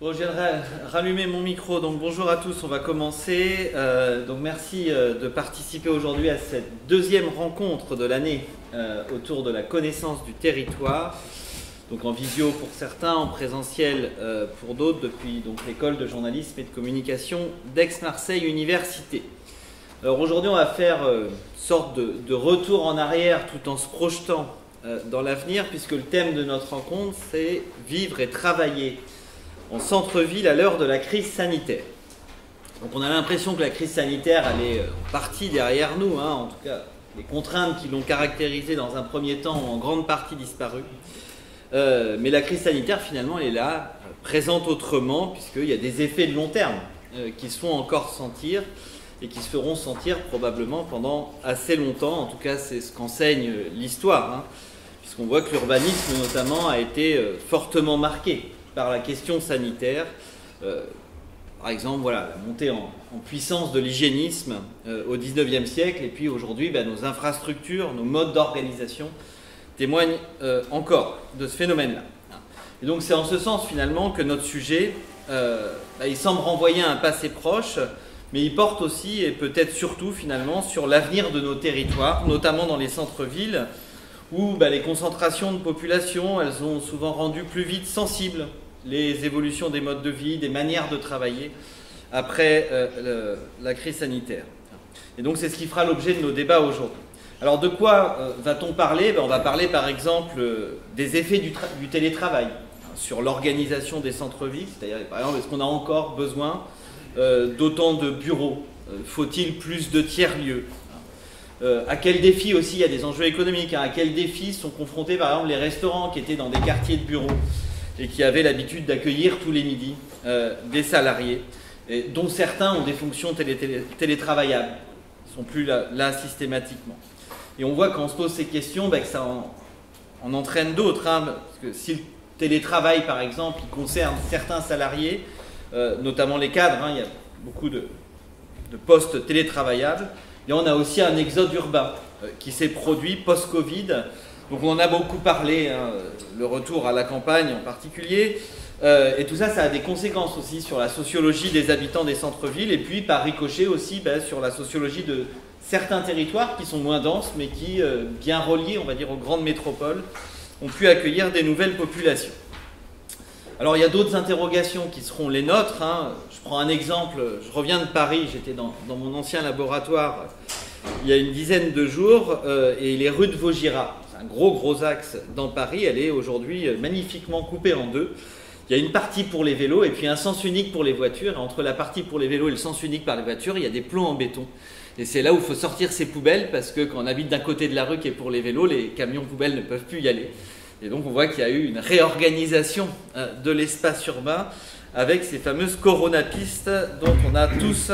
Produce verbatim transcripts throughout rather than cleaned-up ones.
Bon, je viens de rallumer mon micro, donc bonjour à tous, on va commencer. Euh, donc merci de participer aujourd'hui à cette deuxième rencontre de l'année euh, autour de la connaissance du territoire. Donc en visio pour certains, en présentiel euh, pour d'autres, depuis donc l'école de journalisme et de communication d'Aix-Marseille Université. Alors aujourd'hui on va faire euh, une sorte de, de retour en arrière tout en se projetant euh, dans l'avenir, puisque le thème de notre rencontre c'est « Vivre et travailler ». En centre-ville à l'heure de la crise sanitaire. Donc on a l'impression que la crise sanitaire, elle est en partie derrière nous, hein, en tout cas les contraintes qui l'ont caractérisée dans un premier temps ont en grande partie disparu. Euh, mais la crise sanitaire finalement elle est là, présente autrement, puisqu'il y a des effets de long terme euh, qui se font encore sentir et qui se feront sentir probablement pendant assez longtemps, en tout cas c'est ce qu'enseigne l'histoire, hein, puisqu'on voit que l'urbanisme notamment a été euh, fortement marqué par la question sanitaire, euh, par exemple voilà, la montée en, en puissance de l'hygiénisme euh, au dix-neuvième siècle, et puis aujourd'hui bah, nos infrastructures, nos modes d'organisation témoignent euh, encore de ce phénomène-là. Et donc c'est en ce sens finalement que notre sujet, euh, bah, il semble renvoyer à un passé proche, mais il porte aussi et peut-être surtout finalement sur l'avenir de nos territoires, notamment dans les centres-villes, où bah, les concentrations de population, elles ont souvent rendu plus vite sensibles les évolutions des modes de vie, des manières de travailler après euh, le, la crise sanitaire. Et donc c'est ce qui fera l'objet de nos débats aujourd'hui. Alors de quoi euh, va-t-on parler? Ben, on va parler par exemple euh, des effets du, du télétravail hein, sur l'organisation des centres-villes, c'est-à-dire par exemple est-ce qu'on a encore besoin euh, d'autant de bureaux? euh, Faut-il plus de tiers-lieux? Euh, à quel défi aussi, il y a des enjeux économiques, hein, à quel défi sont confrontés par exemple les restaurants qui étaient dans des quartiers de bureaux et qui avaient l'habitude d'accueillir tous les midis euh, des salariés, et dont certains ont des fonctions télé télé télétravaillables, ils ne sont plus là, là systématiquement. Et on voit quand on se pose ces questions, bah, que ça en, en entraîne d'autres, hein, parce que si le télétravail par exemple, il concerne certains salariés, euh, notamment les cadres, hein, il y a beaucoup de, de postes télétravaillables. Et on a aussi un exode urbain qui s'est produit post-Covid. Donc on en a beaucoup parlé, hein, le retour à la campagne en particulier. Euh, et tout ça, ça a des conséquences aussi sur la sociologie des habitants des centres-villes et puis par ricochet aussi ben, sur la sociologie de certains territoires qui sont moins denses mais qui, euh, bien reliés, on va dire, aux grandes métropoles, ont pu accueillir des nouvelles populations. Alors il y a d'autres interrogations qui seront les nôtres, hein. Je prends un exemple, je reviens de Paris, j'étais dans, dans mon ancien laboratoire il y a une dizaine de jours, euh, et les rues de Vaugirard, c'est un gros gros axe dans Paris, elle est aujourd'hui magnifiquement coupée en deux. Il y a une partie pour les vélos et puis un sens unique pour les voitures, et entre la partie pour les vélos et le sens unique par les voitures, il y a des plombs en béton. Et c'est là où il faut sortir ses poubelles, parce que quand on habite d'un côté de la rue qui est pour les vélos, les camions poubelles ne peuvent plus y aller. Et donc on voit qu'il y a eu une réorganisation de l'espace urbain avec ces fameuses coronapistes dont on a tous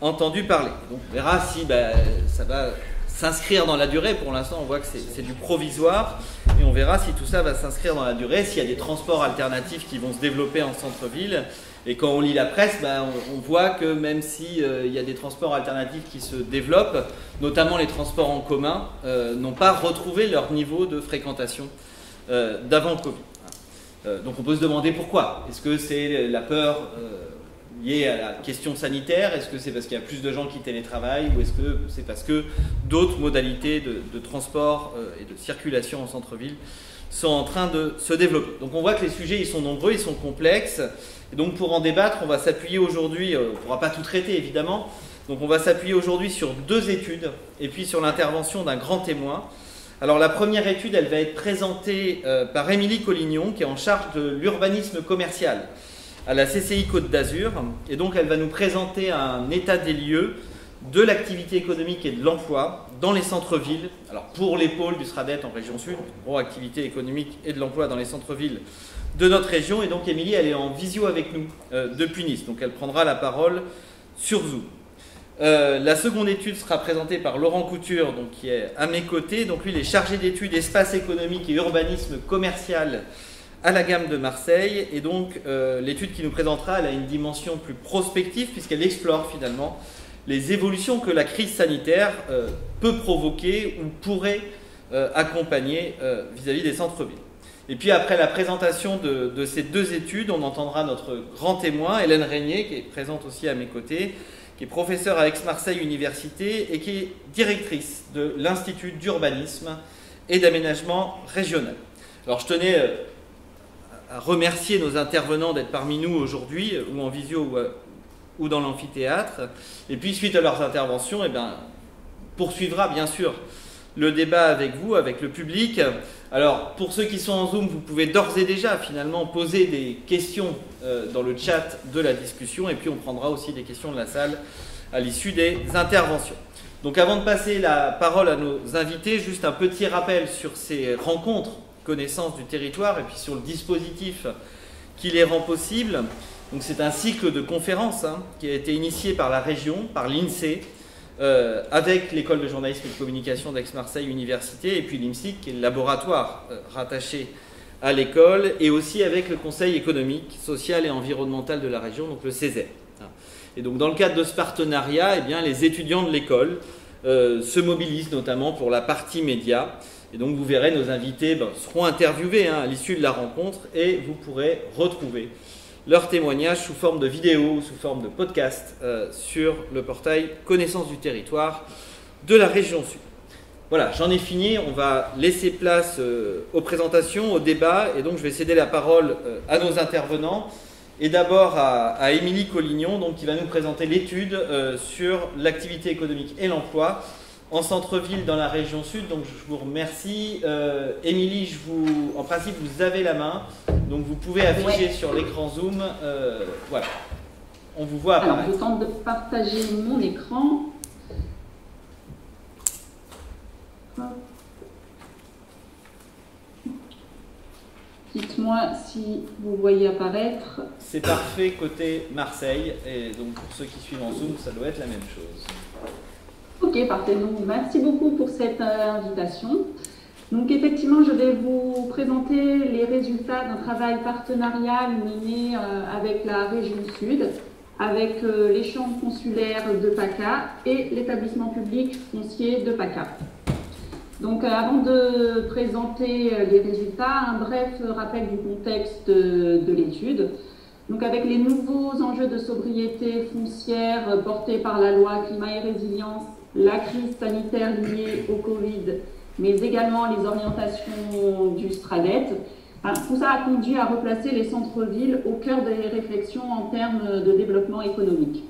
entendu parler. Donc on verra si ben, ça va s'inscrire dans la durée. Pour l'instant on voit que c'est du provisoire et on verra si tout ça va s'inscrire dans la durée, s'il y a des transports alternatifs qui vont se développer en centre-ville. Et quand on lit la presse, ben, on, on voit que même s'il euh, y a des transports alternatifs qui se développent, notamment les transports en commun, euh, n'ont pas retrouvé leur niveau de fréquentation Euh, d'avant Covid. Euh, donc on peut se demander pourquoi. Est-ce que c'est la peur euh, liée à la question sanitaire? Est-ce que c'est parce qu'il y a plus de gens qui télétravaillent? Ou est-ce que c'est parce que d'autres modalités de, de transport euh, et de circulation en centre-ville sont en train de se développer? Donc on voit que les sujets ils sont nombreux, ils sont complexes. Et donc pour en débattre, on va s'appuyer aujourd'hui, euh, on ne pourra pas tout traiter évidemment, donc on va s'appuyer aujourd'hui sur deux études et puis sur l'intervention d'un grand témoin. Alors la première étude, elle va être présentée euh, par Émilie Collignon, qui est en charge de l'urbanisme commercial à la C C I Côte d'Azur. Et donc elle va nous présenter un état des lieux de l'activité économique et de l'emploi dans les centres-villes. Alors pour les pôles du SRADDET en Région Sud, pour activité économique et de l'emploi dans les centres-villes de notre région. Et donc Émilie, elle est en visio avec nous euh, depuis Nice, donc elle prendra la parole sur Zoom. Euh, la seconde étude sera présentée par Laurent Couture, donc, qui est à mes côtés. Donc lui, il est chargé d'études espace économique et urbanisme commercial à la gamme de Marseille. Et donc euh, l'étude qu'il nous présentera, elle a une dimension plus prospective puisqu'elle explore finalement les évolutions que la crise sanitaire euh, peut provoquer ou pourrait euh, accompagner vis-à-vis euh, -vis des centres-villes. Et puis après la présentation de, de ces deux études, on entendra notre grand témoin, Hélène Reigner, qui est présente aussi à mes côtés, qui est professeure à Aix-Marseille Université et qui est directrice de l'Institut d'urbanisme et d'aménagement régional. Alors je tenais à remercier nos intervenants d'être parmi nous aujourd'hui, ou en visio ou dans l'amphithéâtre. Et puis suite à leurs interventions, eh bien, on poursuivra bien sûr le débat avec vous, avec le public. Alors, pour ceux qui sont en Zoom, vous pouvez d'ores et déjà, finalement, poser des questions euh, dans le chat de la discussion. Et puis, on prendra aussi des questions de la salle à l'issue des interventions. Donc, avant de passer la parole à nos invités, juste un petit rappel sur ces rencontres, connaissance du territoire, et puis sur le dispositif qui les rend possibles. Donc, c'est un cycle de conférences hein, qui a été initié par la région, par l'INSEE, Euh, avec l'école de journalisme et de communication d'Aix-Marseille Université et puis l'IMSIC qui est le laboratoire euh, rattaché à l'école et aussi avec le conseil économique, social et environnemental de la région, donc le CESER. Et donc dans le cadre de ce partenariat, eh bien, les étudiants de l'école euh, se mobilisent notamment pour la partie média et donc vous verrez nos invités ben, seront interviewés hein, à l'issue de la rencontre et vous pourrez retrouver leurs témoignages sous forme de vidéos, sous forme de podcasts euh, sur le portail Connaissance du territoire de la Région Sud. Voilà, j'en ai fini. On va laisser place euh, aux présentations, au débat. Et donc, je vais céder la parole euh, à nos intervenants. Et d'abord à, à Émilie Collignon, donc, qui va nous présenter l'étude euh, sur l'activité économique et l'emploi en centre-ville dans la Région Sud. Donc je vous remercie. Émilie, euh, vous, en principe, vous avez la main. Donc vous pouvez afficher ouais. sur l'écran Zoom. Euh, voilà. On vous voit apparaître. Alors je tente de partager mon écran. Dites-moi si vous voyez apparaître. C'est parfait côté Marseille. Et donc pour ceux qui suivent en Zoom, ça doit être la même chose. Ok, parfait. Donc, merci beaucoup pour cette euh, invitation. Donc, effectivement, je vais vous présenter les résultats d'un travail partenarial mené euh, avec la Région Sud, avec euh, les chambres consulaires de PACA et l'établissement public foncier de PACA. Donc, euh, avant de présenter euh, les résultats, un bref rappel du contexte euh, de l'étude. Donc avec les nouveaux enjeux de sobriété foncière portés par la loi Climat et Résilience, la crise sanitaire liée au Covid, mais également les orientations du SRADDET, tout ça a conduit à replacer les centres-villes au cœur des réflexions en termes de développement économique.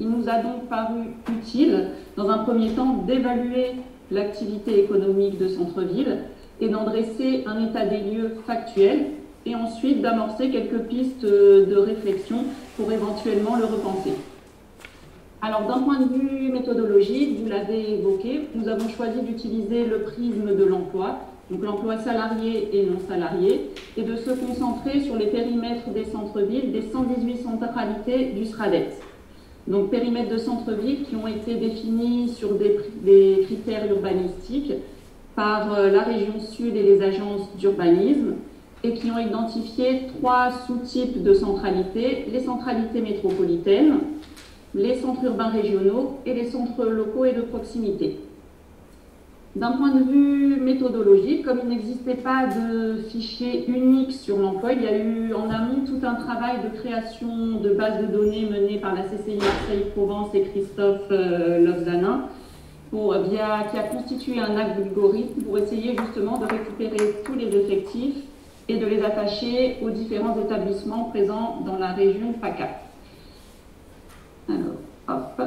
Il nous a donc paru utile, dans un premier temps, d'évaluer l'activité économique de centre-ville et d'en dresser un état des lieux factuel, et ensuite d'amorcer quelques pistes de réflexion pour éventuellement le repenser. Alors d'un point de vue méthodologique, vous l'avez évoqué, nous avons choisi d'utiliser le prisme de l'emploi, donc l'emploi salarié et non salarié, et de se concentrer sur les périmètres des centres-villes des cent dix-huit centralités du SRADDET. Donc périmètres de centre-ville qui ont été définis sur des, des critères urbanistiques par la Région Sud et les agences d'urbanisme, et qui ont identifié trois sous-types de centralités, les centralités métropolitaines, les centres urbains régionaux et les centres locaux et de proximité. D'un point de vue méthodologique, comme il n'existait pas de fichier unique sur l'emploi, il y a eu en amont tout un travail de création de bases de données menées par la C C I Aix-Marseille-Provence et Christophe Lovzanin, Pour, via, qui a constitué un acte d'algorithme pour essayer justement de récupérer tous les effectifs et de les attacher aux différents établissements présents dans la région PACA. Alors, hop.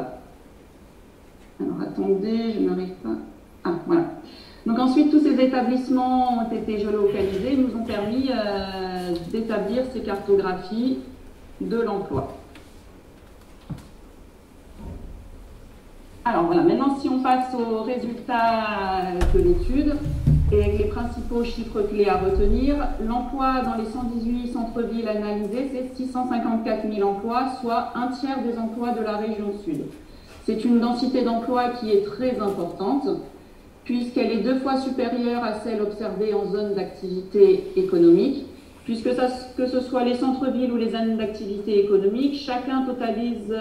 Alors, attendez, je n'arrive pas. Ah, voilà. Donc ensuite, tous ces établissements ont été géolocalisés, nous ont permis euh, d'établir ces cartographies de l'emploi. Alors voilà, maintenant si on passe aux résultats de l'étude, et les principaux chiffres clés à retenir, l'emploi dans les cent dix-huit centres-villes analysés, c'est six cent cinquante-quatre mille emplois, soit un tiers des emplois de la Région Sud. C'est une densité d'emploi qui est très importante, puisqu'elle est deux fois supérieure à celle observée en zone d'activité économique, puisque ça, que ce soit les centres-villes ou les zones d'activité économique, chacun totalise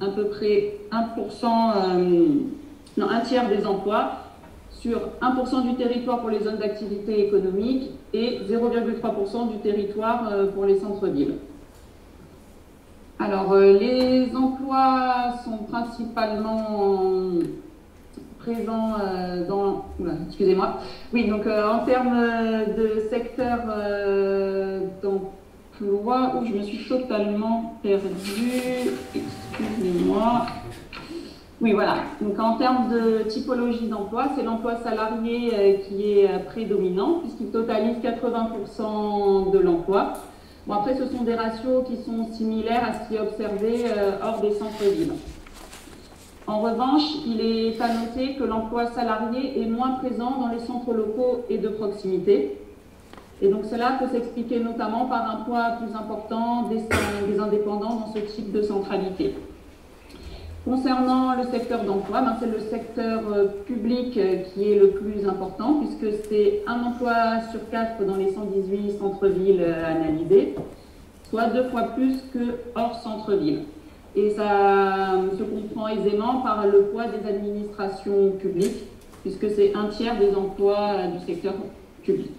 à peu près un pour cent, euh, non, un tiers des emplois, sur un pour cent du territoire pour les zones d'activité économique et zéro virgule trois pour cent du territoire pour les centres-villes. Alors, les emplois sont principalement présents dans... Excusez-moi. Oui, donc en termes de secteur d'emploi... Oh, je me suis totalement perdue. Excusez-moi. Oui, voilà. Donc, en termes de typologie d'emploi, c'est l'emploi salarié qui est prédominant puisqu'il totalise quatre-vingts pour cent de l'emploi. Bon, après, ce sont des ratios qui sont similaires à ce qui est observé hors des centres-villes. En revanche, il est à noter que l'emploi salarié est moins présent dans les centres locaux et de proximité. Et donc, cela peut s'expliquer notamment par un poids plus important des indépendants dans ce type de centralité. Concernant le secteur d'emploi, ben c'est le secteur public qui est le plus important puisque c'est un emploi sur quatre dans les cent dix-huit centres-villes analysés, soit deux fois plus que hors centre-ville. Et ça se comprend aisément par le poids des administrations publiques puisque c'est un tiers des emplois du secteur public.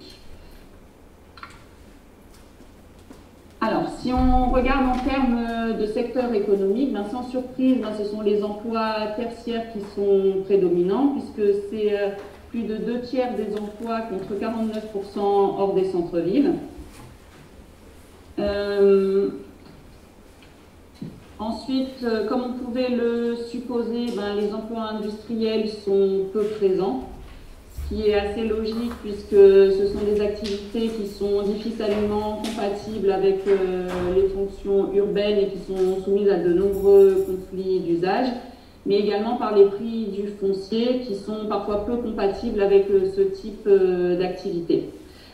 Alors, si on regarde en termes de secteur économique, ben, sans surprise, ben, ce sont les emplois tertiaires qui sont prédominants, puisque c'est euh, plus de deux tiers des emplois contre quarante-neuf pour cent hors des centres-villes. Euh, ensuite, euh, comme on pouvait le supposer, ben, les emplois industriels sont peu présents, ce qui est assez logique puisque ce sont des activités qui sont difficilement compatibles avec euh, les fonctions urbaines et qui sont soumises à de nombreux conflits d'usage, mais également par les prix du foncier qui sont parfois peu compatibles avec euh, ce type euh, d'activité.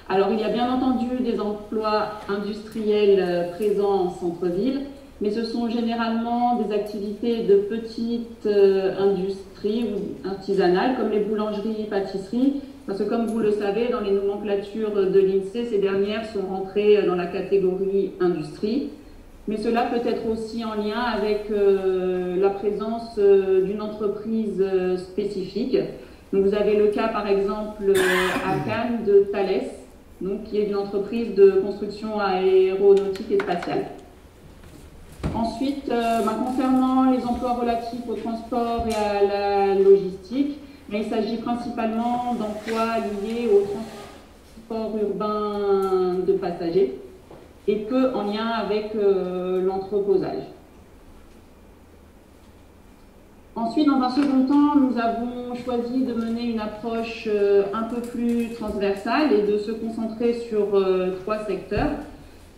Alors il y a bien entendu des emplois industriels euh, présents en centre-ville, mais ce sont généralement des activités de petite euh, industrie ou artisanale, comme les boulangeries et pâtisseries, parce que comme vous le savez, dans les nomenclatures de l'INSEE, ces dernières sont rentrées dans la catégorie industrie. Mais cela peut être aussi en lien avec euh, la présence euh, d'une entreprise euh, spécifique. Donc, vous avez le cas, par exemple, euh, à Cannes de Thales, donc, qui est une entreprise de construction aéronautique et spatiale. Ensuite, euh, bah, concernant les emplois relatifs au transport et à la logistique, mais il s'agit principalement d'emplois liés au transport urbain de passagers et peu en lien avec euh, l'entreposage. Ensuite, dans un second temps, nous avons choisi de mener une approche euh, un peu plus transversale et de se concentrer sur euh, trois secteurs.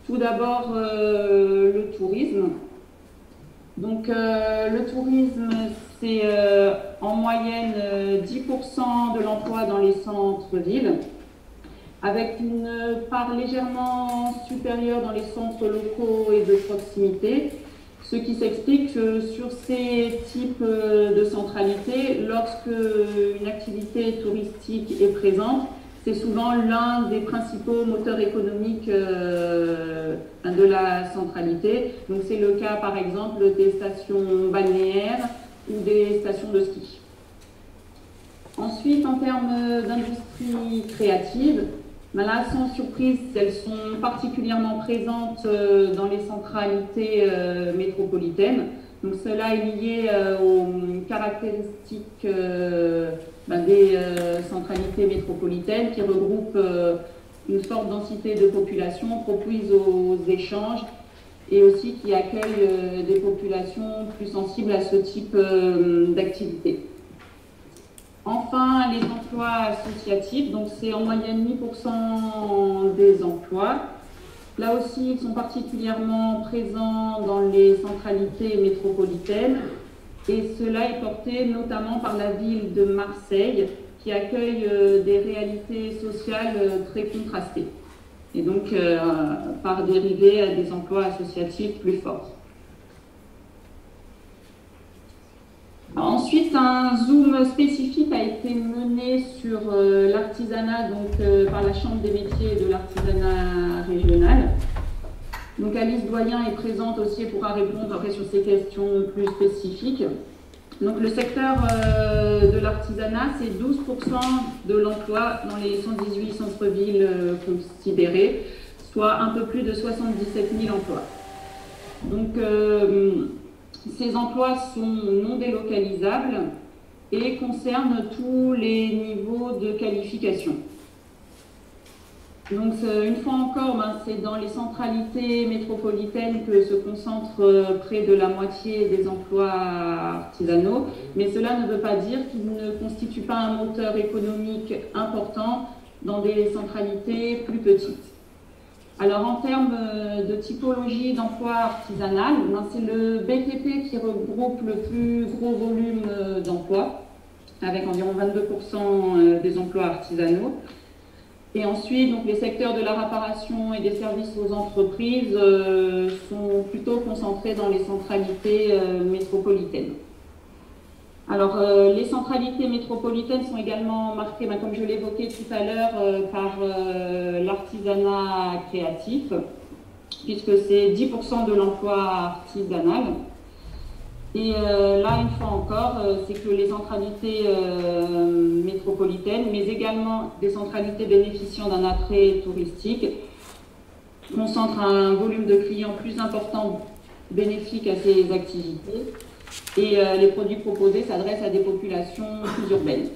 Tout d'abord, euh, le tourisme. Donc, euh, le tourisme, c'est euh, en moyenne euh, dix pour cent de l'emploi dans les centres-villes, avec une part légèrement supérieure dans les centres locaux et de proximité, ce qui s'explique que sur ces types de centralité, lorsque une activité touristique est présente, c'est souvent l'un des principaux moteurs économiques euh, de la centralité. Donc c'est le cas par exemple des stations balnéaires ou des stations de ski. Ensuite, en termes d'industrie créative, ben là, sans surprise, elles sont particulièrement présentes euh, dans les centralités euh, métropolitaines. Donc cela est lié euh, aux caractéristiques euh, ben des euh, centralités métropolitaines qui regroupent euh, une forte densité de population propice aux échanges et aussi qui accueillent euh, des populations plus sensibles à ce type euh, d'activité. Enfin, les emplois associatifs, donc c'est en moyenne huit pour cent des emplois. Là aussi, ils sont particulièrement présents dans les centralités métropolitaines. Et cela est porté notamment par la ville de Marseille, qui accueille euh, des réalités sociales euh, très contrastées, et donc euh, par dérivé à des emplois associatifs plus forts. Alors, ensuite, un zoom spécifique a été mené sur euh, l'artisanat euh, par la Chambre des métiers et de l'artisanat régional. Donc Alice Doyen est présente aussi et pourra répondre après sur ces questions plus spécifiques. Donc le secteur euh, de l'artisanat, c'est douze pour cent de l'emploi dans les cent dix-huit centres-villes euh, considérés, soit un peu plus de soixante-dix-sept mille emplois. Donc euh, ces emplois sont non délocalisables et concernent tous les niveaux de qualification. Donc une fois encore, ben, c'est dans les centralités métropolitaines que se concentrent euh, près de la moitié des emplois artisanaux, mais cela ne veut pas dire qu'ils ne constituent pas un moteur économique important dans des centralités plus petites. Alors en termes de typologie d'emploi artisanal, ben, c'est le B T P qui regroupe le plus gros volume d'emplois, avec environ vingt-deux pour cent des emplois artisanaux. Et ensuite, donc, les secteurs de la réparation et des services aux entreprises euh, sont plutôt concentrés dans les centralités euh, métropolitaines. Alors, euh, les centralités métropolitaines sont également marquées, ben, comme je l'évoquais tout à l'heure, euh, par euh, l'artisanat créatif, puisque c'est dix pour cent de l'emploi artisanal. Et euh, là, une fois encore, euh, c'est que les centralités euh, métropolitaines, mais également des centralités bénéficiant d'un attrait touristique, concentrent un volume de clients plus important bénéfique à ces activités. Et euh, les produits proposés s'adressent à des populations plus urbaines.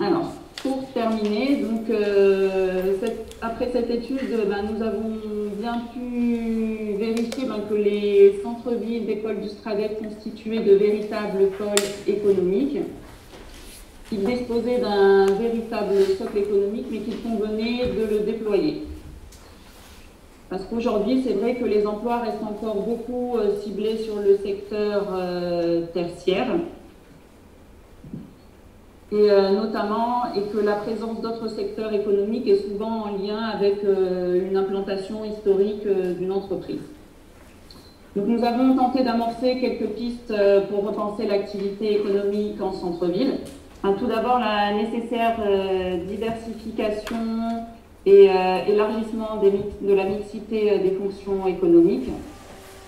Alors, pour terminer, donc, euh, cette, après cette étude, ben, nous avons bien pu vérifier ben, que les centres-villes des pôles du SRADDET constituaient de véritables pôles économiques. Ils disposaient d'un véritable socle économique, mais qu'il convenait de le déployer. Parce qu'aujourd'hui, c'est vrai que les emplois restent encore beaucoup euh, ciblés sur le secteur euh, tertiaire. Et euh, notamment, et que la présence d'autres secteurs économiques est souvent en lien avec euh, une implantation historique euh, d'une entreprise. Donc nous avons tenté d'amorcer quelques pistes euh, pour repenser l'activité économique en centre-ville. Enfin, tout d'abord, la nécessaire euh, diversification et euh, élargissement des, de la mixité euh, des fonctions économiques,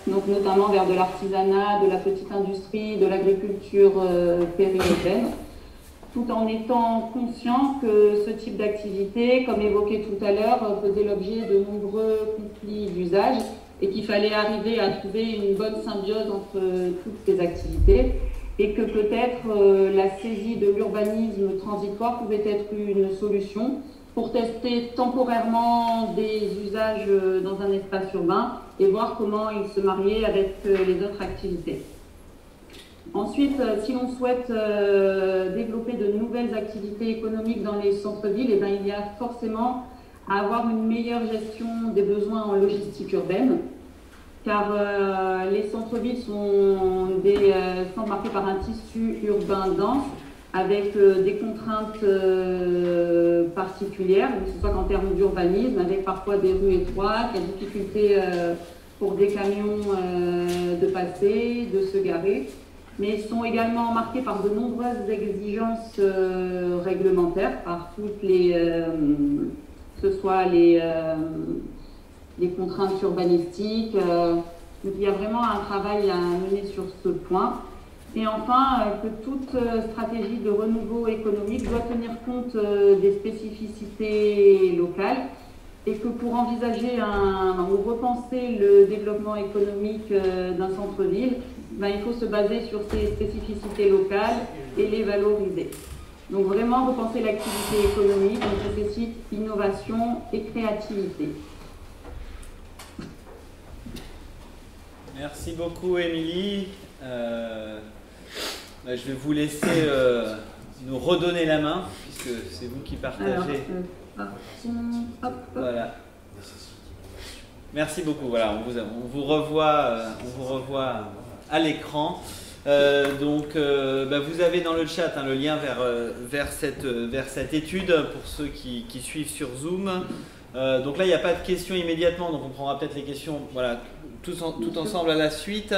donc notamment vers de l'artisanat, de la petite industrie, de l'agriculture euh, périurbaine, tout en étant conscient que ce type d'activité, comme évoqué tout à l'heure, faisait l'objet de nombreux conflits d'usage et qu'il fallait arriver à trouver une bonne symbiose entre toutes ces activités et que peut-être euh, la saisie de l'urbanisme transitoire pouvait être une solution pour tester temporairement des usages dans un espace urbain et voir comment ils se mariaient avec les autres activités. Ensuite, si l'on souhaite euh, développer de nouvelles activités économiques dans les centres-villes, eh bien, il y a forcément à avoir une meilleure gestion des besoins en logistique urbaine, car euh, les centres-villes sont, des, euh, sont marqués par un tissu urbain dense, avec euh, des contraintes euh, particulières, que ce soit qu'en termes d'urbanisme, avec parfois des rues étroites, la difficulté euh, pour des camions euh, de passer, de se garer, mais sont également marqués par de nombreuses exigences euh, réglementaires, par toutes les, euh, que ce soit les, euh, les contraintes urbanistiques. Euh, donc il y a vraiment un travail à mener sur ce point. Et enfin, euh, que toute euh, stratégie de renouveau économique doit tenir compte euh, des spécificités locales et que pour envisager un, ou repenser le développement économique euh, d'un centre-ville, ben, il faut se baser sur ces spécificités locales et les valoriser. Donc vraiment repenser l'activité économique nécessite innovation et créativité. Merci beaucoup Émilie. Euh, ben, je vais vous laisser euh, nous redonner la main puisque c'est vous qui partagez. Alors, euh, hop, hop. Voilà. Merci beaucoup. Voilà, on vous, on vous revoit. Euh, on vous revoit à l'écran. Euh, donc euh, bah vous avez dans le chat hein, le lien vers, vers, cette, vers cette étude pour ceux qui, qui suivent sur Zoom. Euh, donc là il n'y a pas de questions immédiatement, donc on prendra peut-être les questions voilà, tous en, tout ensemble à la suite.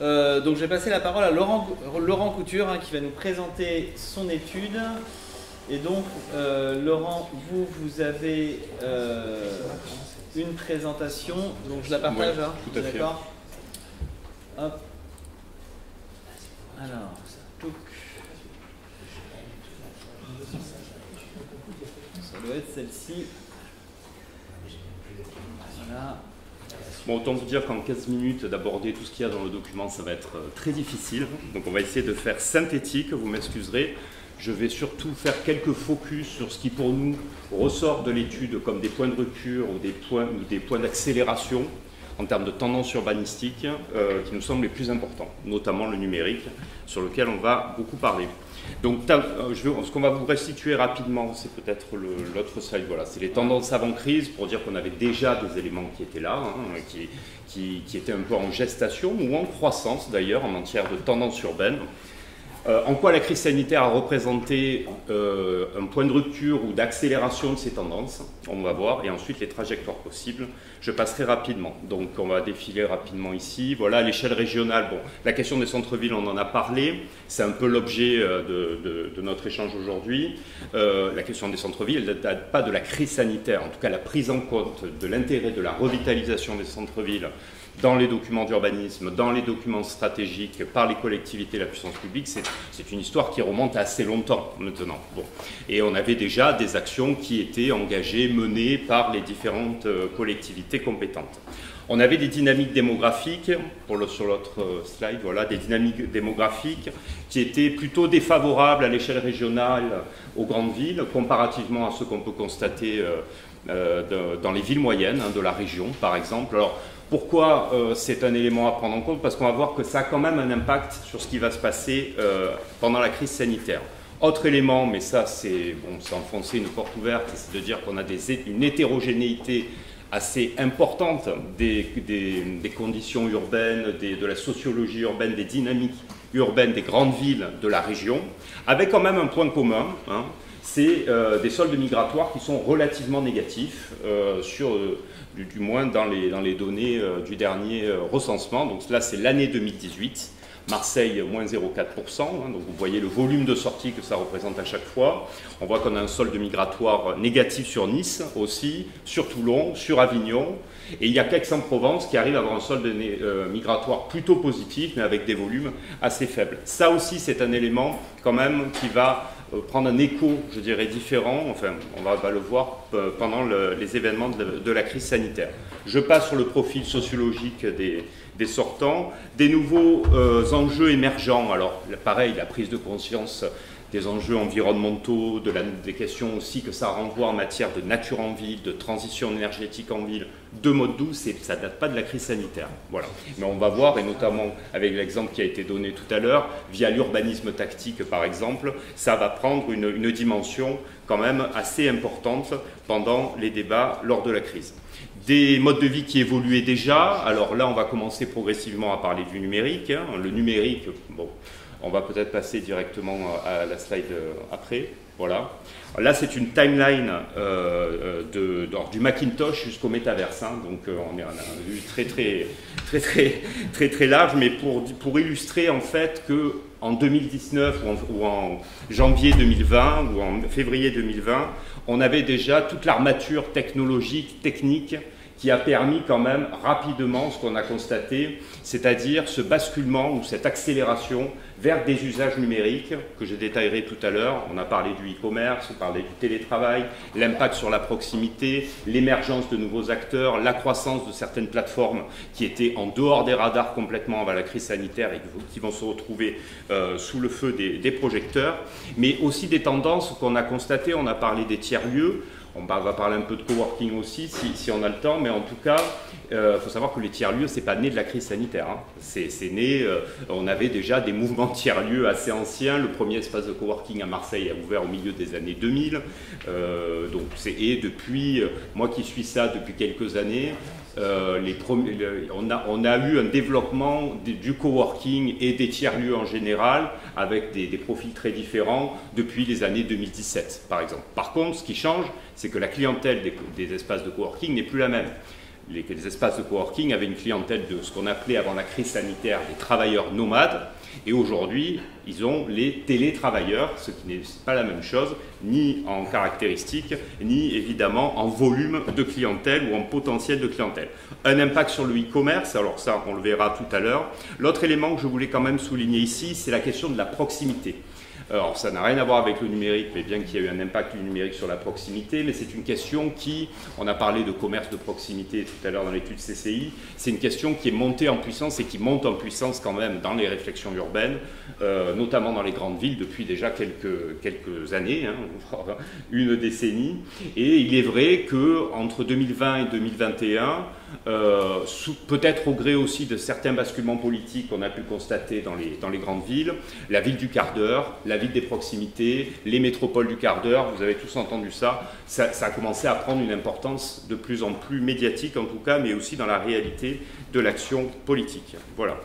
Euh, donc je vais passer la parole à Laurent, Laurent Couture hein, qui va nous présenter son étude. Et donc euh, Laurent, vous, vous avez... Euh, une présentation, donc je la partage, ouais, hein, tout à fait. D'accord. Hop. Alors, ça touche. Ça doit être celle-ci. Voilà. Bon, autant vous dire qu'en quinze minutes, d'aborder tout ce qu'il y a dans le document, ça va être très difficile. Donc on va essayer de faire synthétique, vous m'excuserez. Je vais surtout faire quelques focus sur ce qui pour nous ressort de l'étude comme des points de rupture ou des points, ou des points d'accélération en termes de tendances urbanistiques euh, qui nous semblent les plus importants, notamment le numérique, sur lequel on va beaucoup parler. Donc je veux, ce qu'on va vous restituer rapidement, c'est peut-être l'autre slide, voilà, c'est les tendances avant crise, pour dire qu'on avait déjà des éléments qui étaient là, hein, qui, qui, qui étaient un peu en gestation ou en croissance d'ailleurs en matière de tendances urbaines. Euh, en quoi la crise sanitaire a représenté euh, un point de rupture ou d'accélération de ces tendances, on va voir, et ensuite les trajectoires possibles. Je passerai rapidement, donc on va défiler rapidement ici. Voilà, à l'échelle régionale, bon, la question des centres-villes, on en a parlé, c'est un peu l'objet euh, de, de, de notre échange aujourd'hui. Euh, la question des centres-villes, elle ne date pas de la crise sanitaire, en tout cas la prise en compte de l'intérêt de la revitalisation des centres-villes dans les documents d'urbanisme, dans les documents stratégiques, par les collectivités, la puissance publique, c'est une histoire qui remonte à assez longtemps maintenant. Bon. Et on avait déjà des actions qui étaient engagées, menées par les différentes collectivités compétentes. On avait des dynamiques démographiques, pour le, sur l'autre slide, voilà, des dynamiques démographiques qui étaient plutôt défavorables à l'échelle régionale aux grandes villes, comparativement à ce qu'on peut constater euh, de, dans les villes moyennes, hein, de la région par exemple. Alors, pourquoi euh, c'est un élément à prendre en compte? Parce qu'on va voir que ça a quand même un impact sur ce qui va se passer euh, pendant la crise sanitaire. Autre élément, mais ça c'est bon, c'est enfoncer une porte ouverte, c'est de dire qu'on a des, une hétérogénéité assez importante des, des, des conditions urbaines, des, de la sociologie urbaine, des dynamiques urbaines, des grandes villes de la région, avec quand même un point commun, hein, c'est euh, des soldes migratoires qui sont relativement négatifs euh, sur... Euh, Du, du moins dans les, dans les données euh, du dernier euh, recensement. Donc là, c'est l'année deux mille dix-huit, Marseille, moins zéro virgule quatre pour cent. Hein, donc vous voyez le volume de sortie que ça représente à chaque fois. On voit qu'on a un solde migratoire négatif sur Nice aussi, sur Toulon, sur Avignon. Et il n'y a qu'Aix-en-Provence qui arrive à avoir un solde euh, migratoire plutôt positif, mais avec des volumes assez faibles. Ça aussi, c'est un élément quand même qui va... prendre un écho, je dirais, différent, enfin, on va, va le voir pendant le, les événements de, de la crise sanitaire. Je passe sur le profil sociologique des, des sortants, des nouveaux euh, enjeux émergents, alors pareil, la prise de conscience des enjeux environnementaux, de la, des questions aussi que ça renvoie en matière de nature en ville, de transition énergétique en ville, de mode doux, ça ne date pas de la crise sanitaire. Voilà. Mais on va voir, et notamment avec l'exemple qui a été donné tout à l'heure, via l'urbanisme tactique par exemple, ça va prendre une, une dimension quand même assez importante pendant les débats lors de la crise. Des modes de vie qui évoluaient déjà, alors là on va commencer progressivement à parler du numérique, hein. Le numérique, bon... On va peut-être passer directement à la slide après. Voilà. Là, c'est une timeline euh, de, de, du Macintosh jusqu'au métaverse. Hein. Donc, euh, on a une vue très, très, très, très, très, très large, mais pour, pour illustrer en fait qu'en deux mille dix-neuf ou en, ou en janvier deux mille vingt ou en février deux mille vingt, on avait déjà toute l'armature technologique, technique, qui a permis quand même rapidement ce qu'on a constaté, c'est-à-dire ce basculement ou cette accélération vers des usages numériques que je détaillerai tout à l'heure. On a parlé du e-commerce, on parlait du télétravail, l'impact sur la proximité, l'émergence de nouveaux acteurs, la croissance de certaines plateformes qui étaient en dehors des radars complètement avant la crise sanitaire et qui vont se retrouver euh, sous le feu des, des projecteurs, mais aussi des tendances qu'on a constatées. On a parlé des tiers-lieux. On va parler un peu de coworking aussi, si, si on a le temps, mais en tout cas, il euh, faut savoir que les tiers-lieux, ce n'est pas né de la crise sanitaire. Hein. C'est né, euh, on avait déjà des mouvements tiers-lieux assez anciens. Le premier espace de coworking à Marseille a ouvert au milieu des années deux mille. Euh, donc, et depuis, moi qui suis ça depuis quelques années, euh, les premiers, on, a, on a eu un développement du coworking et des tiers-lieux en général, avec des, des profils très différents depuis les années deux mille dix-sept, par exemple. Par contre, ce qui change, c'est que la clientèle des, des espaces de coworking n'est plus la même. Les, les espaces de coworking avaient une clientèle de ce qu'on appelait avant la crise sanitaire des travailleurs nomades, Et aujourd'hui, ils ont les télétravailleurs, ce qui n'est pas la même chose, ni en caractéristiques, ni évidemment en volume de clientèle ou en potentiel de clientèle. Un impact sur le e-commerce, alors ça on le verra tout à l'heure. L'autre élément que je voulais quand même souligner ici, c'est la question de la proximité. Alors ça n'a rien à voir avec le numérique, mais bien qu'il y ait eu un impact du numérique sur la proximité, mais c'est une question qui, on a parlé de commerce de proximité tout à l'heure dans l'étude C C I, c'est une question qui est montée en puissance et qui monte en puissance quand même dans les réflexions urbaines, euh, notamment dans les grandes villes depuis déjà quelques, quelques années, hein, une décennie. Et il est vrai qu'entre deux mille vingt et deux mille vingt et un, Euh, peut-être au gré aussi de certains basculements politiques qu'on a pu constater dans les, dans les grandes villes, la ville du quart d'heure, la ville des proximités, les métropoles du quart d'heure, vous avez tous entendu ça, ça, ça a commencé à prendre une importance de plus en plus médiatique en tout cas, mais aussi dans la réalité de l'action politique. Voilà.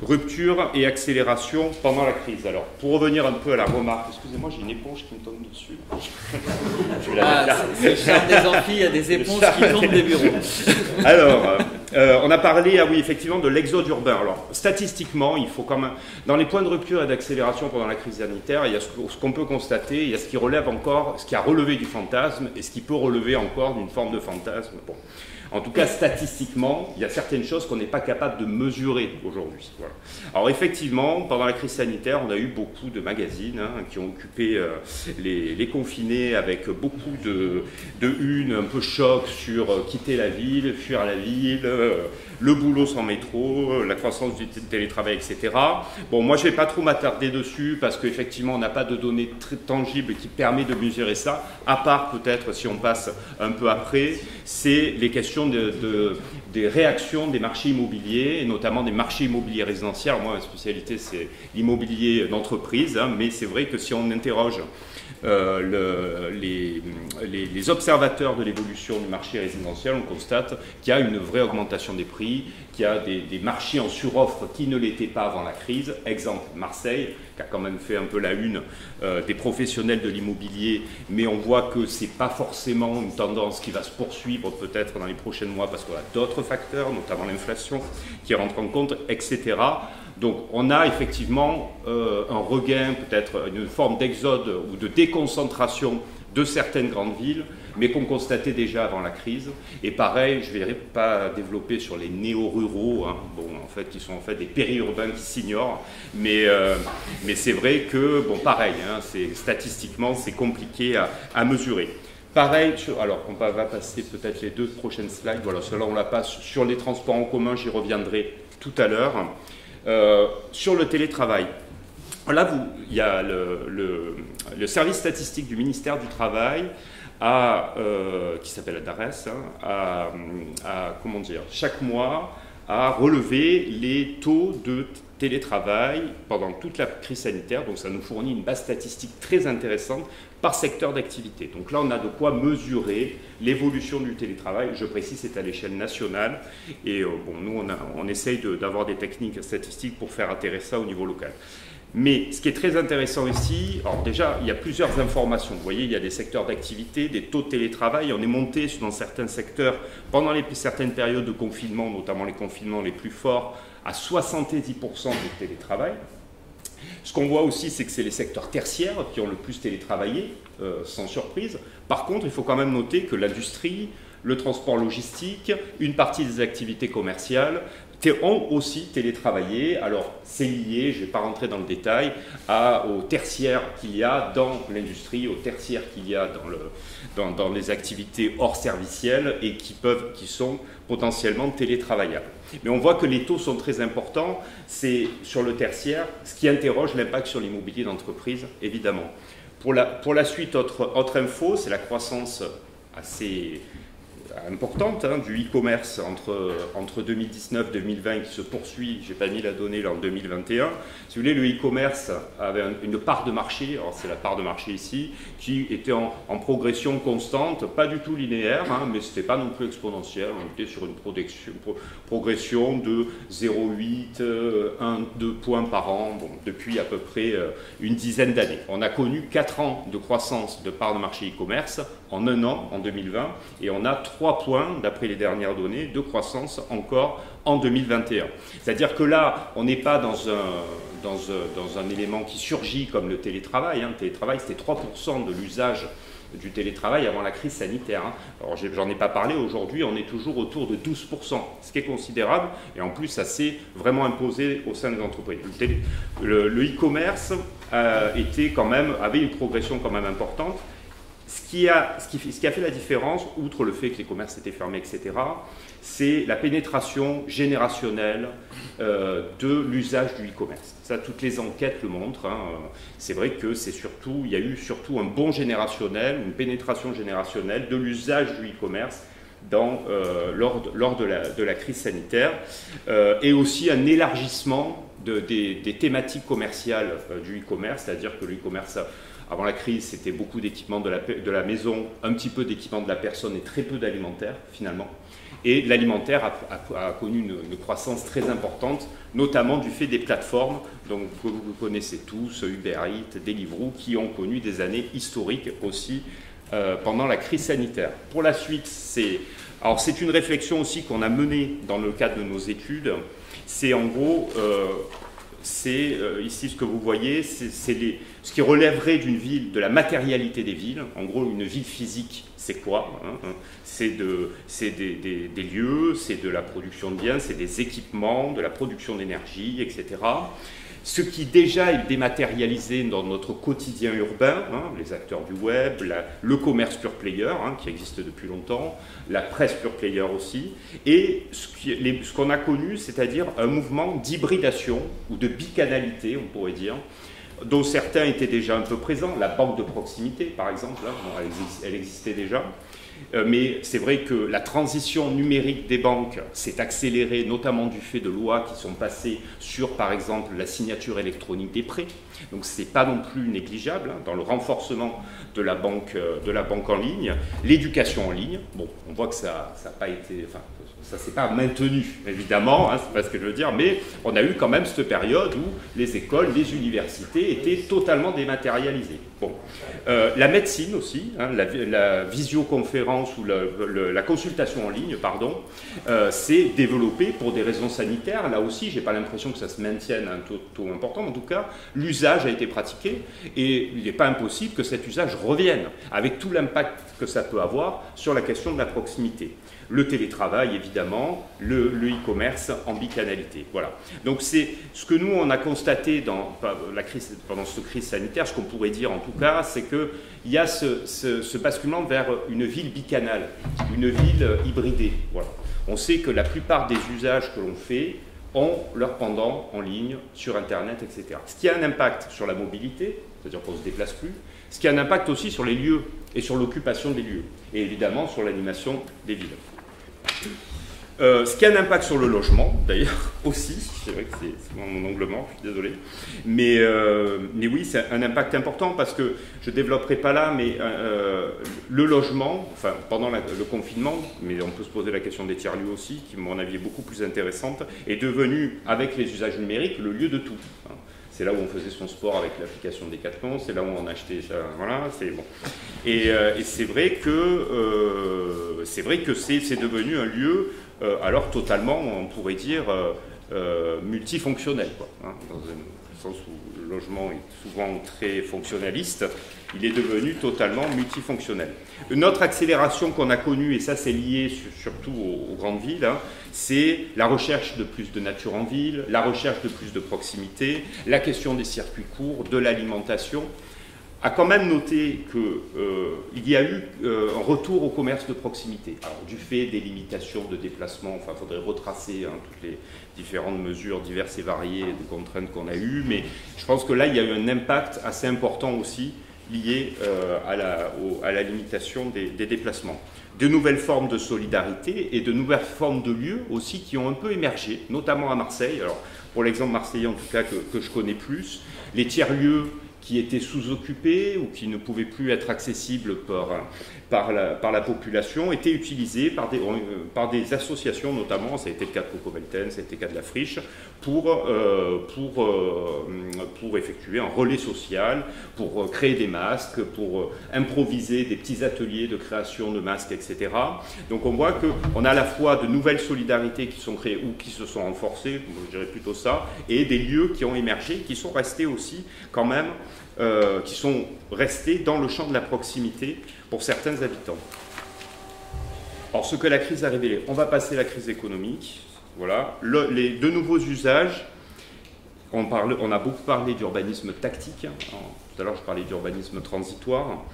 Rupture et accélération pendant la crise. Alors, pour revenir un peu à la remarque, excusez-moi, j'ai une éponge qui me tombe dessus. Je ah, c'est le charme des amphis, il y a des éponges qui tombent des bureaux. Alors, euh, on a parlé, ah oui, effectivement, de l'exode urbain. Alors, statistiquement, il faut quand même, dans les points de rupture et d'accélération pendant la crise sanitaire, il y a ce qu'on peut constater, il y a ce qui relève encore, ce qui a relevé du fantasme et ce qui peut relever encore d'une forme de fantasme. Bon. En tout cas, statistiquement, il y a certaines choses qu'on n'est pas capable de mesurer aujourd'hui. Voilà. Alors effectivement, pendant la crise sanitaire, on a eu beaucoup de magazines hein, qui ont occupé euh, les, les confinés avec beaucoup de, de une, un peu choc sur euh, quitter la ville, fuir la ville, euh, le boulot sans métro, euh, la croissance du télétravail, et cetera. Bon, moi, je ne vais pas trop m'attarder dessus parce qu'effectivement, on n'a pas de données très tangibles qui permettent de mesurer ça, à part peut-être, si on passe un peu après, c'est les questions De, de, des réactions des marchés immobiliers, et notamment des marchés immobiliers résidentiels. Moi, ma spécialité, c'est l'immobilier d'entreprise, hein, mais c'est vrai que si on interroge euh, le, les, les, les observateurs de l'évolution du marché résidentiel, on constate qu'il y a une vraie augmentation des prix, qu'il y a des, des marchés en suroffre qui ne l'étaient pas avant la crise. Exemple, Marseille, qui a quand même fait un peu la une euh, des professionnels de l'immobilier, mais on voit que ce n'est pas forcément une tendance qui va se poursuivre peut-être dans les prochains mois parce qu'on a d'autres facteurs, notamment l'inflation qui rentre en compte, et cetera. Donc on a effectivement euh, un regain, peut-être une forme d'exode ou de déconcentration de certaines grandes villes, mais qu'on constatait déjà avant la crise. Et pareil, je ne vais pas développer sur les néo-ruraux, hein, bon, en fait, qui sont en fait des périurbains qui s'ignorent, mais, euh, mais c'est vrai que, bon, pareil, hein, c'est, statistiquement, c'est compliqué à, à mesurer. Pareil, alors on va passer peut-être les deux prochaines slides, voilà, cela on la passe sur les transports en commun, j'y reviendrai tout à l'heure. Euh, sur le télétravail. Là, vous, il y a le, le, le service statistique du ministère du Travail à, euh, qui s'appelle la Dares, hein, à, à, comment dire, chaque mois, à relever les taux de télétravail pendant toute la crise sanitaire. Donc ça nous fournit une base statistique très intéressante par secteur d'activité. Donc là, on a de quoi mesurer l'évolution du télétravail. Je précise, c'est à l'échelle nationale. Et euh, bon, nous, on, a, on essaye de, d'avoir des techniques statistiques pour faire atterrir ça au niveau local. Mais ce qui est très intéressant ici, alors déjà, il y a plusieurs informations. Vous voyez, il y a des secteurs d'activité, des taux de télétravail. On est monté dans certains secteurs pendant les, certaines périodes de confinement, notamment les confinements les plus forts, à soixante-dix pour cent de télétravail. Ce qu'on voit aussi, c'est que c'est les secteurs tertiaires qui ont le plus télétravaillé, euh, sans surprise. Par contre, il faut quand même noter que l'industrie, le transport logistique, une partie des activités commerciales, ont aussi télétravaillé. Alors c'est lié, je ne vais pas rentrer dans le détail, à, aux tertiaires qu'il y a dans l'industrie, aux tertiaires qu'il y a dans, le, dans, dans les activités hors servicielles et qui, peuvent, qui sont potentiellement télétravaillables. Mais on voit que les taux sont très importants, c'est sur le tertiaire, ce qui interroge l'impact sur l'immobilier d'entreprise, évidemment. Pour la, pour la suite, autre, autre info, c'est la croissance assez importante hein, du e-commerce entre, entre deux mille dix-neuf deux mille vingt qui se poursuit, j'ai pas mis la donnée là en deux mille vingt et un, si vous voulez le e-commerce avait une part de marché, alors c'est la part de marché ici, qui était en, en progression constante, pas du tout linéaire, hein, mais c'était pas non plus exponentiel, on était sur une pro, progression de zéro virgule huit, un, deux points par an, bon, depuis à peu près une dizaine d'années. On a connu quatre ans de croissance de part de marché e-commerce en un an, en deux mille vingt, et on a trois points, d'après les dernières données, de croissance encore en deux mille vingt et un. C'est-à-dire que là, on n'est pas dans un, dans, dans un élément qui surgit comme le télétravail. Hein. Le télétravail, c'était trois pour cent de l'usage du télétravail avant la crise sanitaire. Hein. Alors j'en ai pas parlé, aujourd'hui on est toujours autour de douze pour cent, ce qui est considérable, et en plus ça s'est vraiment imposé au sein des entreprises. Le e-commerce euh, était quand même, avait une progression quand même importante. Ce qui, a, ce, qui, ce qui a fait la différence, outre le fait que les commerces étaient fermés, et cetera, c'est la pénétration générationnelle euh, de l'usage du e-commerce. Ça, toutes les enquêtes le montrent. Hein. C'est vrai que c'est surtout, il y a eu surtout un bond générationnel, une pénétration générationnelle de l'usage du e-commerce dans, euh, lors, lors de, la, de la crise sanitaire, euh, et aussi un élargissement de, des, des thématiques commerciales euh, du e-commerce, c'est-à-dire que le e-commerce... Avant la crise, c'était beaucoup d'équipements de la, de la maison, un petit peu d'équipements de la personne et très peu d'alimentaire, finalement. Et l'alimentaire a, a, a connu une, une croissance très importante, notamment du fait des plateformes donc, que vous connaissez tous, Uber Eats, Deliveroo, qui ont connu des années historiques aussi euh, pendant la crise sanitaire. Pour la suite, c'est... Alors c'est une réflexion aussi qu'on a menée dans le cadre de nos études. C'est en gros... Euh, C'est euh, ici ce que vous voyez, c'est ce qui relèverait d'une ville, de la matérialité des villes. En gros, une ville physique, c'est quoi hein, hein, C'est de, c'est des, des, des lieux, c'est de la production de biens, c'est des équipements, de la production d'énergie, et cetera. Ce qui déjà est dématérialisé dans notre quotidien urbain, hein, les acteurs du web, la, le commerce pure player, hein, qui existe depuis longtemps, la presse pure player aussi, et ce qu'on a connu, c'est-à-dire un mouvement d'hybridation ou de bicanalité, on pourrait dire, dont certains étaient déjà un peu présents, la banque de proximité par exemple, hein, elle, existe, elle existait déjà. Mais c'est vrai que la transition numérique des banques s'est accélérée, notamment du fait de lois qui sont passées sur, par exemple, la signature électronique des prêts. Donc ce n'est pas non plus négligeable hein, dans le renforcement de la banque, de la banque en ligne. L'éducation en ligne, bon, on voit que ça n'a pas été... Enfin, ça ne s'est pas maintenu, évidemment, hein, c'est pas ce que je veux dire, mais on a eu quand même cette période où les écoles, les universités étaient totalement dématérialisées. Bon. Euh, la médecine aussi, hein, la, la visioconférence ou la, le, la consultation en ligne, pardon, euh, s'est développée pour des raisons sanitaires. Là aussi, je n'ai pas l'impression que ça se maintienne à un taux, taux important. En tout cas, l'usage a été pratiqué et il n'est pas impossible que cet usage revienne, avec tout l'impact que ça peut avoir sur la question de la proximité. Le télétravail, évidemment, le e-commerce en bicanalité. Voilà. Donc, c'est ce que nous, on a constaté dans la crise, pendant cette crise sanitaire, ce qu'on pourrait dire en tout cas, c'est qu'il y a ce, ce, ce basculement vers une ville bicanale, une ville hybridée. Voilà. On sait que la plupart des usages que l'on fait ont leur pendant en ligne, sur Internet, et cetera. Ce qui a un impact sur la mobilité, c'est-à-dire qu'on ne se déplace plus, ce qui a un impact aussi sur les lieux et sur l'occupation des lieux, et évidemment sur l'animation des villes. Euh, ce qui a un impact sur le logement, d'ailleurs, aussi, c'est vrai que c'est mon angle mort, je suis désolé, mais, euh, mais oui, c'est un impact important parce que, je ne développerai pas là, mais euh, le logement, enfin, pendant la, le confinement, mais on peut se poser la question des tiers-lieux aussi, qui, à mon avis, est beaucoup plus intéressante, est devenu, avec les usages numériques, le lieu de tout. C'est là où on faisait son sport avec l'application Decathlon, c'est là où on achetait ça, voilà, c'est bon. Et, euh, et c'est vrai que euh, c'est vrai que c'est devenu un lieu, euh, alors totalement, on pourrait dire, euh, euh, multifonctionnel, quoi, hein, dans un sens où le logement est souvent très fonctionnaliste, il est devenu totalement multifonctionnel. Une autre accélération qu'on a connue, et ça c'est lié surtout aux, aux grandes villes, hein, c'est la recherche de plus de nature en ville, la recherche de plus de proximité, la question des circuits courts, de l'alimentation. A quand même noté qu'il euh, y a eu euh, un retour au commerce de proximité. Alors, du fait des limitations de déplacement, enfin, il faudrait retracer hein, toutes les différentes mesures diverses et variées de contraintes qu'on a eues, mais je pense que là, il y a eu un impact assez important aussi lié euh, à, la, au, à la limitation des, des déplacements. De nouvelles formes de solidarité et de nouvelles formes de lieux aussi qui ont un peu émergé, notamment à Marseille. Alors, pour l'exemple marseillais, en tout cas, que, que je connais plus, les tiers-lieux qui étaient sous-occupés ou qui ne pouvaient plus être accessibles par, par, la, par la population, étaient utilisés par des, par des associations notamment, ça a été le cas de Coco-Belten, ça a été le cas de la Friche, pour, euh, pour, euh, pour effectuer un relais social, pour créer des masques, pour improviser des petits ateliers de création de masques, et cetera. Donc on voit qu'on a à la fois de nouvelles solidarités qui sont créées ou qui se sont renforcées, je dirais plutôt ça, et des lieux qui ont émergé, qui sont restés aussi quand même, Euh, qui sont restés dans le champ de la proximité pour certains habitants. Alors, ce que la crise a révélé, on va passer la crise économique, voilà. Le, les deux nouveaux usages, on, parle, on a beaucoup parlé d'urbanisme tactique, alors, tout à l'heure je parlais d'urbanisme transitoire.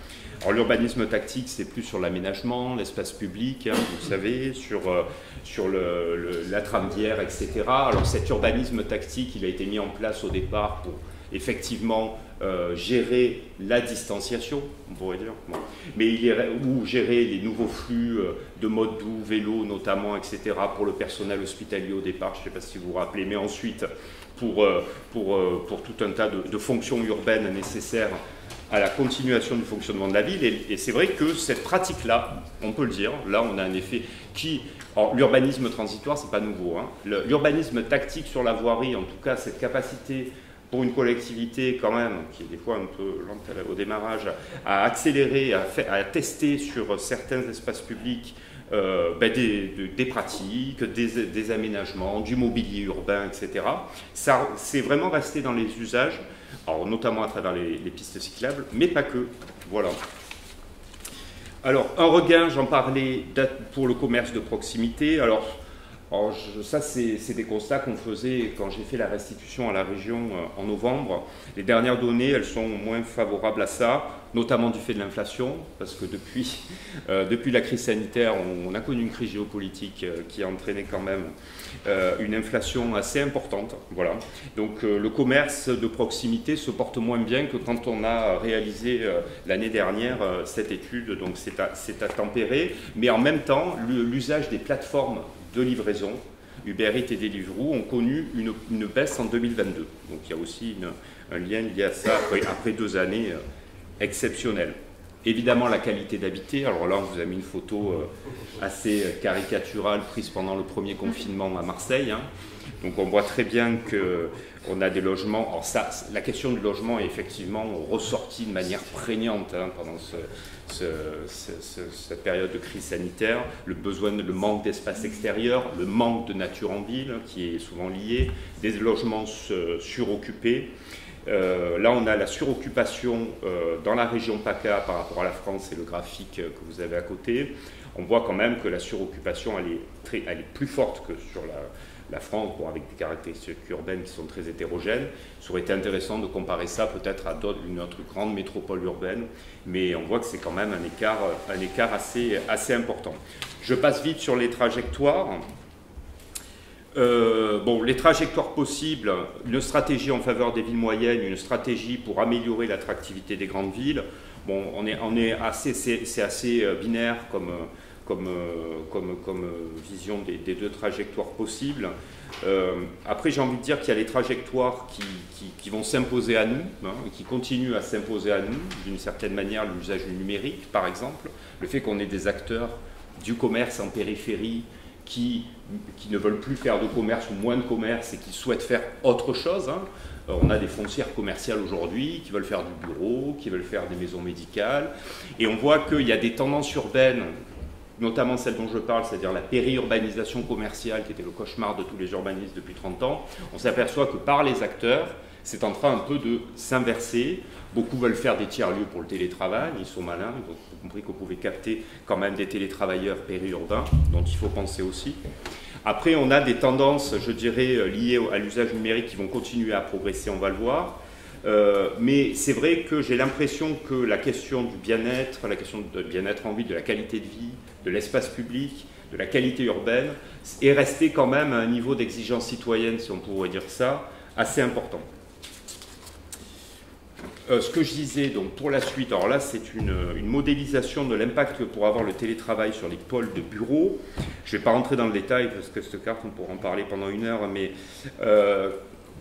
Alors l'urbanisme tactique, c'est plus sur l'aménagement, l'espace public, hein, vous savez, sur, euh, sur le, le, la tramviaire, et cetera. Alors cet urbanisme tactique, il a été mis en place au départ pour effectivement euh, gérer la distanciation, on pourrait dire, bon. Mais il est, ou gérer les nouveaux flux euh, de mode doux, vélo notamment, et cetera, pour le personnel hospitalier au départ, je ne sais pas si vous vous rappelez, mais ensuite pour, euh, pour, euh, pour tout un tas de, de fonctions urbaines nécessaires à la continuation du fonctionnement de la ville. Et, et c'est vrai que cette pratique-là, on peut le dire, là on a un effet qui... L'urbanisme transitoire, c'est pas nouveau, hein. L'urbanisme tactique sur la voirie, en tout cas cette capacité... pour une collectivité quand même, qui est des fois un peu lente au démarrage, à accélérer, à, fait, à tester sur certains espaces publics euh, ben des, de, des pratiques, des, des aménagements, du mobilier urbain, et cetera. Ça, c'est vraiment resté dans les usages, alors, notamment à travers les, les pistes cyclables, mais pas que. Voilà. Alors, un regain, j'en parlais, pour le commerce de proximité. Alors, Alors je, ça, c'est des constats qu'on faisait quand j'ai fait la restitution à la région euh, en novembre. Les dernières données, elles sont moins favorables à ça, notamment du fait de l'inflation, parce que depuis, euh, depuis la crise sanitaire, on, on a connu une crise géopolitique euh, qui a entraîné quand même euh, une inflation assez importante. Voilà. Donc euh, le commerce de proximité se porte moins bien que quand on a réalisé euh, l'année dernière euh, cette étude, donc c'est à, c'est à tempérer. Mais en même temps, l'usage des plateformes de livraison, Uber Eats et Deliveroo ont connu une, une baisse en deux mille vingt-deux. Donc il y a aussi une, un lien lié à ça après, après deux années euh, exceptionnelles. Évidemment la qualité d'habiter, alors là on vous a mis une photo euh, assez caricaturale prise pendant le premier confinement à Marseille, hein. Donc on voit très bien qu'on a des logements, alors ça, la question du logement est effectivement ressortie de manière prégnante hein, pendant ce, ce, ce, ce, cette période de crise sanitaire, le besoin, le manque d'espace extérieur, le manque de nature en ville qui est souvent lié, des logements suroccupés. Euh, là on a la suroccupation euh, dans la région PACA par rapport à la France, c'est le graphique que vous avez à côté, on voit quand même que la suroccupation elle est, très, elle est plus forte que sur la... la France, bon, avec des caractéristiques urbaines qui sont très hétérogènes. Ça aurait été intéressant de comparer ça peut-être à une autre grande métropole urbaine, mais on voit que c'est quand même un écart, un écart assez, assez important. Je passe vite sur les trajectoires. Euh, bon, les trajectoires possibles, une stratégie en faveur des villes moyennes, une stratégie pour améliorer l'attractivité des grandes villes. Bon, on est, on est assez, c'est assez binaire comme... Comme, comme, comme vision des, des deux trajectoires possibles. Euh, après, j'ai envie de dire qu'il y a les trajectoires qui, qui, qui vont s'imposer à nous, hein, qui continuent à s'imposer à nous, d'une certaine manière, l'usage du numérique, par exemple. Le fait qu'on ait des acteurs du commerce en périphérie qui, qui ne veulent plus faire de commerce ou moins de commerce et qui souhaitent faire autre chose, hein. On a des foncières commerciales aujourd'hui qui veulent faire du bureau, qui veulent faire des maisons médicales. Et on voit qu'il y a des tendances urbaines, notamment celle dont je parle, c'est-à-dire la périurbanisation commerciale qui était le cauchemar de tous les urbanistes depuis trente ans, on s'aperçoit que par les acteurs, c'est en train un peu de s'inverser. Beaucoup veulent faire des tiers-lieux pour le télétravail, ils sont malins, ils ont compris qu'on pouvait capter quand même des télétravailleurs périurbains, dont il faut penser aussi. Après, on a des tendances, je dirais, liées à l'usage numérique qui vont continuer à progresser, on va le voir. Euh, mais c'est vrai que j'ai l'impression que la question du bien-être, la question de bien-être en ville, de la qualité de vie, de l'espace public, de la qualité urbaine, est restée quand même à un niveau d'exigence citoyenne, si on pourrait dire ça, assez important. Euh, ce que je disais donc pour la suite, alors là c'est une, une modélisation de l'impact que pourrait avoir le télétravail sur les pôles de bureaux. Je ne vais pas rentrer dans le détail parce que cette carte on pourra en parler pendant une heure, mais... Euh,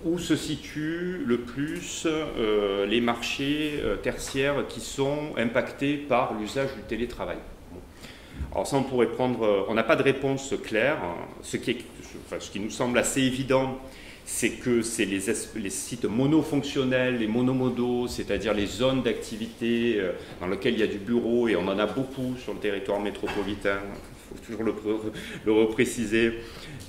où se situent le plus euh, les marchés euh, tertiaires qui sont impactés par l'usage du télétravail. Bon. Alors ça, on pourrait prendre... Euh, on n'a pas de réponse claire. Ce qui, est, enfin, ce qui nous semble assez évident, c'est que c'est les, les sites monofonctionnels, les monomodaux, c'est-à-dire les zones d'activité euh, dans lesquelles il y a du bureau, et on en a beaucoup sur le territoire métropolitain, il faut toujours le, le repréciser,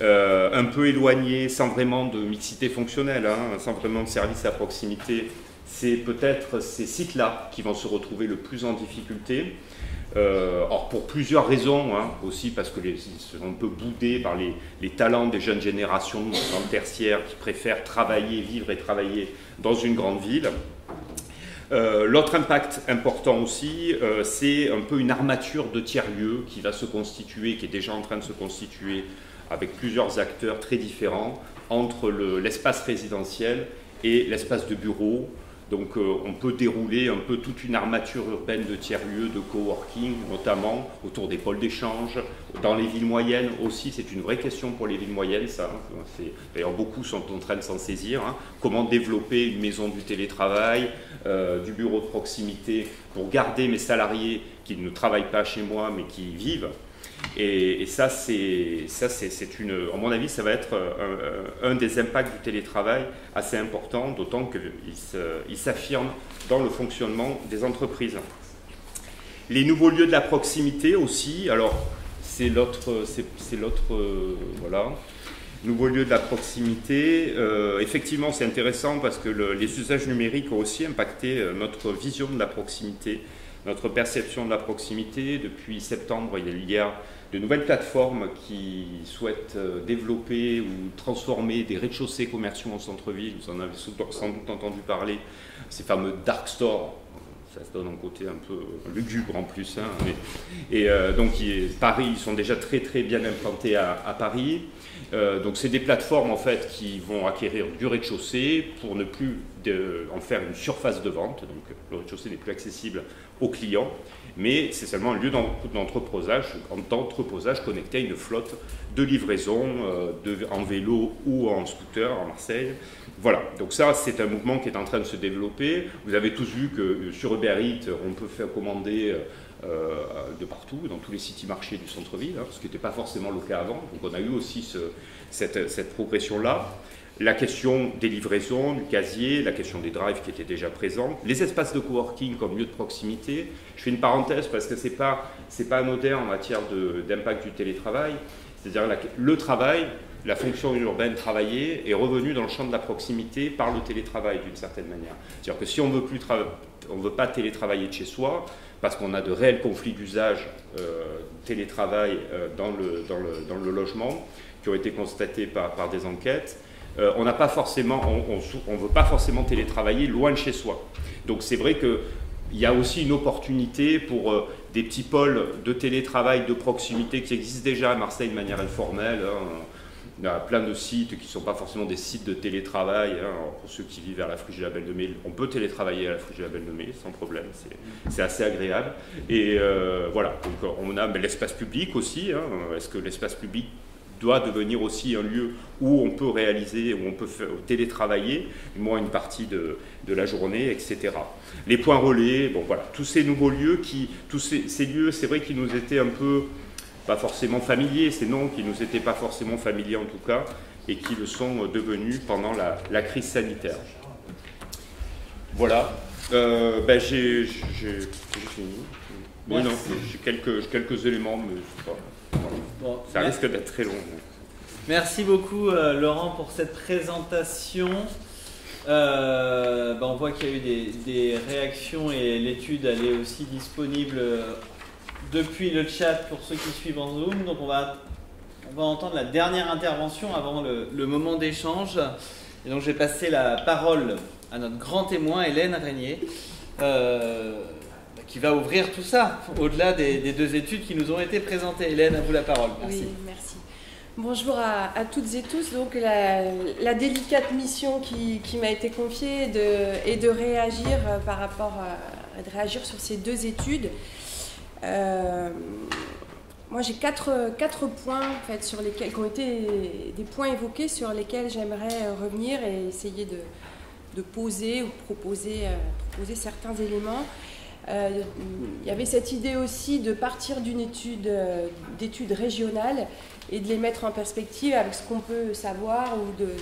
euh, un peu éloigné, sans vraiment de mixité fonctionnelle, hein, sans vraiment de service à proximité, c'est peut-être ces sites-là qui vont se retrouver le plus en difficulté. Euh, or pour plusieurs raisons, hein, aussi parce que les, ils sont un peu boudés par les, les talents des jeunes générations dans le tertiaire qui préfèrent travailler, vivre et travailler dans une grande ville. Euh, l'autre impact important aussi, euh, c'est un peu une armature de tiers-lieux qui va se constituer, qui est déjà en train de se constituer avec plusieurs acteurs très différents entre le, l'espace résidentiel et l'espace de bureau. Donc euh, on peut dérouler un peu toute une armature urbaine de tiers-lieux, de coworking, notamment autour des pôles d'échange, dans les villes moyennes aussi, c'est une vraie question pour les villes moyennes, ça. Hein, d'ailleurs beaucoup sont en train de s'en saisir, hein, comment développer une maison du télétravail, euh, du bureau de proximité, pour garder mes salariés qui ne travaillent pas chez moi mais qui y vivent. Et, et ça, c'est, ça c'est, c'est une, à mon avis, ça va être un, un des impacts du télétravail assez important, d'autant qu'il s'affirme dans le fonctionnement des entreprises. Les nouveaux lieux de la proximité aussi, alors c'est l'autre, c'est l'autre, voilà, nouveaux lieux de la proximité, euh, effectivement c'est intéressant parce que le, les usages numériques ont aussi impacté notre vision de la proximité. Notre perception de la proximité, depuis septembre, il y a de nouvelles plateformes qui souhaitent développer ou transformer des rez-de-chaussée commerciaux en centre-ville. Vous en avez sans doute entendu parler, ces fameux dark stores. Ça se donne un côté un peu lugubre en plus. Hein, mais, et euh, donc Paris, ils sont déjà très très bien implantés à, à Paris. Euh, donc c'est des plateformes en fait qui vont acquérir du rez-de-chaussée pour ne plus de, en faire une surface de vente. Donc le rez-de-chaussée n'est plus accessible aux clients, mais c'est seulement un lieu d'entreposage, d'entreposage connecté à une flotte de livraison euh, de, en vélo ou en scooter à Marseille. Voilà, donc ça c'est un mouvement qui est en train de se développer. Vous avez tous vu que sur Uber Eats, on peut faire commander euh, de partout, dans tous les city marchés du centre-ville, hein, ce qui n'était pas forcément le cas avant. Donc on a eu aussi ce, cette, cette progression-là. La question des livraisons, du casier, la question des drives qui étaient déjà présentes, les espaces de coworking comme lieu de proximité. Je fais une parenthèse parce que ce n'est pas, c'est pas anodin en matière d'impact du télétravail. C'est-à-dire le travail, la fonction urbaine travaillée est revenue dans le champ de la proximité par le télétravail d'une certaine manière. C'est-à-dire que si on ne veut plus on veut pas télétravailler de chez soi, parce qu'on a de réels conflits d'usage euh, télétravail euh, dans, le, dans, le, dans le logement, qui ont été constatés par, par des enquêtes, euh, on n'a pas forcément, on ne veut pas forcément télétravailler loin de chez soi. Donc c'est vrai que il y a aussi une opportunité pour euh, des petits pôles de télétravail de proximité qui existent déjà à Marseille de manière informelle. Hein. On a plein de sites qui ne sont pas forcément des sites de télétravail. Hein. Alors, pour ceux qui vivent à la Friche-la-Belle-de-Mai, on peut télétravailler à la Friche-la-Belle-de-Mai sans problème. C'est assez agréable. Et euh, voilà, donc on a l'espace public aussi. Hein. Est-ce que l'espace public doit devenir aussi un lieu où on peut réaliser, où on peut faire, télétravailler, du moins une partie de, de la journée, et cetera. Les points relais, bon voilà, tous ces nouveaux lieux, qui, tous ces, ces lieux, c'est vrai qu'ils nous étaient un peu, pas forcément familiers, ces noms qui nous étaient pas forcément familiers en tout cas, et qui le sont devenus pendant la, la crise sanitaire. Voilà, euh, ben j'ai fini. Mais non, j'ai quelques, quelques éléments, mais je sais pas. Bon, ça risque d'être très long. Merci beaucoup euh, Laurent pour cette présentation. Euh, bah, on voit qu'il y a eu des, des réactions et l'étude elle est aussi disponible depuis le chat pour ceux qui suivent en Zoom. Donc on va, on va entendre la dernière intervention avant le, le moment d'échange. Et donc je vais passer la parole à notre grand témoin Hélène Reigner. Euh, qui va ouvrir tout ça, au-delà des, des deux études qui nous ont été présentées. Hélène, à vous la parole. Merci. Oui, merci. Bonjour à, à toutes et tous. Donc, la, la délicate mission qui, qui m'a été confiée de, est de réagir par rapport à, de réagir sur ces deux études. Euh, Moi, j'ai quatre, quatre points en fait, sur lesquels, qui ont été des points évoqués sur lesquels j'aimerais revenir et essayer de, de poser ou proposer, euh, proposer certains éléments. Euh, il y avait cette idée aussi de partir d'une étude, euh, d'études régionales et de les mettre en perspective avec ce qu'on peut savoir ou de, de,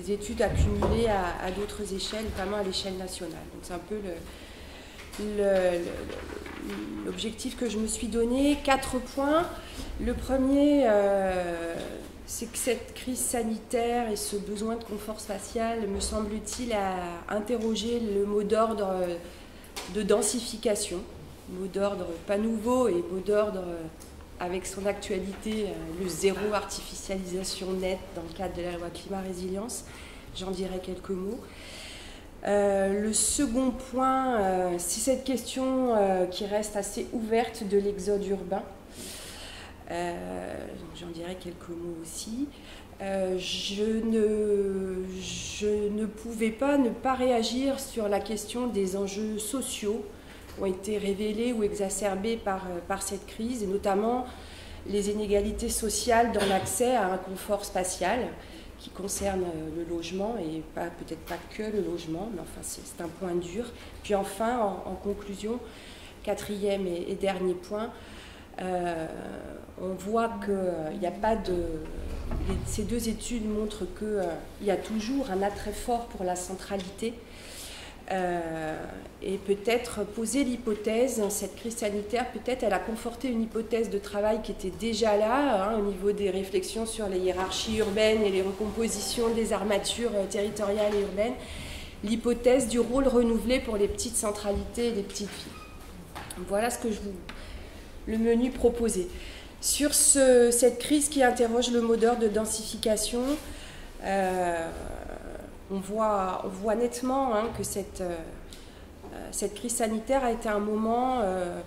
des études accumulées à, à d'autres échelles, notamment à l'échelle nationale. Donc c'est un peu l'objectif que je me suis donné. Quatre points. Le premier, euh, c'est que cette crise sanitaire et ce besoin de confort spatial, me semble-t-il, à interroger le mot d'ordre de densification, mot d'ordre pas nouveau et mot d'ordre avec son actualité, le zéro artificialisation nette dans le cadre de la loi climat résilience, j'en dirai quelques mots. Euh, le second point, euh, c'est cette question euh, qui reste assez ouverte de l'exode urbain, euh, j'en dirai quelques mots aussi. Euh, je, ne, je ne pouvais pas ne pas réagir sur la question des enjeux sociaux qui ont été révélés ou exacerbés par, par cette crise, et notamment les inégalités sociales dans l'accès à un confort spatial qui concerne le logement, et peut-être pas que le logement, mais enfin c'est un point dur. Puis enfin, en, en conclusion, quatrième et, et dernier point, euh, on voit qu'il n'y a pas de... Ces deux études montrent qu'il euh, y a toujours un attrait fort pour la centralité euh, et peut-être poser l'hypothèse, cette crise sanitaire, peut-être elle a conforté une hypothèse de travail qui était déjà là, hein, au niveau des réflexions sur les hiérarchies urbaines et les recompositions des armatures territoriales et urbaines, l'hypothèse du rôle renouvelé pour les petites centralités et les petites villes. Voilà ce que je vous... le menu proposé. Sur ce, cette crise qui interroge le mot d'ordre de densification, euh, on, voit, on voit nettement hein, que cette, euh, cette crise sanitaire a été un moment euh,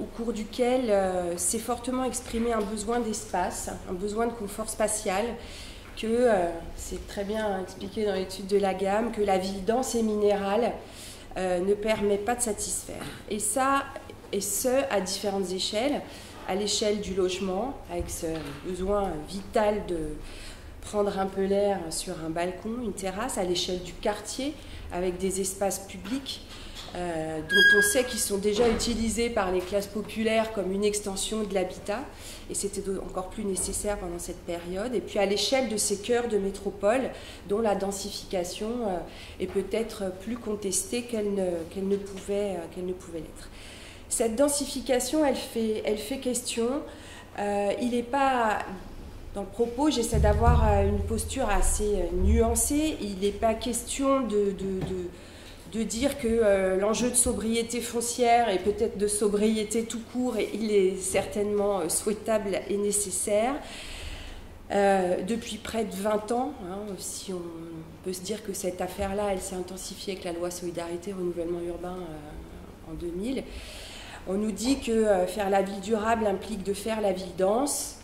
au cours duquel euh, s'est fortement exprimé un besoin d'espace, un besoin de confort spatial, que euh, c'est très bien expliqué dans l'étude de la gamme, que la ville dense et minérale euh, ne permet pas de satisfaire. Et ça, et ce, à différentes échelles. À l'échelle du logement, avec ce besoin vital de prendre un peu l'air sur un balcon, une terrasse, à l'échelle du quartier, avec des espaces publics euh, dont on sait qu'ils sont déjà utilisés par les classes populaires comme une extension de l'habitat, et c'était encore plus nécessaire pendant cette période, et puis à l'échelle de ces cœurs de métropole, dont la densification euh, est peut-être plus contestée qu'elle ne, qu'elle ne pouvait, euh, qu'elle ne pouvait l'être. Cette densification, elle fait, elle fait question. Euh, il n'est pas, dans le propos, j'essaie d'avoir une posture assez nuancée. Il n'est pas question de, de, de, de dire que euh, l'enjeu de sobriété foncière et peut-être de sobriété tout court, et il est certainement souhaitable et nécessaire. Euh, depuis près de vingt ans, hein, si on peut se dire que cette affaire-là, elle s'est intensifiée avec la loi Solidarité, Renouvellement Urbain euh, en deux mille. On nous dit que faire la ville durable implique de faire la ville dense.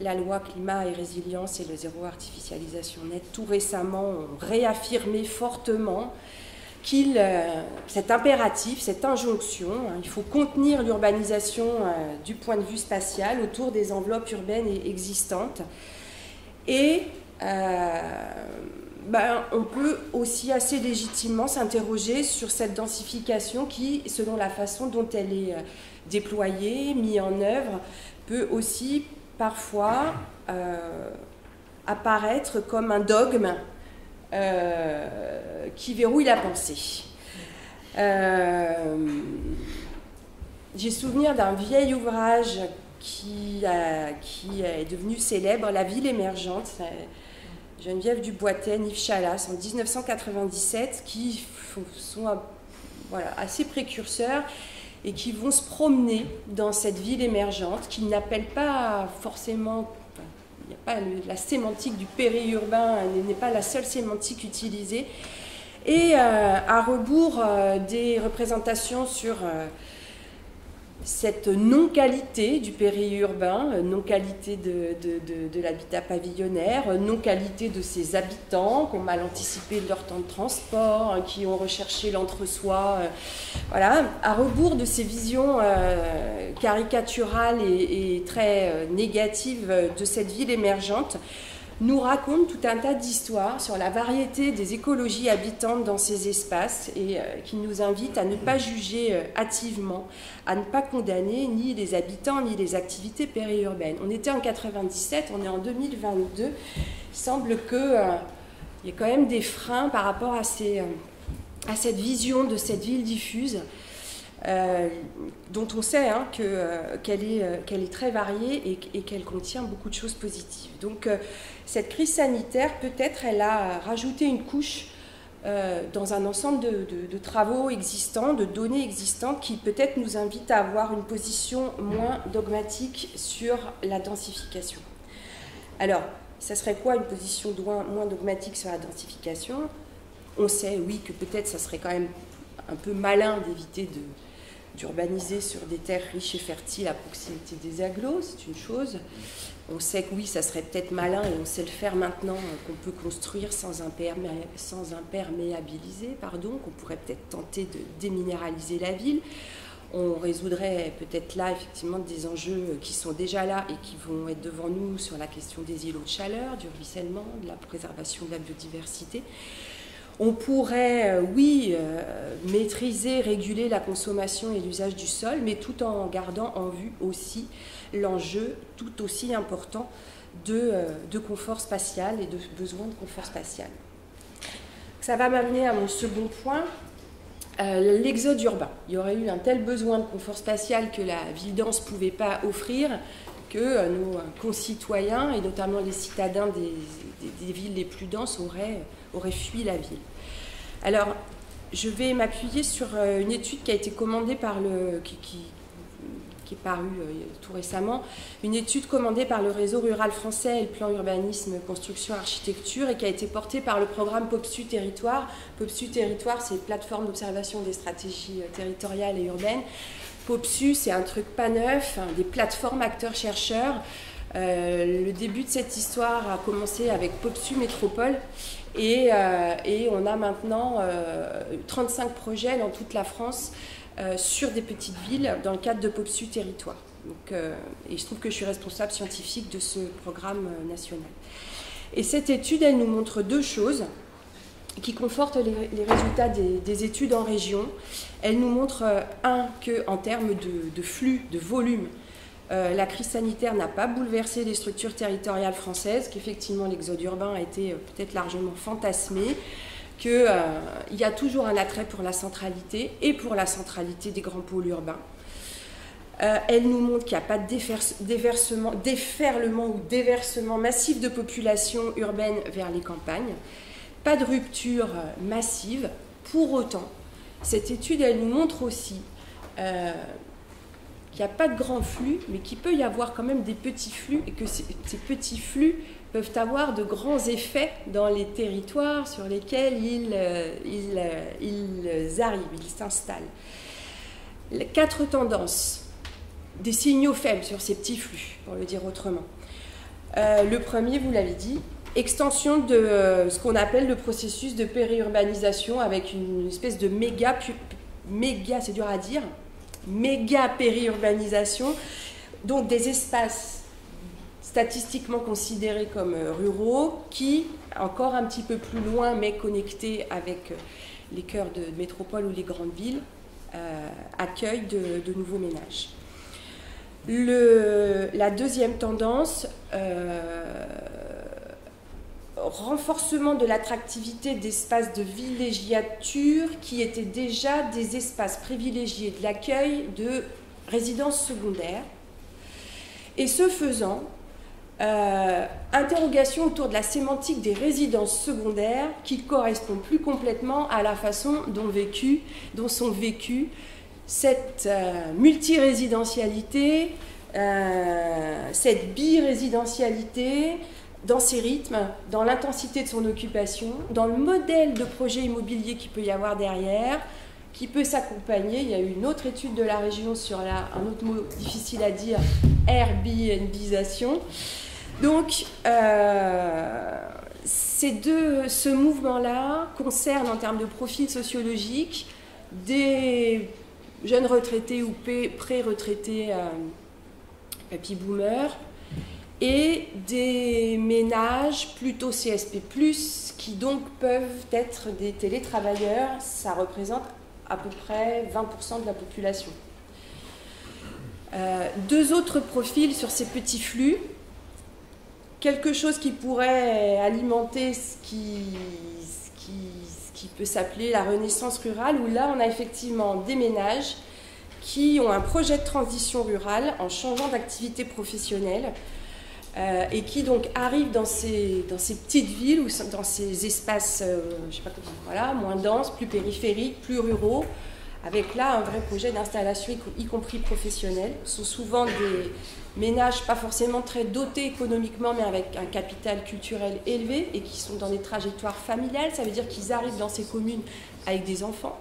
La loi climat et résilience et le zéro artificialisation nette, tout récemment, ont réaffirmé fortement qu'il, euh, cet impératif, cette injonction, hein, il faut contenir l'urbanisation euh, du point de vue spatial autour des enveloppes urbaines existantes. Et euh, ben, on peut aussi assez légitimement s'interroger sur cette densification qui, selon la façon dont elle est déployée, mise en œuvre, peut aussi parfois euh, apparaître comme un dogme euh, qui verrouille la pensée. Euh, j'ai souvenir d'un vieil ouvrage qui, a, qui est devenu célèbre, « La ville émergente », Geneviève Duboitaine, Yves Chalas, en mille neuf cent quatre-vingt-dix-sept, qui sont voilà, assez précurseurs et qui vont se promener dans cette ville émergente, qui n'appelle pas forcément... Enfin, y a pas le, la sémantique du périurbain n'est pas la seule sémantique utilisée. Et euh, à rebours euh, des représentations sur... Euh, cette non-qualité du périurbain, non-qualité de, de, de, de l'habitat pavillonnaire, non-qualité de ses habitants qui ont mal anticipé leur temps de transport, qui ont recherché l'entre-soi Voilà, à rebours de ces visions euh, caricaturales et, et très euh, négatives de cette ville émergente, nous raconte tout un tas d'histoires sur la variété des écologies habitantes dans ces espaces et euh, qui nous invite à ne pas juger euh, hâtivement, à ne pas condamner ni les habitants ni les activités périurbaines. On était en quatre-vingt-dix-sept, on est en deux mille vingt-deux. Il semble qu'il euh, y ait quand même des freins par rapport à, ces, euh, à cette vision de cette ville diffuse euh, dont on sait hein, que, euh, qu'elle est, euh, qu'elle est très variée et, et qu'elle contient beaucoup de choses positives. Donc euh, cette crise sanitaire, peut-être, elle a rajouté une couche euh, dans un ensemble de, de, de travaux existants, de données existantes, qui peut-être nous invitent à avoir une position moins dogmatique sur la densification. Alors, ça serait quoi une position moins dogmatique sur la densification? On sait, oui, que peut-être ça serait quand même un peu malin d'éviter d'urbaniser sur des terres riches et fertiles à proximité des agglos, c'est une chose. On sait que oui, ça serait peut-être malin, et on sait le faire maintenant, qu'on peut construire sans, impermé, sans imperméabiliser, pardon, qu'on pourrait peut-être tenter de déminéraliser la ville. On résoudrait peut-être là, effectivement, des enjeux qui sont déjà là et qui vont être devant nous sur la question des îlots de chaleur, du ruissellement, de la préservation de la biodiversité. On pourrait, oui, euh, maîtriser, réguler la consommation et l'usage du sol, mais tout en gardant en vue aussi l'enjeu tout aussi important de, euh, de confort spatial et de besoin de confort spatial. Ça va m'amener à mon second point, euh, l'exode urbain. Il y aurait eu un tel besoin de confort spatial que la ville dense ne pouvait pas offrir, que euh, nos concitoyens, et notamment les citadins des, des, des villes les plus denses, auraient... aurait fui la ville. Alors, je vais m'appuyer sur une étude qui a été commandée par le... Qui, qui, qui est parue tout récemment, une étude commandée par le Réseau Rural français et le Plan Urbanisme Construction Architecture et qui a été portée par le programme Popsu Territoire. Popsu Territoire, c'est une plateforme d'observation des stratégies territoriales et urbaines. Popsu, c'est un truc pas neuf, hein, des plateformes acteurs-chercheurs. Euh, le début de cette histoire a commencé avec Popsu Métropole. Et, euh, et on a maintenant euh, trente-cinq projets dans toute la France euh, sur des petites villes dans le cadre de Popsu Territoire. Donc, euh, et je trouve que je suis responsable scientifique de ce programme national. Et cette étude, elle nous montre deux choses qui confortent les, les résultats des, des études en région. Elle nous montre, euh, un, qu'en termes de, de flux, de volume, Euh, la crise sanitaire n'a pas bouleversé les structures territoriales françaises, qu'effectivement l'exode urbain a été euh, peut-être largement fantasmé, qu'il euh, y a toujours un attrait pour la centralité et pour la centralité des grands pôles urbains. Euh, elle nous montre qu'il n'y a pas de déverse, déversement, déferlement ou déversement massif de population urbaine vers les campagnes, pas de rupture massive. Pour autant, cette étude, elle nous montre aussi... Euh, qu'il n'y a pas de grands flux, mais qu'il peut y avoir quand même des petits flux, et que ces, ces petits flux peuvent avoir de grands effets dans les territoires sur lesquels ils, euh, ils, euh, ils arrivent, ils s'installent. Les quatre tendances, des signaux faibles sur ces petits flux, pour le dire autrement. Euh, le premier, vous l'avez dit, extension de euh, ce qu'on appelle le processus de périurbanisation, avec une espèce de méga, méga c'est dur à dire, méga périurbanisation, donc des espaces statistiquement considérés comme ruraux qui, encore un petit peu plus loin mais connectés avec les cœurs de métropole ou les grandes villes, euh, accueillent de, de nouveaux ménages. Le, la deuxième tendance, euh, renforcement de l'attractivité d'espaces de villégiature qui étaient déjà des espaces privilégiés de l'accueil de résidences secondaires. Et ce faisant, euh, interrogation autour de la sémantique des résidences secondaires qui correspond plus complètement à la façon dont, vécu, dont sont vécues cette euh, multirésidentialité, euh, cette birésidentialité, dans ses rythmes, dans l'intensité de son occupation, dans le modèle de projet immobilier qu'il peut y avoir derrière, qui peut s'accompagner. Il y a eu une autre étude de la région sur la, un autre mot difficile à dire, Airbnbisation. Donc, euh, ces deux, ce mouvement-là concerne en termes de profil sociologique des jeunes retraités ou pré-retraités euh, papy boomer, et des ménages plutôt C S P plus, qui donc peuvent être des télétravailleurs. Ça représente à peu près vingt pour cent de la population. Euh, deux autres profils sur ces petits flux. Quelque chose qui pourrait alimenter ce qui, ce qui, ce qui peut s'appeler la renaissance rurale, où là on a effectivement des ménages qui ont un projet de transition rurale en changeant d'activité professionnelle euh, et qui donc arrivent dans ces, dans ces petites villes ou dans ces espaces euh, je sais pas comment, voilà, moins denses, plus périphériques, plus ruraux, avec là un vrai projet d'installation, y compris professionnel. Ce sont souvent des ménages pas forcément très dotés économiquement, mais avec un capital culturel élevé, et qui sont dans des trajectoires familiales. Ça veut dire qu'ils arrivent dans ces communes avec des enfants.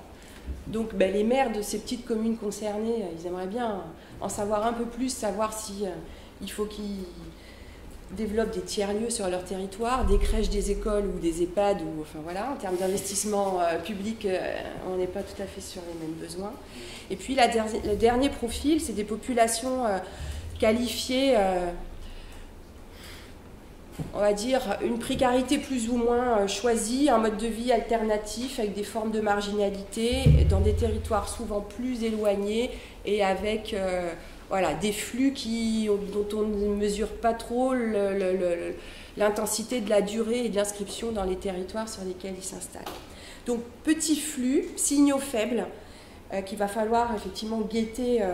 Donc ben, les maires de ces petites communes concernées, ils aimeraient bien en savoir un peu plus, savoir si euh, il faut qu'ils développent des tiers-lieux sur leur territoire, des crèches, des écoles ou des EHPAD, ou, enfin voilà, en termes d'investissement euh, public, euh, on n'est pas tout à fait sur les mêmes besoins. Et puis la der le dernier profil, c'est des populations euh, qualifiées, euh, on va dire, une précarité plus ou moins choisie, un mode de vie alternatif avec des formes de marginalité, dans des territoires souvent plus éloignés et avec... Euh, Voilà, des flux qui, dont on ne mesure pas trop l'intensité de la durée et de l'inscription dans les territoires sur lesquels ils s'installent. Donc, petits flux, signaux faibles, euh, qu'il va falloir effectivement guetter euh,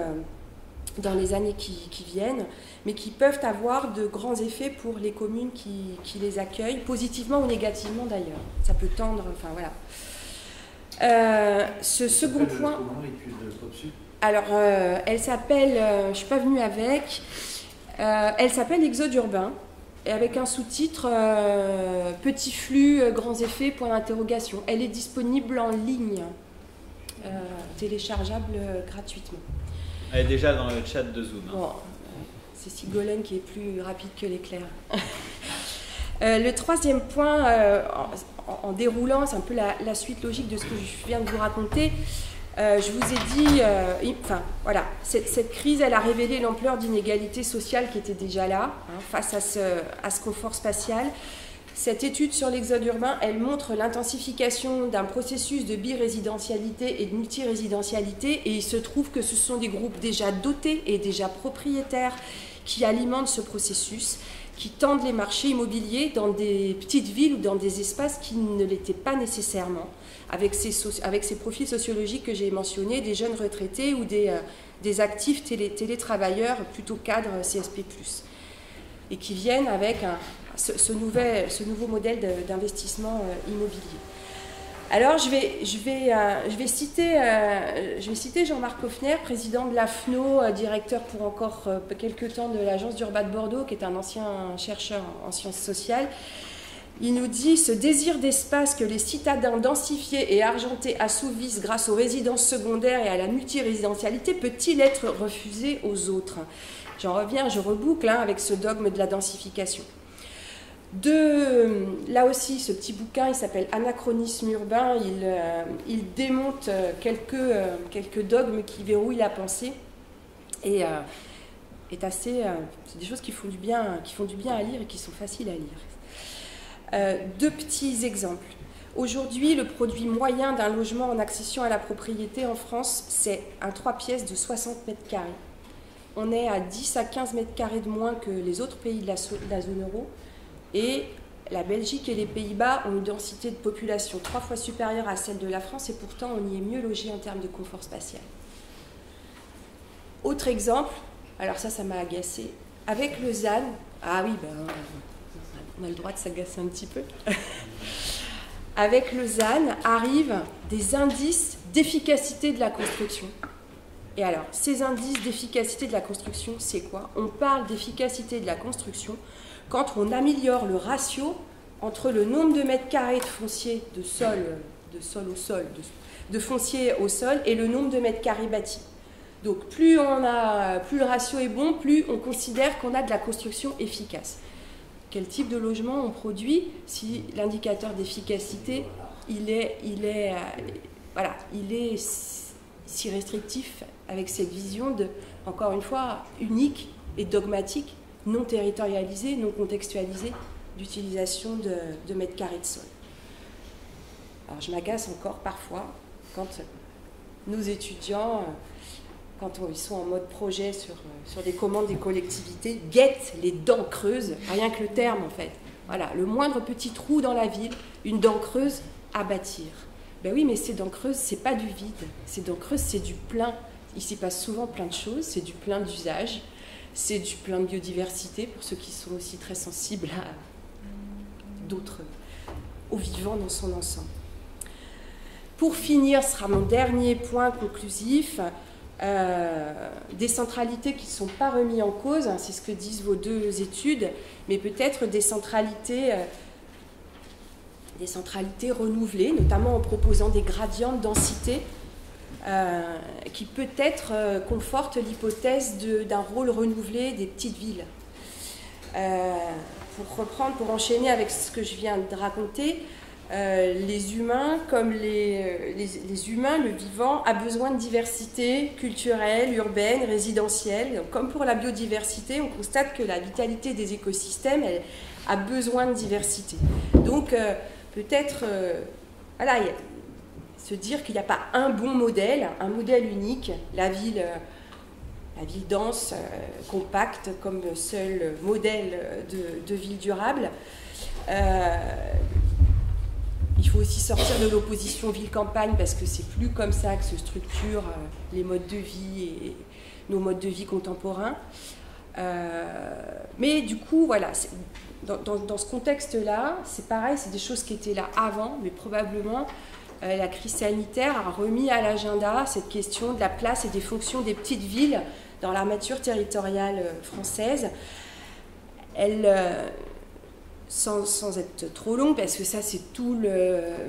dans les années qui, qui viennent, mais qui peuvent avoir de grands effets pour les communes qui, qui les accueillent, positivement ou négativement d'ailleurs. Ça peut tendre, enfin voilà. Euh, ce second point... Alors, euh, elle s'appelle, euh, je ne suis pas venue avec, euh, elle s'appelle Exode urbain, et avec un sous-titre euh, Petits flux, euh, grands effets, point d'interrogation. Elle est disponible en ligne, euh, téléchargeable euh, gratuitement. Elle est déjà dans le chat de Zoom. Hein. Bon, euh, c'est Sigolène qui est plus rapide que l'éclair. euh, le troisième point, euh, en, en déroulant, c'est un peu la, la suite logique de ce que je viens de vous raconter. Euh, je vous ai dit, euh, y, enfin voilà, cette, cette crise, elle a révélé l'ampleur d'inégalités sociales qui étaient déjà là, hein, face à ce, à ce confort spatial. Cette étude sur l'exode urbain, elle montre l'intensification d'un processus de birésidentialité et de multirésidentialité, et il se trouve que ce sont des groupes déjà dotés et déjà propriétaires qui alimentent ce processus, qui tendent les marchés immobiliers dans des petites villes ou dans des espaces qui ne l'étaient pas nécessairement, avec ces, so avec ces profils sociologiques que j'ai mentionnés, des jeunes retraités ou des, euh, des actifs télé télétravailleurs, plutôt cadres C S P plus, et qui viennent avec un, ce, ce, nouvel, ce nouveau modèle d'investissement euh, immobilier. Alors, je vais, je vais, euh, je vais citer, euh, je vais citer Jean-Marc Offner, président de l'AFNO, euh, directeur pour encore euh, quelques temps de l'agence d'Urba de Bordeaux, qui est un ancien chercheur en sciences sociales. Il nous dit « Ce désir d'espace que les citadins densifiés et argentés assouvissent grâce aux résidences secondaires et à la multirésidentialité peut-il être refusé aux autres ?» J'en reviens, je reboucle hein, avec ce dogme de la densification. De, là aussi, ce petit bouquin, il s'appelle « Anachronisme urbain », il, euh, il démonte quelques, euh, quelques dogmes qui verrouillent la pensée et euh, est assez, euh, c'est des choses qui font du bien, qui font du bien à lire et qui sont faciles à lire. Euh, deux petits exemples. Aujourd'hui, le produit moyen d'un logement en accession à la propriété en France, c'est un trois pièces de soixante mètres carrés. On est à dix à quinze mètres carrés de moins que les autres pays de la, de la zone euro. Et la Belgique et les Pays-Bas ont une densité de population trois fois supérieure à celle de la France, et pourtant on y est mieux logé en termes de confort spatial. Autre exemple, alors ça, ça m'a agacé. Avec le ZAN, ah oui, ben... on a le droit de s'agacer un petit peu. Avec le ZAN arrivent des indices d'efficacité de la construction. Et alors, ces indices d'efficacité de la construction, c'est quoi? On parle d'efficacité de la construction quand on améliore le ratio entre le nombre de mètres carrés de foncier de sol, de sol au sol, de, de foncier au sol, et le nombre de mètres carrés bâtis. Donc, plus on a, plus le ratio est bon, plus on considère qu'on a de la construction efficace. Quel type de logement on produit si l'indicateur d'efficacité il est, il est, euh, voilà, il est si restrictif avec cette vision, de, encore une fois, unique et dogmatique, non territorialisée, non contextualisée, d'utilisation de, de mètres carrés de sol. Alors je m'agace encore parfois quand nos étudiants, quand on, ils sont en mode projet sur, sur des commandes des collectivités, guettent les dents creuses, rien que le terme en fait. Voilà, le moindre petit trou dans la ville, une dent creuse à bâtir. Ben oui, mais ces dents creuses, c'est pas du vide. Ces dents creuses, c'est du plein. Il s'y passe souvent plein de choses, c'est du plein d'usages, c'est du plein de biodiversité pour ceux qui sont aussi très sensibles à d'autres, au vivant dans son ensemble. Pour finir, ce sera mon dernier point conclusif, euh, des centralités qui ne sont pas remises en cause, hein, c'est ce que disent vos deux études, mais peut-être des centralités, euh, des centralités renouvelées, notamment en proposant des gradients de densité euh, qui peut-être euh, confortent l'hypothèse d'un rôle renouvelé des petites villes. Euh, pour reprendre, pour enchaîner avec ce que je viens de raconter, Euh, les humains, comme les, les, les humains, le vivant, a besoin de diversité culturelle, urbaine, résidentielle. Donc, comme pour la biodiversité, on constate que la vitalité des écosystèmes, elle, a besoin de diversité. Donc euh, peut-être euh, voilà, se dire qu'il n'y a pas un bon modèle, un modèle unique, la ville, la ville dense, euh, compacte, comme seul modèle de, de ville durable. Euh, Il faut aussi sortir de l'opposition ville-campagne parce que c'est plus comme ça que se structurent les modes de vie et nos modes de vie contemporains. Euh, mais du coup, voilà, dans, dans, dans ce contexte-là, c'est pareil, c'est des choses qui étaient là avant, mais probablement euh, la crise sanitaire a remis à l'agenda cette question de la place et des fonctions des petites villes dans l'armature territoriale française. Elle... Euh, Sans, sans être trop long, parce que ça c'est tout,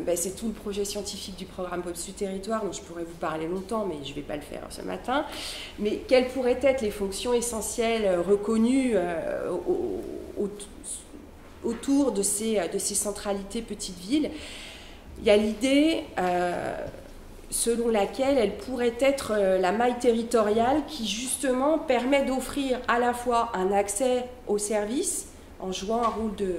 ben, tout le projet scientifique du programme Popsu Territoire, dont je pourrais vous parler longtemps, mais je ne vais pas le faire ce matin. Mais quelles pourraient être les fonctions essentielles reconnues euh, au, au, autour de ces, de ces centralités petites villes? Il y a l'idée euh, selon laquelle elle pourrait être la maille territoriale qui justement permet d'offrir à la fois un accès aux services, en jouant un rôle de...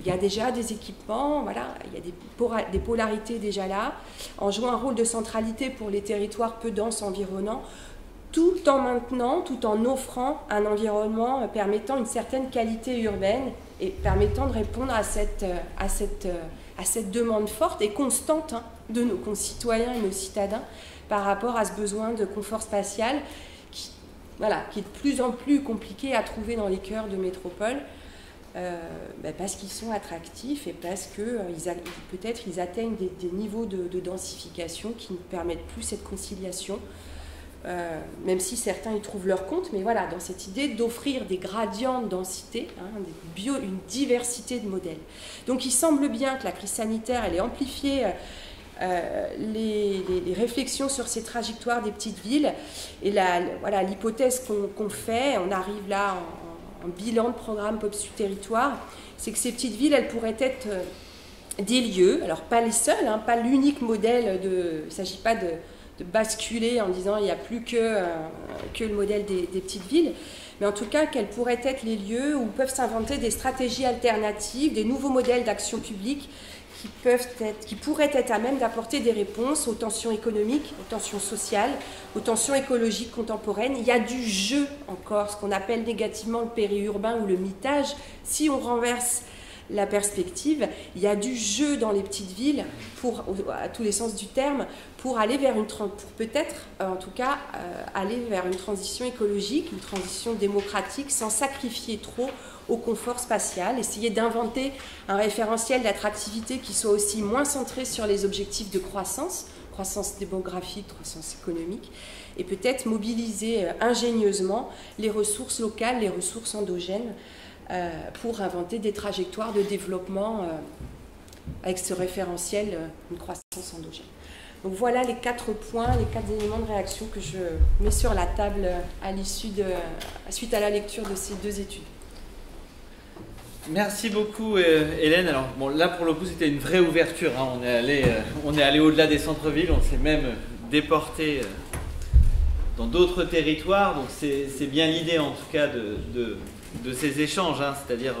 Il y a déjà des équipements, voilà, il y a des, pora... des polarités déjà là, en jouant un rôle de centralité pour les territoires peu denses environnants, tout en maintenant, tout en offrant un environnement permettant une certaine qualité urbaine et permettant de répondre à cette, à cette, à cette demande forte et constante, hein, de nos concitoyens et nos citadins par rapport à ce besoin de confort spatial qui, voilà, qui est de plus en plus compliqué à trouver dans les cœurs de métropole. Euh, ben parce qu'ils sont attractifs et parce que euh, peut-être ils atteignent des, des niveaux de, de densification qui ne permettent plus cette conciliation, euh, même si certains y trouvent leur compte, mais voilà, dans cette idée d'offrir des gradients de densité, hein, des bio, une diversité de modèles. Donc il semble bien que la crise sanitaire, elle ait amplifié euh, les, les, les réflexions sur ces trajectoires des petites villes, et la, voilà, l'hypothèse qu'on qu'on fait, on arrive là en un bilan de programme Popsu Territoire, c'est que ces petites villes, elles pourraient être des lieux, alors pas les seuls, hein, pas l'unique modèle, de, il ne s'agit pas de, de basculer en disant il n'y a plus que, euh, que le modèle des, des petites villes, mais en tout cas qu'elles pourraient être les lieux où peuvent s'inventer des stratégies alternatives, des nouveaux modèles d'action publique qui, peuvent être, qui pourraient être à même d'apporter des réponses aux tensions économiques, aux tensions sociales, aux tensions écologiques contemporaines. Il y a du jeu encore, ce qu'on appelle négativement le périurbain ou le mitage. Si on renverse la perspective, il y a du jeu dans les petites villes, pour, à tous les sens du terme, pour aller vers une, pour peut-être, en tout cas, euh, aller vers une transition écologique, une transition démocratique, sans sacrifier trop au confort spatial, essayer d'inventer un référentiel d'attractivité qui soit aussi moins centré sur les objectifs de croissance, croissance démographique, croissance économique, et peut-être mobiliser ingénieusement les ressources locales, les ressources endogènes, euh, pour inventer des trajectoires de développement euh, avec ce référentiel, euh, une croissance endogène. Donc voilà les quatre points, les quatre éléments de réaction que je mets sur la table à l'issue de, suite à la lecture de ces deux études. Merci beaucoup euh, Hélène. Alors bon, là pour le coup c'était une vraie ouverture, hein. On est allé, euh, allé au-delà des centres-villes, on s'est même déportés dans d'autres territoires. Donc c'est bien l'idée en tout cas de, de, de ces échanges, hein, c'est-à-dire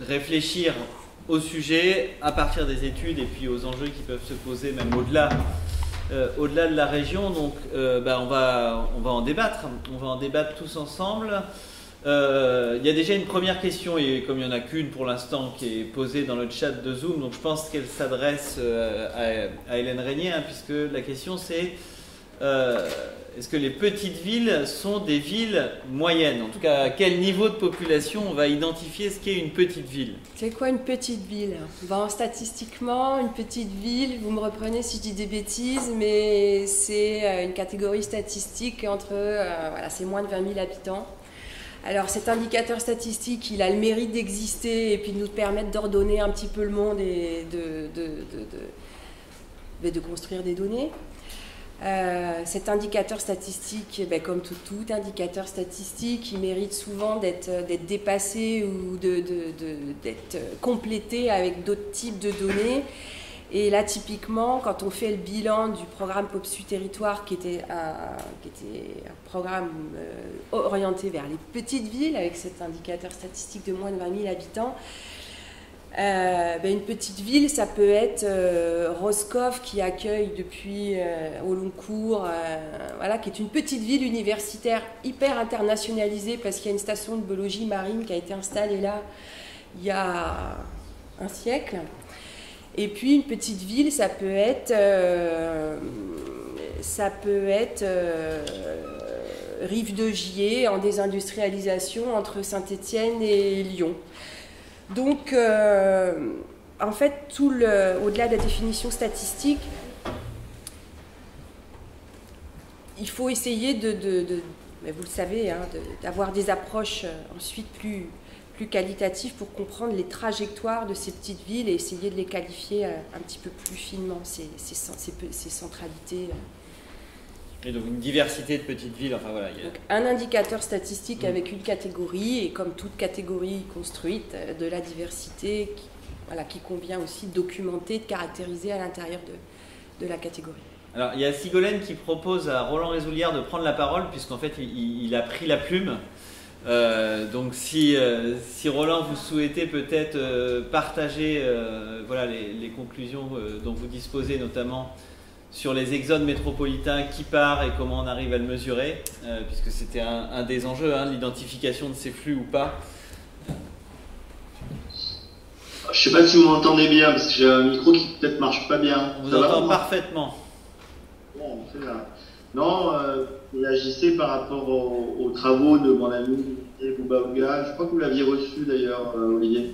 réfléchir au sujet à partir des études et puis aux enjeux qui peuvent se poser même au-delà euh, au-delà de la région. Donc euh, bah, on, va, on va en débattre, on va en débattre tous ensemble. Euh, il y a déjà une première question, et comme il n'y en a qu'une pour l'instant qui est posée dans le chat de Zoom, donc je pense qu'elle s'adresse euh, à, à Hélène Reigner, hein, puisque la question c'est euh, est-ce que les petites villes sont des villes moyennes? En tout cas, à quel niveau de population on va identifier ce qu'est une petite ville? C'est quoi une petite ville? Ben, statistiquement, une petite ville, vous me reprenez si je dis des bêtises, mais c'est une catégorie statistique entre, euh, voilà, c'est moins de vingt mille habitants. Alors cet indicateur statistique, il a le mérite d'exister et puis de nous permettre d'ordonner un petit peu le monde et de, de, de, de, de, de construire des données. Euh, cet indicateur statistique, eh bien, comme tout, tout indicateur statistique, il mérite souvent d'être dépassé ou d'être complété avec d'autres types de données. Et là, typiquement, quand on fait le bilan du programme Popsu Territoire, qui était un, qui était un programme euh, orienté vers les petites villes, avec cet indicateur statistique de moins de vingt mille habitants, euh, ben une petite ville, ça peut être euh, Roscoff, qui accueille depuis euh, au long cours, euh, voilà, qui est une petite ville universitaire hyper internationalisée, parce qu'il y a une station de biologie marine qui a été installée là il y a un siècle. Et puis une petite ville, ça peut être, euh, ça peut être euh, Rive de Gier en désindustrialisation entre Saint-Étienne et Lyon. Donc, euh, en fait, tout le, au-delà de la définition statistique, il faut essayer de, de, de mais vous le savez, hein, d'avoir de, des approches ensuite plus plus qualitatif pour comprendre les trajectoires de ces petites villes et essayer de les qualifier un petit peu plus finement, ces, ces, ces, ces centralités. Et donc une diversité de petites villes, enfin voilà. Il y a... donc un indicateur statistique mmh. avec une catégorie, et comme toute catégorie construite, de la diversité qui, voilà, qui convient aussi de documenter, de caractériser à l'intérieur de, de la catégorie. Alors il y a Sigolène qui propose à Roland Rézoulière de prendre la parole, puisqu'en fait il, il a pris la plume. Euh, donc si, euh, si Roland, vous souhaitez peut-être euh, partager euh, voilà, les, les conclusions euh, dont vous disposez, notamment sur les exodes métropolitains, qui part et comment on arrive à le mesurer, euh, puisque c'était un, un des enjeux, hein, l'identification de ces flux ou pas. Je ne sais pas si vous m'entendez bien, parce que j'ai un micro qui peut-être marche pas bien. On vous entend parfaitement. Bon, on fait là. Non, euh, vous réagissez par rapport aux, aux travaux de mon ami Olivier Boubaouga. Je crois que vous l'aviez reçu d'ailleurs, euh, Olivier.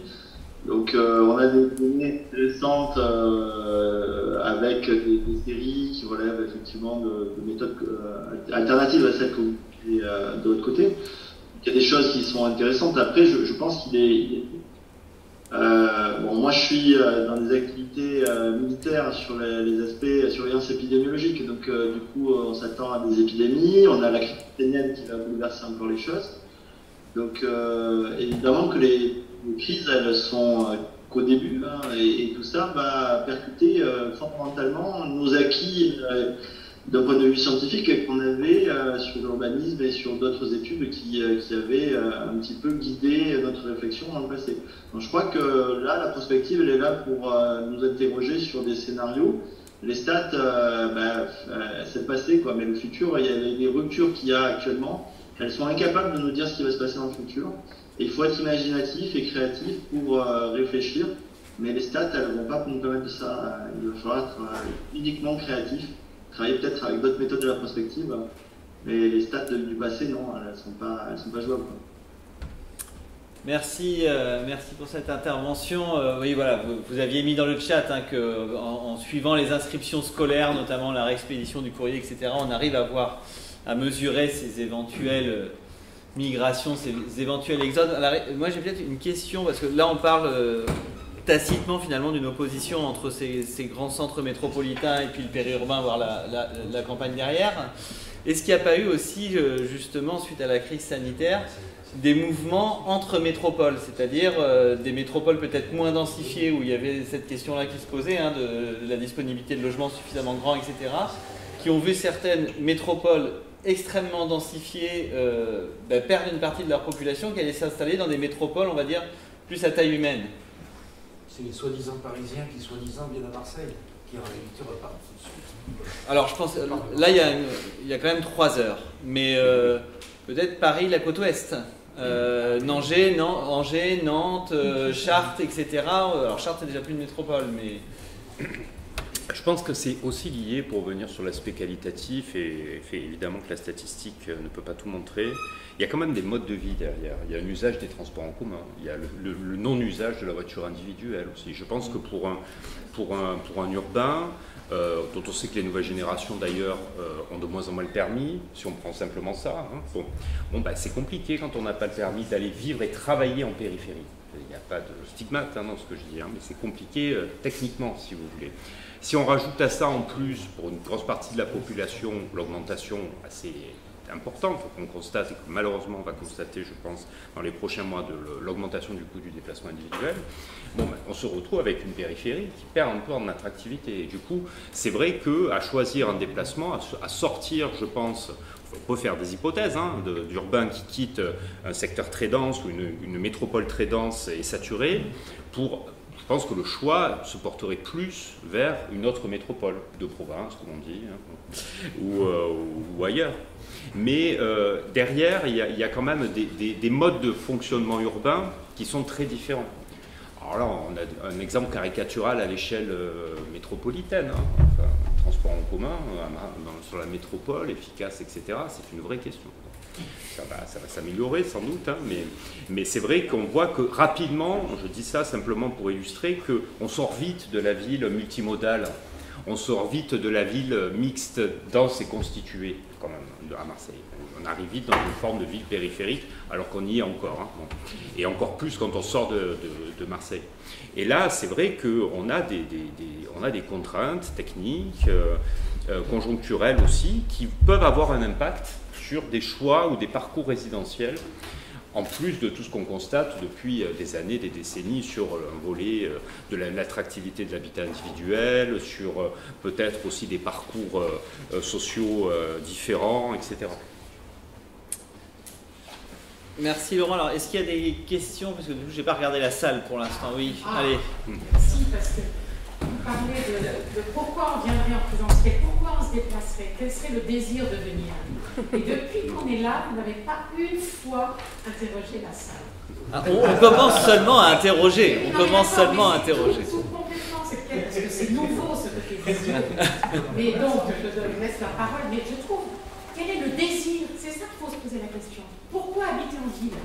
Donc, euh, on a des données intéressantes euh, avec des, des séries qui relèvent effectivement de, de méthodes euh, alternatives à celles que vous avez euh, de l'autre côté. Il y a des choses qui sont intéressantes. Après, je, je pense qu'il est... Il est euh, bon, moi, je suis euh, dans des activités euh, militaires sur les, les aspects surveillance épidémiologique. Donc, euh, du coup, euh, on s'attend à des épidémies. On a la crise ukrainienne qui va bouleverser encore les choses. Donc, euh, évidemment que les, les crises, elles sont euh, qu'au début. Hein, et, et tout ça va percuter euh, fondamentalement nos acquis euh, d'un point de vue scientifique qu'on avait euh, sur l'urbanisme et sur d'autres études qui, euh, qui avaient euh, un petit peu guidé notre réflexion dans le passé. Donc je crois que là, la prospective, elle est là pour euh, nous interroger sur des scénarios. Les stats, euh, bah, euh, c'est le passé, quoi. Mais le futur, il y a les ruptures qu'il y a actuellement, elles sont incapables de nous dire ce qui va se passer dans le futur. Et il faut être imaginatif et créatif pour euh, réfléchir. Mais les stats, elles ne vont pas nous permettre de ça. Il va falloir être euh, uniquement créatif. Travailler peut-être avec d'autres méthodes de la prospective, mais les stats du passé, non, elles ne sont pas, elles sont pas jouables. Merci, euh, merci pour cette intervention. Euh, oui, voilà, vous, vous aviez mis dans le chat, hein, que en, en suivant les inscriptions scolaires, notamment la réexpédition du courrier, et cetera, on arrive à voir, à mesurer ces éventuelles migrations, ces éventuels exodes. Alors, moi, j'ai peut-être une question, parce que là, on parle euh, tacitement finalement d'une opposition entre ces, ces grands centres métropolitains et puis le périurbain, voire la, la, la campagne derrière. Est-ce qu'il n'y a pas eu aussi, justement, suite à la crise sanitaire, des mouvements entre métropoles, c'est-à-dire euh, des métropoles peut-être moins densifiées, où il y avait cette question-là qui se posait, hein, de, de la disponibilité de logements suffisamment grands, et cetera, qui ont vu certaines métropoles extrêmement densifiées euh, bah, perdre une partie de leur population, qui allaient s'installer dans des métropoles, on va dire, plus à taille humaine. C'est les soi-disant parisiens qui soi-disant viennent à Marseille, qui en réalité repartent tout de suite. Alors je pense, là il y a, une, il y a quand même trois heures, mais euh, peut-être Paris, la côte ouest. Euh, Angers, Nan Angers, Nantes, euh, Chartres, et cetera. Alors Chartres est déjà plus une métropole, mais... Je pense que c'est aussi lié, pour revenir sur l'aspect qualitatif, et, et évidemment que la statistique ne peut pas tout montrer, il y a quand même des modes de vie derrière. Il y a un usage des transports en commun, il y a le, le, le non-usage de la voiture individuelle aussi. Je pense que pour un, pour un, pour un urbain, euh, dont on sait que les nouvelles générations d'ailleurs euh, ont de moins en moins le permis, si on prend simplement ça, hein, bon, bon, bah, c'est compliqué quand on n'a pas le permis d'aller vivre et travailler en périphérie. Il n'y a pas de stigmate hein, dans ce que je dis, hein, mais c'est compliqué euh, techniquement si vous voulez. Si on rajoute à ça en plus, pour une grosse partie de la population, l'augmentation assez importante qu'on constate, et que malheureusement on va constater, je pense, dans les prochains mois, de l'augmentation du coût du déplacement individuel, bon, ben, on se retrouve avec une périphérie qui perd un peu en attractivité. Et du coup, c'est vrai qu'à choisir un déplacement, à sortir, je pense, on peut faire des hypothèses, hein, d'urbains qui quittent un secteur très dense ou une, une métropole très dense et saturée pour... Je pense que le choix se porterait plus vers une autre métropole, de province, comme on dit, hein, ou, euh, ou ailleurs. Mais euh, derrière, il y, a, il y a quand même des, des, des modes de fonctionnement urbain qui sont très différents. Alors là, on a un exemple caricatural à l'échelle euh, métropolitaine. Hein, enfin, transport en commun, euh, sur la métropole, efficace, et cetera. C'est une vraie question. Ça va, ça va s'améliorer sans doute, hein, mais, mais c'est vrai qu'on voit que rapidement, je dis ça simplement pour illustrer, qu'on sort vite de la ville multimodale, on sort vite de la ville mixte, dense et constituée, quand même, à Marseille. On arrive vite dans une forme de ville périphérique, alors qu'on y est encore, hein, bon. Et encore plus quand on sort de, de, de Marseille. Et là, c'est vrai qu'on a des, des, des, on a des contraintes techniques, euh, euh, conjoncturelles aussi, qui peuvent avoir un impact sur des choix ou des parcours résidentiels, en plus de tout ce qu'on constate depuis des années, des décennies, sur un volet de l'attractivité de l'habitat individuel, sur peut-être aussi des parcours sociaux différents, et cetera. Merci Laurent. Alors, est-ce qu'il y a des questions? Parce que du coup, je n'ai pas regardé la salle pour l'instant. Oui, ah, allez. Si, parce que vous parlez de, de pourquoi on viendrait en présentiel, pourquoi on se déplacerait, quel serait le désir de venir. Et depuis qu'on est là, vous n'avez pas une fois interrogé la salle. Ah, on, on commence seulement à interroger. On non, commence seulement à interroger. Tout, tout complètement, parce que c'est nouveau ce petit. Mais donc, je vous laisse la parole, mais je trouve, quel est le désir? C'est ça qu'il faut se poser la question. Pourquoi habiter en ville?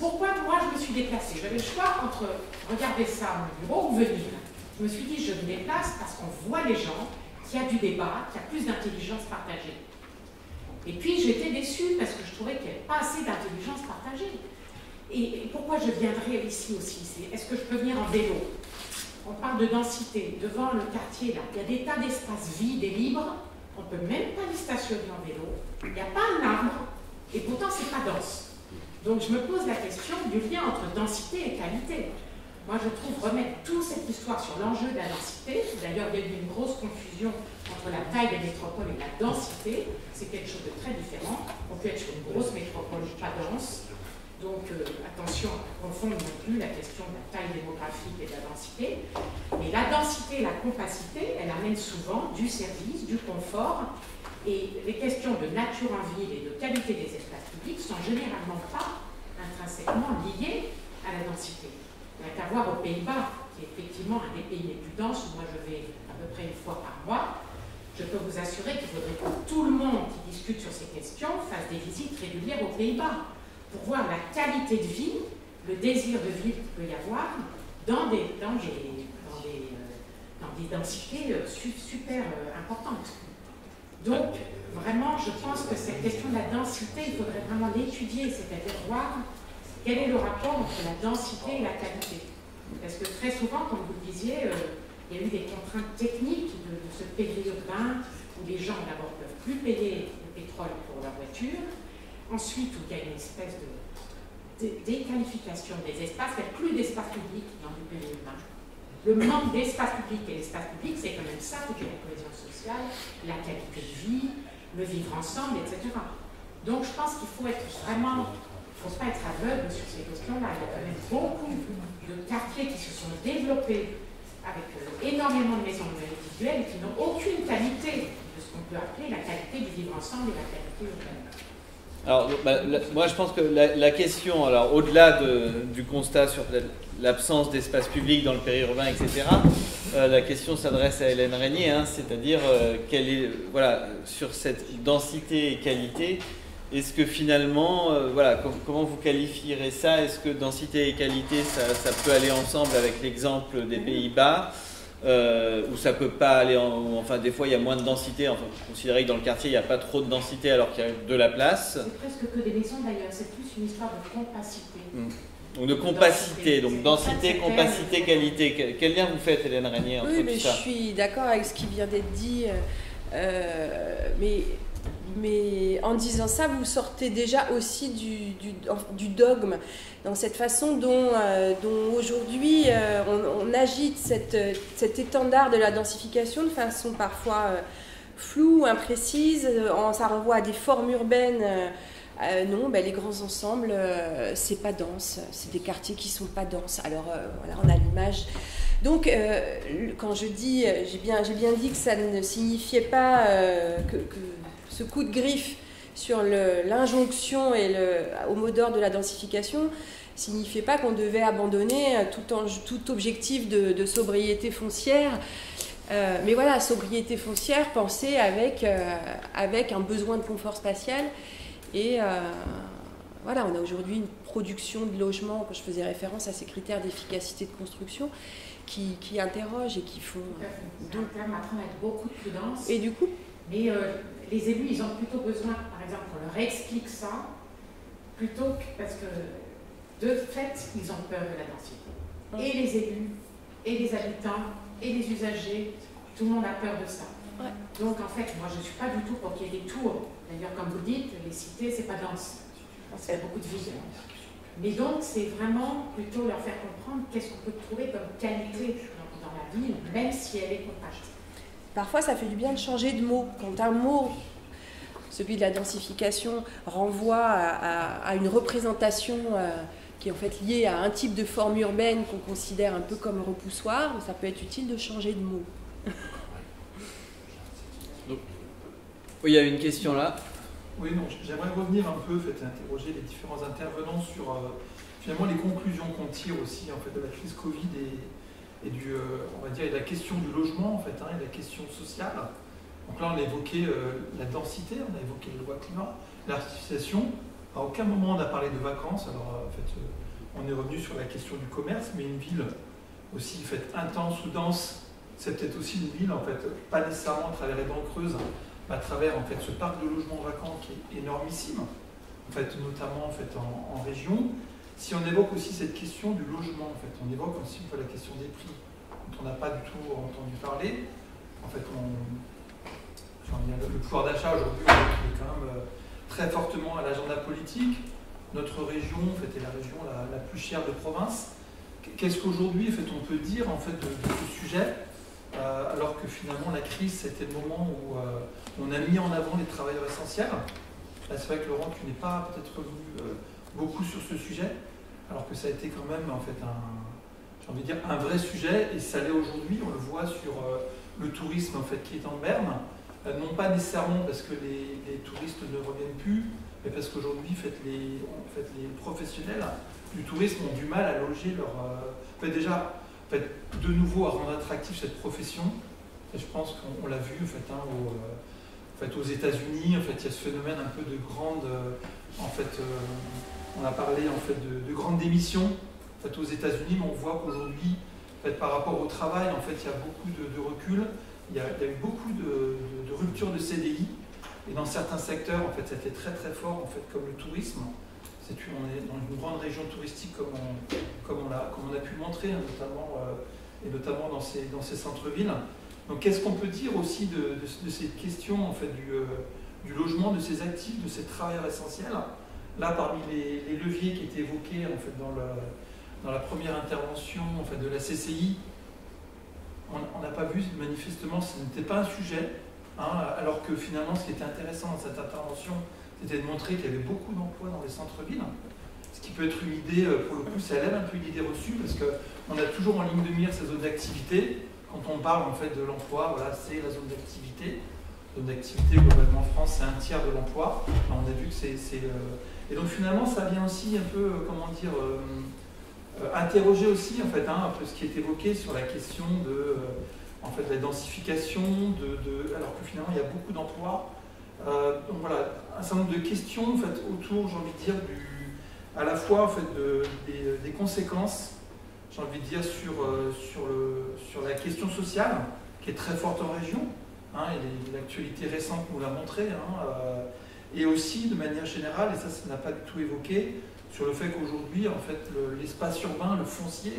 Pourquoi moi je me suis déplacée? J'avais le choix entre regarder ça à mon bureau ou venir. Je me suis dit, je me déplace parce qu'on voit les gens, qu'il y a du débat, qu'il y a plus d'intelligence partagée. Et puis j'étais déçue parce que je trouvais qu'il n'y avait pas assez d'intelligence partagée. Et, et pourquoi je viendrais ici aussi? Est-ce que je peux venir en vélo? On parle de densité. Devant le quartier, là, il y a des tas d'espaces vides et libres. On ne peut même pas les stationner en vélo. Il n'y a pas un arbre. Et pourtant, c'est pas dense. Donc je me pose la question du lien entre densité et qualité. Moi, je trouve remettre toute cette histoire sur l'enjeu de la densité. D'ailleurs, il y a eu une grosse confusion entre la taille des métropoles et la densité. C'est quelque chose de très différent. On peut être sur une grosse métropole pas dense. Donc, euh, attention à ne pas confondre non plus la question de la taille démographique et de la densité. Mais la densité et la compacité, elle amène souvent du service, du confort. Et les questions de nature en ville et de qualité des espaces publics sont généralement pas intrinsèquement liées à la densité. On a qu'à voir aux Pays-Bas, qui est effectivement un des pays les plus denses, où moi je vais à peu près une fois par mois. Je peux vous assurer qu'il faudrait que tout le monde qui discute sur ces questions fasse des visites régulières aux Pays-Bas pour voir la qualité de vie, le désir de vie qu'il peut y avoir dans des, dans des, dans des, dans des densités super importantes. Donc, vraiment, je pense que cette question de la densité, il faudrait vraiment l'étudier, c'est-à-dire voir quel est le rapport entre la densité et la qualité. Parce que très souvent, comme vous le disiez, euh, il y a eu des contraintes techniques de, de ce périurbain où les gens d'abord ne peuvent plus payer le pétrole pour leur voiture, ensuite où il y a une espèce de déqualification des espaces, il n'y a plus d'espace public dans le périurbain. le manque d'espace public. Et l'espace public, c'est quand même ça qui fait la cohésion sociale, la qualité de vie, le vivre ensemble, et cetera. Donc je pense qu'il faut être vraiment, il ne faut pas être aveugle sur ces questions-là. Il y a quand même beaucoup de quartiers qui se sont développés avec euh, énormément de maisons individuelles et qui n'ont aucune qualité de ce qu'on peut appeler la qualité du vivre ensemble et la qualité urbaine. Alors, bah, la, moi je pense que la, la question, alors au-delà de, du constat sur l'absence d'espace public dans le périurbain, et cetera, euh, la question s'adresse à Hélène Reigner, hein, c'est-à-dire euh, quelle est, voilà, sur cette densité et qualité, est-ce que finalement, euh, voilà, com comment vous qualifierez ça? Est-ce que densité et qualité, ça, ça peut aller ensemble avec l'exemple des Pays-Bas? Euh, où ça peut pas aller, en, enfin des fois il y a moins de densité, enfin considérer que dans le quartier il n'y a pas trop de densité alors qu'il y a de la place. C'est presque que des maisons d'ailleurs, c'est plus une histoire de compacité. Mmh. Donc de compacité, densité. donc densité, compacité, compacité qualité. Quel lien vous faites, Hélène Reigner, entre oui, mais tout ça? Je suis d'accord avec ce qui vient d'être dit, euh, mais, mais en disant ça vous sortez déjà aussi du, du, du dogme. Dans cette façon dont, euh, dont aujourd'hui euh, on, on agite cette, cet étendard de la densification de façon parfois euh, floue, imprécise, en, ça renvoie à des formes urbaines. Euh, non, ben, les grands ensembles, euh, c'est pas dense, c'est des quartiers qui sont pas denses. Alors euh, voilà, on a l'image. Donc euh, quand je dis, j'ai bien, j'ai bien dit que ça ne signifiait pas euh, que, que ce coup de griffe sur l'injonction et le, au mot d'ordre de la densification signifiait pas qu'on devait abandonner tout, en, tout objectif de, de sobriété foncière. Euh, mais voilà, sobriété foncière pensée avec, euh, avec un besoin de confort spatial. Et euh, voilà, on a aujourd'hui une production de logements, je faisais référence à ces critères d'efficacité de construction, qui, qui interrogent et qui font... Euh, donc, là, maintenant, être beaucoup de prudence. Et du coup... Mais euh, les élus, ils ont plutôt besoin, par exemple, qu'on leur explique ça, plutôt que parce que, de fait, ils ont peur de la densité. Ouais. Et les élus, et les habitants, et les usagers, tout le monde a peur de ça. Ouais. Donc, en fait, moi, je ne suis pas du tout pour qu'il y ait des tours. D'ailleurs, comme vous dites, les cités, c'est pas dense. Il y a beaucoup de villes. Mais donc, c'est vraiment plutôt leur faire comprendre qu'est-ce qu'on peut trouver comme qualité dans, dans la ville, même si elle est compacte. Parfois, ça fait du bien de changer de mot. Quand un mot, celui de la densification, renvoie à, à, à une représentation euh, qui est en fait liée à un type de forme urbaine qu'on considère un peu comme repoussoir, ça peut être utile de changer de mot. Donc, oui, il y a une question là. Oui, non, j'aimerais revenir un peu, en fait, interroger les différents intervenants sur euh, finalement les conclusions qu'on tire aussi en fait, de la crise Covid et... Et, du, euh, on va dire, et de la question du logement, en fait, hein, et de la question sociale. Donc là, on a évoqué euh, la densité, on a évoqué le loi climat, l'artificialisation. À aucun moment, on a parlé de vacances. Alors, en fait, euh, on est revenu sur la question du commerce, mais une ville aussi en fait, intense ou dense, c'est peut-être aussi une ville, en fait, pas nécessairement à travers les dents creuses, mais à travers en fait, ce parc de logements vacants qui est énormissime, en fait, notamment en, fait, en, en région. Si on évoque aussi cette question du logement, en fait, on évoque aussi on fait, la question des prix, dont on n'a pas du tout entendu parler. En fait, on, on le pouvoir d'achat aujourd'hui est quand même euh, très fortement à l'agenda politique. Notre région, en fait, est la région la, la plus chère de province. Qu'est-ce qu'aujourd'hui, en fait, on peut dire en fait de, de ce sujet, euh, alors que finalement la crise, c'était le moment où euh, on a mis en avant les travailleurs essentiels. Là, c'est vrai que Laurent, tu n'es pas peut-être revenu euh, beaucoup sur ce sujet. Alors que ça a été quand même en fait un, j'ai envie de dire, un vrai sujet, et ça l'est aujourd'hui, on le voit sur euh, le tourisme en fait qui est en berne, euh, non pas nécessairement parce que les, les touristes ne reviennent plus, mais parce qu'aujourd'hui en fait, les, en fait, les professionnels du tourisme ont du mal à loger leur... Euh, en fait, déjà, en fait, de nouveau à rendre attractive cette profession, et je pense qu'on l'a vu en fait, hein, au, euh, en fait, aux États-Unis, en fait, il y a ce phénomène un peu de grande... Euh, en fait, euh, on a parlé en fait, de, de grandes démissions en fait, aux États-Unis, mais on voit qu'aujourd'hui, en fait, par rapport au travail, en fait, il y a beaucoup de, de recul, il y, a, il y a eu beaucoup de, de, de ruptures de C D I, et dans certains secteurs, en fait, ça a été très très fort, en fait, comme le tourisme. C'est une, on est dans une grande région touristique, comme on, comme on, a, comme on a pu le montrer, hein, notamment, euh, et notamment dans ces, dans ces centres-villes. Donc, qu'est-ce qu'on peut dire aussi de, de, de cette question en fait, du, euh, du logement, de ces actifs, de ces travailleurs essentiels? Là, parmi les, les leviers qui étaient évoqués en fait, dans, le, dans la première intervention en fait, de la C C I, on n'a pas vu, manifestement, ce n'était pas un sujet, hein, alors que finalement, ce qui était intéressant dans cette intervention, c'était de montrer qu'il y avait beaucoup d'emplois dans les centres-villes, ce qui peut être une idée, pour le coup, ça élève un peu une idée reçue, parce qu'on a toujours en ligne de mire ces zones d'activité. Quand on parle en fait de l'emploi, voilà, c'est la zone d'activité. Zone d'activité, globalement, en France, c'est un tiers de l'emploi. Enfin, on a vu que c'est... Euh... Et donc, finalement, ça vient aussi un peu, comment dire... Euh... Euh, interroger aussi en fait, hein, un peu ce qui est évoqué sur la question de, euh, en fait, de la densification, de, de, alors que finalement il y a beaucoup d'emplois. Euh, donc voilà, un certain nombre de questions en fait, autour, j'ai envie de dire, du, à la fois en fait, de, des, des conséquences, j'ai envie de dire, sur, euh, sur, le, sur la question sociale, qui est très forte en région, hein, et l'actualité récente nous l'a montré, hein, euh, et aussi de manière générale, et ça, ça n'a pas du tout évoqué, sur le fait qu'aujourd'hui, en fait, l'espace urbain, le foncier,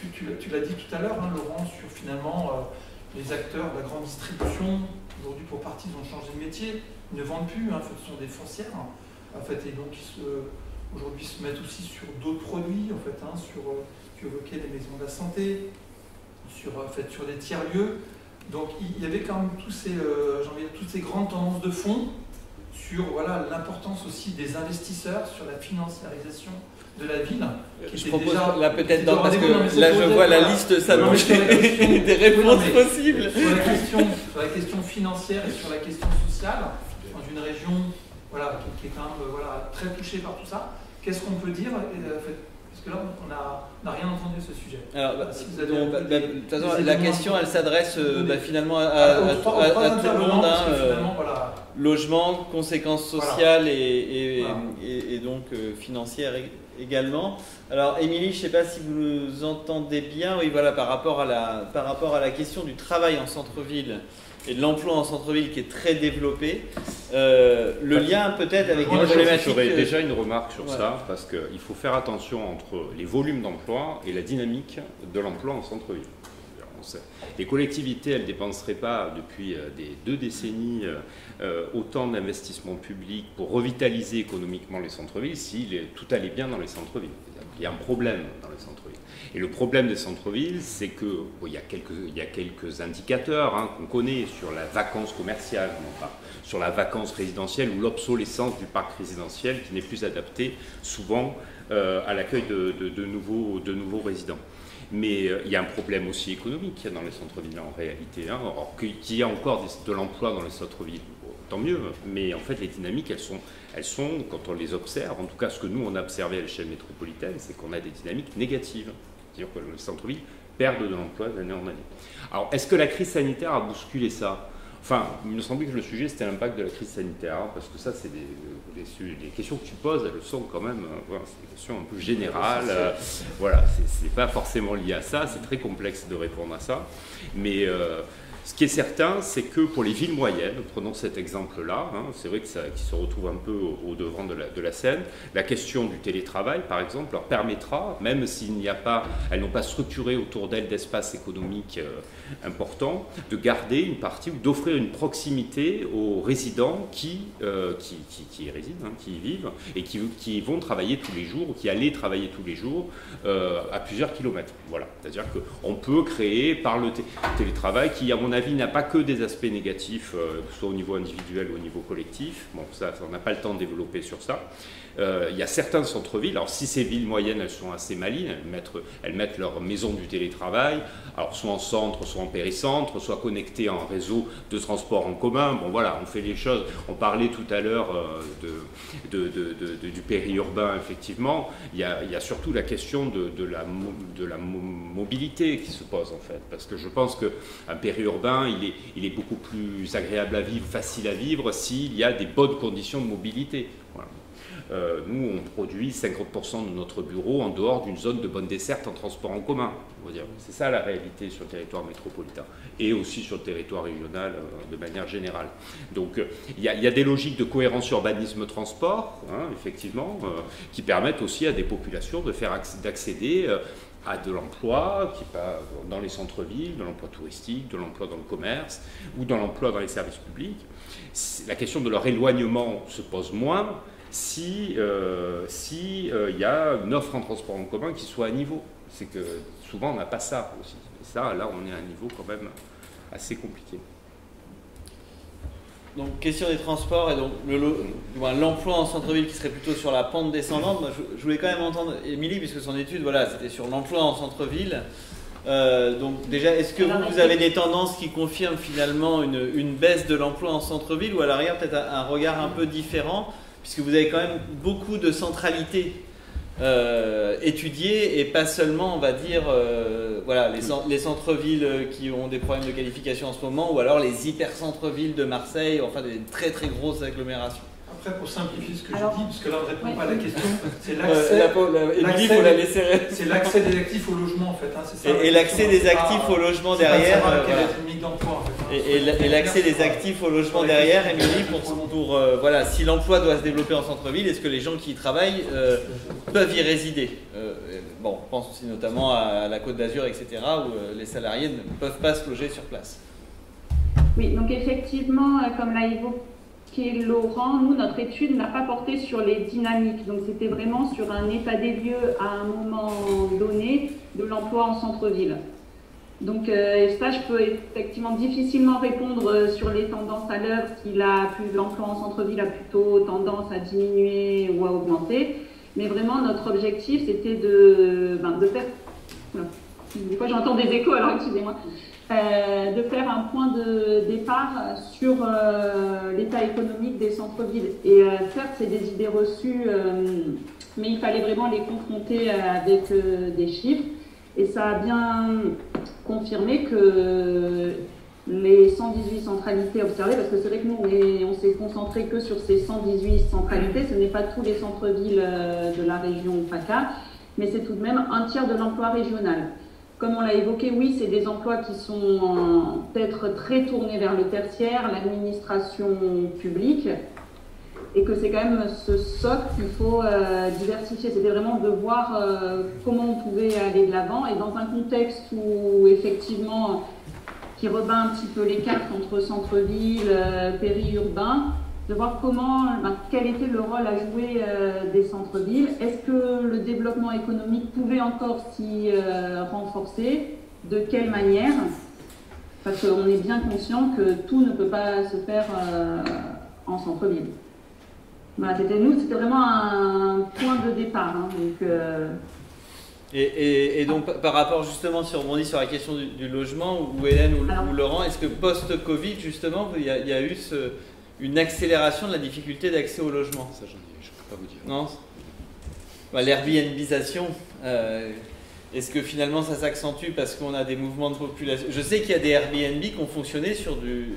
tu, tu, tu l'as dit tout à l'heure, hein, Laurent, sur finalement euh, les acteurs de la grande distribution, aujourd'hui pour partie, ils ont changé de métier, ils ne vendent plus, hein, en fait, ce sont des foncières, hein, en fait, et donc ils aujourd'hui se mettent aussi sur d'autres produits, en fait, hein, sur, euh, tu évoquais les maisons de la santé, sur, en fait, sur des tiers-lieux. Donc il y avait quand même tous ces, euh, j'ai envie de dire, toutes ces grandes tendances de fond, sur voilà, l'importance aussi des investisseurs, sur la financiarisation de la ville. Qui je propose déjà, là peut-être dans, parce que là je vois la liste s'allonger des, des réponses oui, possibles. Sur la, question, sur la question financière et sur la question sociale, dans une région voilà, qui, qui est quand même voilà, très touchée par tout ça, qu'est-ce qu'on peut dire euh, parce que là, on n'a rien entendu à ce sujet. Alors, bah, si vous avez bon, bah, des, bah, de toute façon, la question, elle s'adresse euh, bah, finalement à, à, à, trois, à, à tout le monde. Hein, euh, voilà. Logement, conséquences sociales voilà. et, et, voilà. et, et donc euh, financières également. Alors, Émilie, je ne sais pas si vous nous entendez bien. Oui, voilà, par rapport à la, par rapport à la question du travail en centre-ville et de l'emploi en centre-ville qui est très développé. Euh, le parce lien peut-être avec moi, une problématique... J'aurais déjà une remarque sur voilà. ça, parce qu'il faut faire attention entre les volumes d'emploi et la dynamique de l'emploi en centre-ville. Les collectivités, elles ne dépenseraient pas depuis des deux décennies euh, autant d'investissements publics pour revitaliser économiquement les centres-villes si les, tout allait bien dans les centres-villes. Il y a un problème dans les centres-villes. Et le problème des centres-villes, c'est que bon, il, y a quelques, il y a quelques indicateurs hein, qu'on connaît sur la vacance commerciale, non pas, sur la vacance résidentielle ou l'obsolescence du parc résidentiel qui n'est plus adapté souvent euh, à l'accueil de, de, de, nouveaux, de nouveaux résidents. Mais euh, il y a un problème aussi économique dans les centres-villes en réalité. Hein, alors qu'il y a encore des, de l'emploi dans les centres-villes, tant mieux, mais en fait les dynamiques, elles sont, elles sont, quand on les observe, en tout cas ce que nous on a observé à l'échelle métropolitaine, c'est qu'on a des dynamiques négatives. C'est-à-dire que les centres-villes perdent de l'emploi d'année en année. Alors est-ce que la crise sanitaire a bousculé ça? Enfin, il me semblait que le sujet c'était l'impact de la crise sanitaire, hein, parce que ça c'est des, des, des questions que tu poses, elles sont quand même, euh, voilà, c'est des questions un peu générales, euh, voilà, c'est pas forcément lié à ça, c'est très complexe de répondre à ça, mais... Euh, ce qui est certain, c'est que pour les villes moyennes, prenons cet exemple-là, hein, c'est vrai que ça, qui se retrouve un peu au, au devant de la, de la scène, la question du télétravail, par exemple, leur permettra, même s'il n'y a pas, elles n'ont pas structuré autour d'elles d'espaces économiques euh, importants, de garder une partie ou d'offrir une proximité aux résidents qui, euh, qui, qui, qui y résident, hein, qui y vivent et qui, qui vont travailler tous les jours, ou qui allaient travailler tous les jours euh, à plusieurs kilomètres. Voilà, c'est-à-dire qu'on peut créer par le télétravail qui, à mon avis, la vie n'a pas que des aspects négatifs, euh, que ce soit au niveau individuel ou au niveau collectif. Bon, ça, ça on n'a pas le temps de développer sur ça. Euh, il y a certains centres-villes, alors si ces villes moyennes, elles sont assez malines, elles mettent, elles mettent leur maison du télétravail, alors soit en centre, soit en péricentre, soit connectées en réseau de transport en commun. Bon voilà, on fait les choses. On parlait tout à l'heure euh, de, de, de, de, de, du périurbain, effectivement. Il y a, il y a surtout la question de, de, la, de la mobilité qui se pose, en fait, parce que je pense qu'un périurbain, il est, il est beaucoup plus agréable à vivre, facile à vivre, s'il y a des bonnes conditions de mobilité. Voilà. Euh, nous, on produit cinquante pour cent de notre bureau en dehors d'une zone de bonne desserte en transport en commun. C'est ça la réalité sur le territoire métropolitain et aussi sur le territoire régional euh, de manière générale. Donc, il euh, y, y a des logiques de cohérence urbanisme-transport, hein, effectivement, euh, qui permettent aussi à des populations de faire d'accéder euh, à de l'emploi dans les centres-villes, de l'emploi touristique, de l'emploi dans le commerce ou dans l'emploi dans les services publics. La question de leur éloignement se pose moins si, euh, si, euh, y a une offre en transport en commun qui soit à niveau. c'est que souvent on n'a pas ça aussi. Et ça, là, on est à un niveau quand même assez compliqué. Donc, question des transports et donc l'emploi le, en centre-ville qui serait plutôt sur la pente descendante. Je, je voulais quand même entendre Émilie, puisque son étude, voilà, c'était sur l'emploi en centre-ville. Euh, donc déjà, est-ce que vous, vous avez des tendances qui confirment finalement une, une baisse de l'emploi en centre-ville, ou à l'arrière peut-être un, un regard un peu différent, puisque vous avez quand même beaucoup de centralité euh, étudiée et pas seulement, on va dire, euh, voilà, les, les centres-villes qui ont des problèmes de qualification en ce moment, ou alors les hyper-centres-villes de Marseille, enfin des très très grosses agglomérations. Après, pour simplifier ce que alors, je dis, parce que là on ne répond ouais. pas à la question, c'est l'accès la, la, des actifs au logement en fait. Hein, ça, et, et l'accès des actifs pas, au logement derrière. Euh, voilà. Et, et, et l'accès des actifs au logement derrière, Émilie, pour, pour, pour euh, voilà, si l'emploi doit se développer en centre-ville, est-ce que les gens qui y travaillent euh, peuvent y résider? euh, Bon, on pense aussi notamment à la Côte d'Azur, et cetera, où euh, les salariés ne peuvent pas se loger sur place. Oui, donc effectivement, euh, comme l'a évoqué Laurent, nous, notre étude n'a pas porté sur les dynamiques, donc c'était vraiment sur un état des lieux à un moment donné de l'emploi en centre-ville. Donc euh, ça, je peux effectivement difficilement répondre sur les tendances à l'œuvre, si l'emploi en centre-ville a plutôt tendance à diminuer ou à augmenter, mais vraiment notre objectif c'était de, ben, de faire... Des fois j'entends des échos, alors excusez-moi. Euh, de faire un point de départ sur euh, l'état économique des centres-villes. Et euh, certes, c'est des idées reçues, euh, mais il fallait vraiment les confronter avec euh, des chiffres. Et ça a bien confirmé que les cent dix-huit centralités observées, parce que c'est vrai que nous, on s'est concentré que sur ces cent dix-huit centralités, ce n'est pas tous les centres-villes euh, de la région PACA, mais c'est tout de même un tiers de l'emploi régional. Comme on l'a évoqué, oui, c'est des emplois qui sont peut-être très tournés vers le tertiaire, l'administration publique, et que c'est quand même ce socle qu'il faut euh, diversifier. C'était vraiment de voir euh, comment on pouvait aller de l'avant, et dans un contexte où, effectivement, qui rebat un petit peu les cartes entre centre-ville, euh, périurbain, de voir comment, ben, quel était le rôle à jouer euh, des centres-villes. Est-ce que le développement économique pouvait encore s'y euh, renforcer? De quelle manière? Parce qu'on est bien conscient que tout ne peut pas se faire euh, en centre-ville. Voilà, c'était nous, c'était vraiment un point de départ. Hein, donc, euh... et, et, et donc, par rapport justement, si on rebondit sur la question du, du logement, ou Hélène ou, Alors, ou Laurent, est-ce que post-Covid, justement, il y, y a eu ce... une accélération de la difficulté d'accès au logement? Ça, j'en ai, je peux pas vous dire. Non. Bah, l'Airbnbisation, euh, est-ce que finalement ça s'accentue parce qu'on a des mouvements de population? Je sais qu'il y a des Airbnb qui ont fonctionné sur du,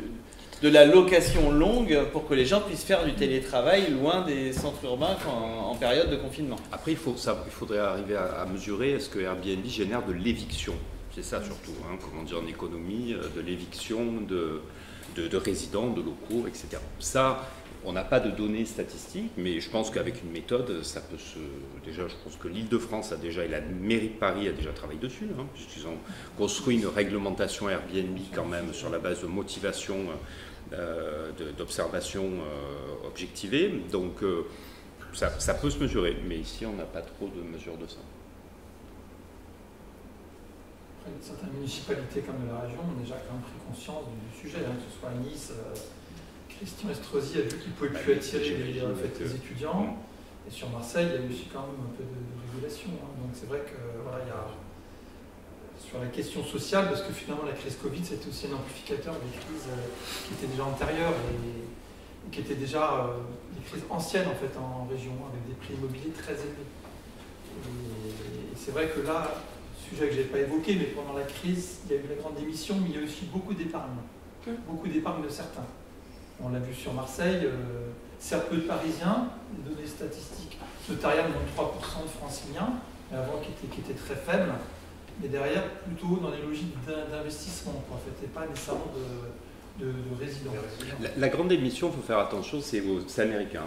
de la location longue pour que les gens puissent faire du télétravail loin des centres urbains en, en période de confinement. Après, il, faut, ça, il faudrait arriver à, à mesurer est-ce que Airbnb génère de l'éviction. C'est ça surtout, hein, comment dire en économie, de l'éviction, de... De, de résidents, de locaux, et cetera. Ça, on n'a pas de données statistiques, mais je pense qu'avec une méthode, ça peut se... Déjà, je pense que l'Île-de-France a déjà, et la mairie de Paris a déjà travaillé dessus, hein, puisqu'ils ont construit une réglementation Airbnb quand même sur la base de motivation, euh, d'observation euh, objectivée. Donc, euh, ça, ça peut se mesurer, mais ici, on n'a pas trop de mesures de ça. Certaines municipalités comme de la région ont déjà quand même pris conscience du sujet, hein, que ce soit à Nice, euh, Christian Estrosi a vu qu'il ne pouvait plus attirer les, les, les étudiants, et sur Marseille, il y a eu aussi quand même un peu de, de régulation. Hein. Donc c'est vrai que voilà, il y a, sur la question sociale, parce que finalement la crise Covid, c'était aussi un amplificateur des crises euh, qui étaient déjà antérieures et, et qui étaient déjà euh, des crises anciennes en fait en région, avec des prix immobiliers très élevés. Et, et c'est vrai que là, sujet que je n'ai pas évoqué, mais pendant la crise, il y a eu la grande démission, mais il y a eu aussi beaucoup d'épargne. Okay. Beaucoup d'épargne de certains. On l'a vu sur Marseille, euh, certes peu de Parisiens, les données statistiques notariales ont trois pour cent de Franciliens, mais avant qui était, qui était très faible, mais derrière plutôt dans les logiques d'investissement, en fait, et pas nécessairement de, de, de résidents. La, la grande démission, il faut faire attention, c'est aux Américains.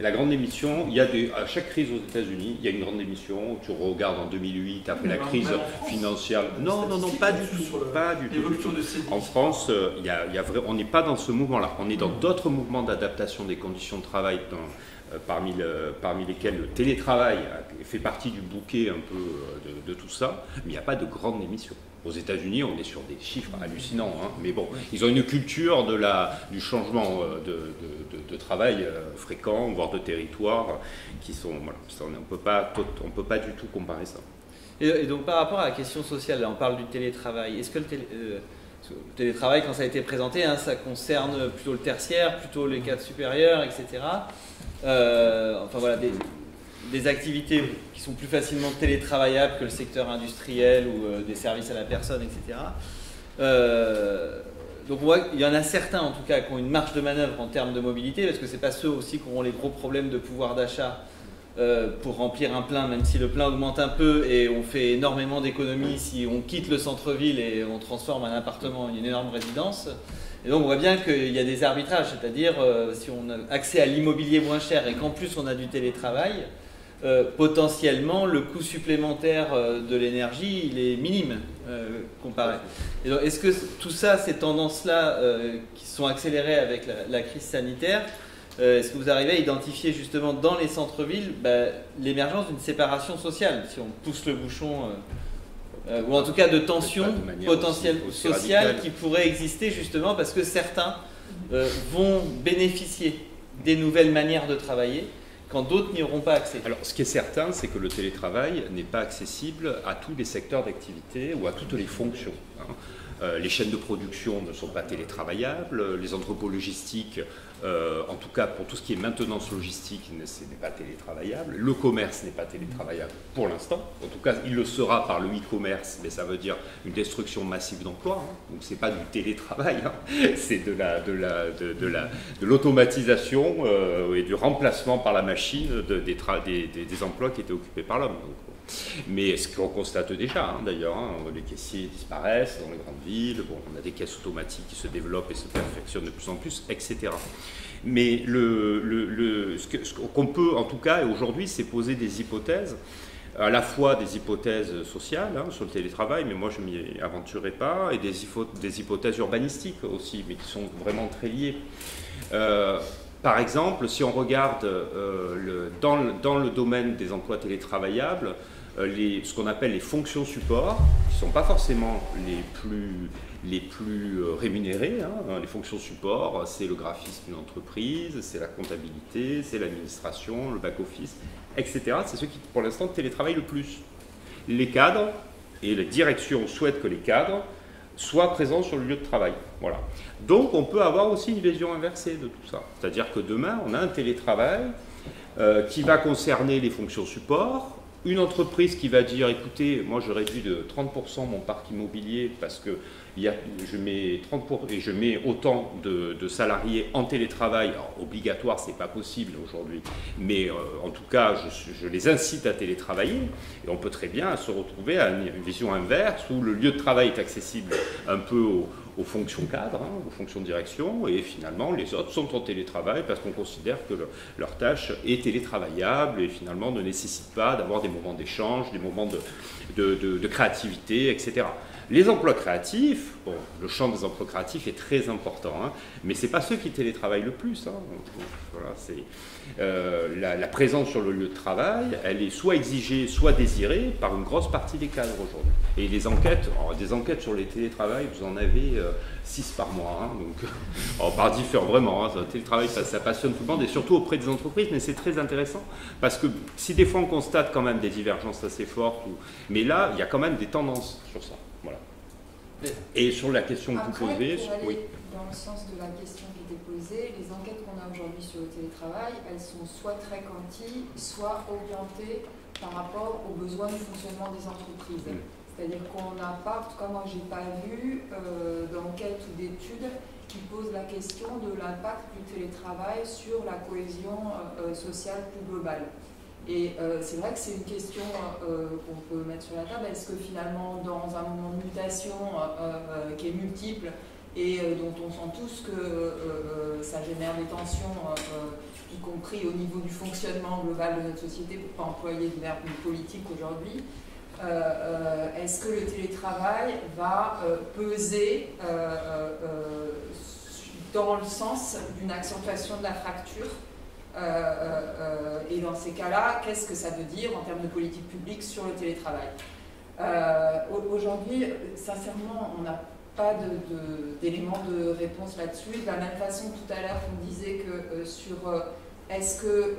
Et la grande démission, il y a des, à chaque crise aux États-Unis, il y a une grande démission. Tu regardes en deux mille huit, après la crise financière. Non, non, non, pas du tout. Pas du tout. En France, il y a, il y a vrai, on n'est pas dans ce mouvement-là. On est dans d'autres mouvements d'adaptation des conditions de travail, dans, euh, parmi, le, parmi lesquels le télétravail fait partie du bouquet un peu de, de tout ça. Mais il n'y a pas de grande démission. Aux États-Unis, on est sur des chiffres hallucinants, hein, mais bon, ils ont une culture de la, du changement de, de, de, de travail fréquent, voire de territoire, qui sont, voilà, on ne peut pas, on peut pas du tout comparer ça. Et, et donc par rapport à la question sociale, là, on parle du télétravail. Est-ce que le, télé, euh, le télétravail, quand ça a été présenté, hein, ça concerne plutôt le tertiaire, plutôt les cadres supérieurs, et cetera. Euh, enfin voilà, des, des activités qui sont plus facilement télétravaillables que le secteur industriel ou euh, des services à la personne, et cetera. Euh, donc on voit qu'il y en a certains, en tout cas, qui ont une marge de manœuvre en termes de mobilité, parce que ce n'est pas ceux aussi qui auront les gros problèmes de pouvoir d'achat euh, pour remplir un plein, même si le plein augmente un peu et on fait énormément d'économies si on quitte le centre-ville et on transforme un appartement en une énorme résidence. Et donc on voit bien qu'il y a des arbitrages, c'est-à-dire euh, si on a accès à l'immobilier moins cher et qu'en plus on a du télétravail, Euh, potentiellement le coût supplémentaire euh, de l'énergie il est minime euh, comparé. Est-ce que tout ça, ces tendances-là euh, qui sont accélérées avec la, la crise sanitaire, euh, est-ce que vous arrivez à identifier justement dans les centres-villes bah, l'émergence d'une séparation sociale, si on pousse le bouchon, euh, euh, ou en tout cas de tensions potentielles sociales qui pourraient exister justement parce que certains euh, vont bénéficier des nouvelles manières de travailler quand d'autres n'y auront pas accès. Alors, ce qui est certain, c'est que le télétravail n'est pas accessible à tous les secteurs d'activité ou à toutes les fonctions. Hein. Euh, les chaînes de production ne sont pas télétravaillables, les entrepôts logistiques, euh, en tout cas pour tout ce qui est maintenance logistique, ce n'est pas télétravaillable. Le commerce n'est pas télétravaillable pour l'instant. En tout cas, il le sera par le e-commerce, mais ça veut dire une destruction massive d'emplois. Hein. Donc, ce n'est pas du télétravail, hein. C'est de la, de la, de, de la, de l'automatisation euh, et du remplacement par la machine de, des, tra des, des, des emplois qui étaient occupés par l'homme. Mais ce qu'on constate déjà, hein, d'ailleurs, hein, les caissiers disparaissent dans les grandes villes, bon, on a des caisses automatiques qui se développent et se perfectionnent de plus en plus, et cetera. Mais le, le, le, ce qu'on peut, en tout cas, aujourd'hui, c'est poser des hypothèses, à la fois des hypothèses sociales, hein, sur le télétravail, mais moi je ne m'y aventurerai pas, et des, des hypothèses urbanistiques aussi, mais qui sont vraiment très liées. Euh, Par exemple, si on regarde euh, le, dans, le, dans le domaine des emplois télétravaillables, euh, les, ce qu'on appelle les fonctions support, qui ne sont pas forcément les plus, les plus euh, rémunérées, hein. Les fonctions support, c'est le graphisme d'une entreprise, c'est la comptabilité, c'est l'administration, le back-office, et cetera. C'est ceux qui, pour l'instant, télétravaillent le plus. Les cadres et les directions souhaitent que les cadres soit présent sur le lieu de travail. Voilà. Donc on peut avoir aussi une vision inversée de tout ça. C'est-à-dire que demain, on a un télétravail euh, qui va concerner les fonctions support, une entreprise qui va dire, écoutez, moi je réduis de trente pour cent mon parc immobilier parce que il y a, je, mets trente pour cent et je mets autant de, de salariés en télétravail. Alors, obligatoire, ce n'est pas possible aujourd'hui, mais euh, en tout cas, je, je les incite à télétravailler. Et on peut très bien se retrouver à une, une vision inverse où le lieu de travail est accessible un peu aux, aux fonctions cadres, hein, aux fonctions direction, et finalement, les autres sont en télétravail parce qu'on considère que le, leur tâche est télétravaillable et finalement ne nécessite pas d'avoir des moments d'échange, des moments de, de, de, de créativité, et cetera. Les emplois créatifs, bon, le champ des emplois créatifs est très important, hein, mais ce n'est pas ceux qui télétravaillent le plus. Hein. Voilà, c'est, euh, la, la présence sur le lieu de travail, elle est soit exigée, soit désirée par une grosse partie des cadres aujourd'hui. Et les enquêtes, alors, des enquêtes sur les télétravails, vous en avez euh, six par mois, hein, donc alors, par différents, vraiment, hein, ça, le télétravail, ça, ça passionne tout le monde, et surtout auprès des entreprises, mais c'est très intéressant, parce que si des fois on constate quand même des divergences assez fortes, ou, mais là, il y a quand même des tendances sur ça. Voilà. Et sur la question que vous posez, oui. Dans le sens de la question qui était posée, les enquêtes qu'on a aujourd'hui sur le télétravail, elles sont soit très quanti, soit orientées par rapport aux besoins du fonctionnement des entreprises. Mmh. C'est-à-dire qu'on n'a pas, en tout cas moi j'ai pas vu euh, d'enquête ou d'études qui pose la question de l'impact du télétravail sur la cohésion euh, sociale plus globale. Et euh, c'est vrai que c'est une question euh, qu'on peut mettre sur la table. Est-ce que finalement, dans un moment de mutation euh, euh, qui est multiple, et euh, dont on sent tous que euh, ça génère des tensions, euh, y compris au niveau du fonctionnement global de notre société, pour ne pas employer de verbe politique aujourd'hui. Euh, euh, est-ce que le télétravail va euh, peser euh, euh, dans le sens d'une accentuation de la fracture ? Euh, euh, et dans ces cas-là, qu'est-ce que ça veut dire en termes de politique publique sur le télétravail? euh, Aujourd'hui, sincèrement, on n'a pas d'éléments de, de, de réponse là-dessus. De la même façon, tout à l'heure, on disait que euh, sur euh, est-ce que euh,